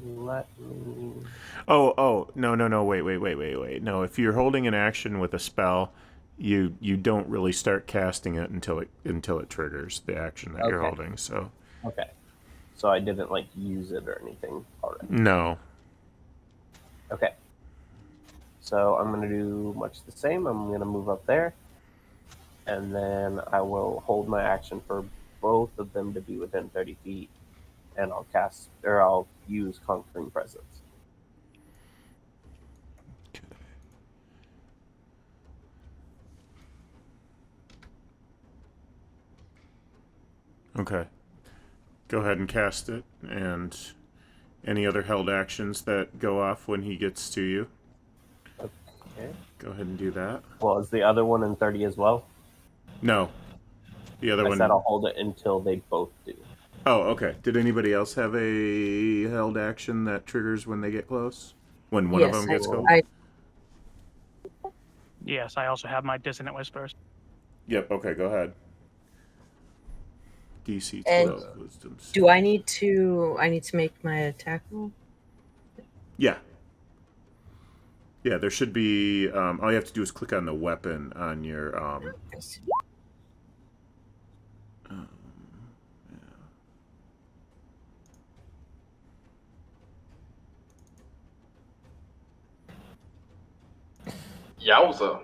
Let me... Oh, no. Wait. No, if you're holding an action with a spell, you don't really start casting it until it triggers the action that you're holding. So so I didn't like use it or anything already. No. Okay. So I'm gonna do much the same. I'm gonna move up there, and then I will hold my action for both of them to be within 30 feet, and I'll cast or I'll use Conquering Presence. Okay. Go ahead and cast it. And any other held actions that go off when he gets to you? Okay. Go ahead and do that. Well, is the other one in 30 as well? No. The other one... I said I'll hold it until they both do. Oh, okay. Did anybody else have a held action that triggers when they get close? When one of them gets close? Yes, I also have my Dissonant Whispers. Yep, okay, go ahead. DC 12 and Wisdom. Do I need to? I need to make my attack roll. Yeah. There should be. All you have to do is click on the weapon on your. Yowza.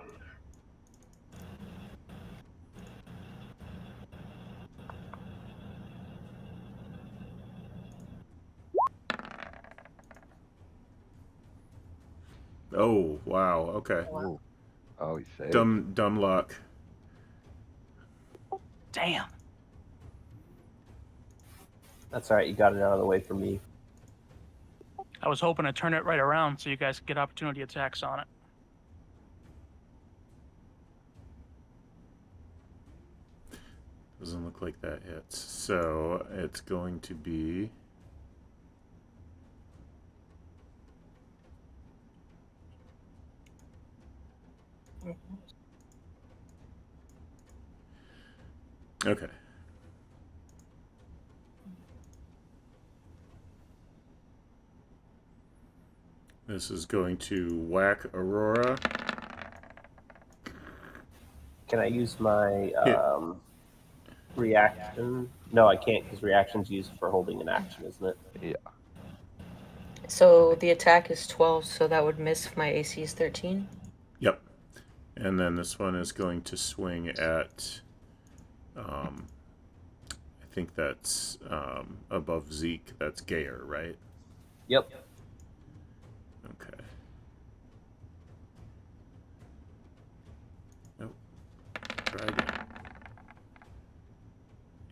Oh, wow. Okay. Ooh. Oh, he's safe. Dumb luck. Damn. That's all right. You got it out of the way for me. I was hoping to turn it right around so you guys could get opportunity attacks on it. Doesn't look like that hits. So it's going to be... Okay. This is going to whack Aurora. Can I use my reaction? No, I can't, because reaction's used for holding an action, isn't it? Yeah. So the attack is 12, so that would miss if my AC is 13? Yep. And then this one is going to swing at... I think that's above Zeke. That's Geiger, right? Yep. Okay. Nope. Try again.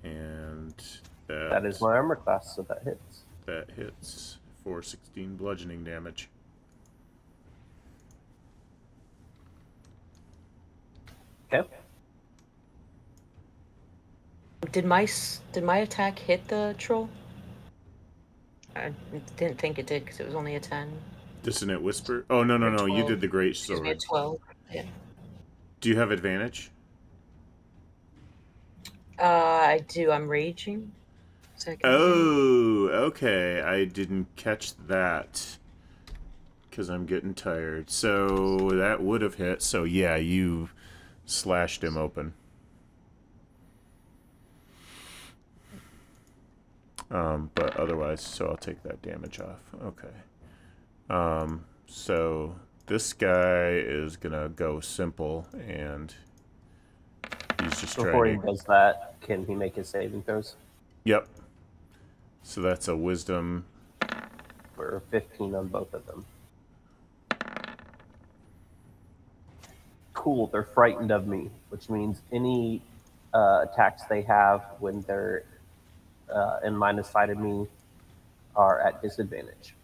And that is my armor class, so that hits. That hits for 16 bludgeoning damage. Okay. Did my attack hit the troll? I didn't think it did because it was only a 10. Dissonant Whisper? Oh, no. You did the great sword. It's 12. Yeah. Do you have advantage? I do. I'm raging. Oh, okay. I didn't catch that because I'm getting tired. So that would have hit. So yeah, you slashed him open. But otherwise, so I'll take that damage off. Okay. So this guy is gonna go simple, and he's just trying. Before he does that, can he make his saving throws? Yep. So that's a wisdom. We're 15 on both of them. Cool. They're frightened of me, which means any attacks they have when they're and line of sight of me are at disadvantage.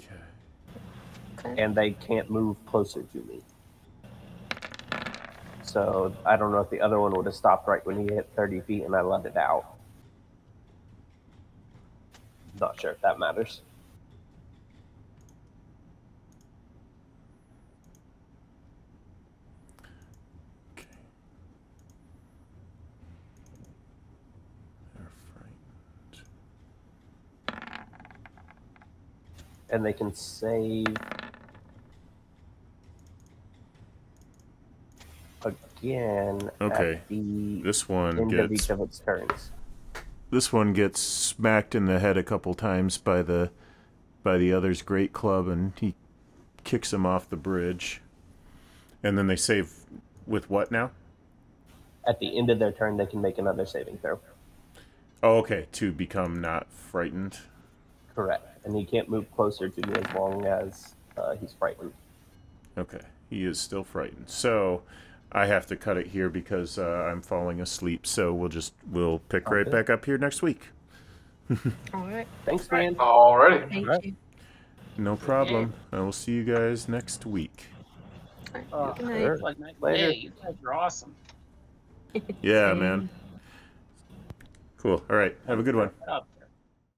Okay. And they can't move closer to me. So I don't know if the other one would have stopped right when he hit 30 feet and I let it out. Not sure if that matters. And they can save again. Okay. At the this one end gets of each of its turns. This one gets smacked in the head a couple times by the other's great club, and he kicks him off the bridge. And then they save with what now? At the end of their turn, they can make another saving throw. Oh, okay. To become not frightened. Correct. And he can't move closer to me as long as he's frightened. Okay. He is still frightened. So I have to cut it here because I'm falling asleep. So we'll pick okay. right back up here next week. All right. Thanks, man. All right. Thank you. No problem. I will see you guys next week. Oh, good night. Sure. Later. You guys are awesome. Yeah, man. Cool. All right. Have a good one.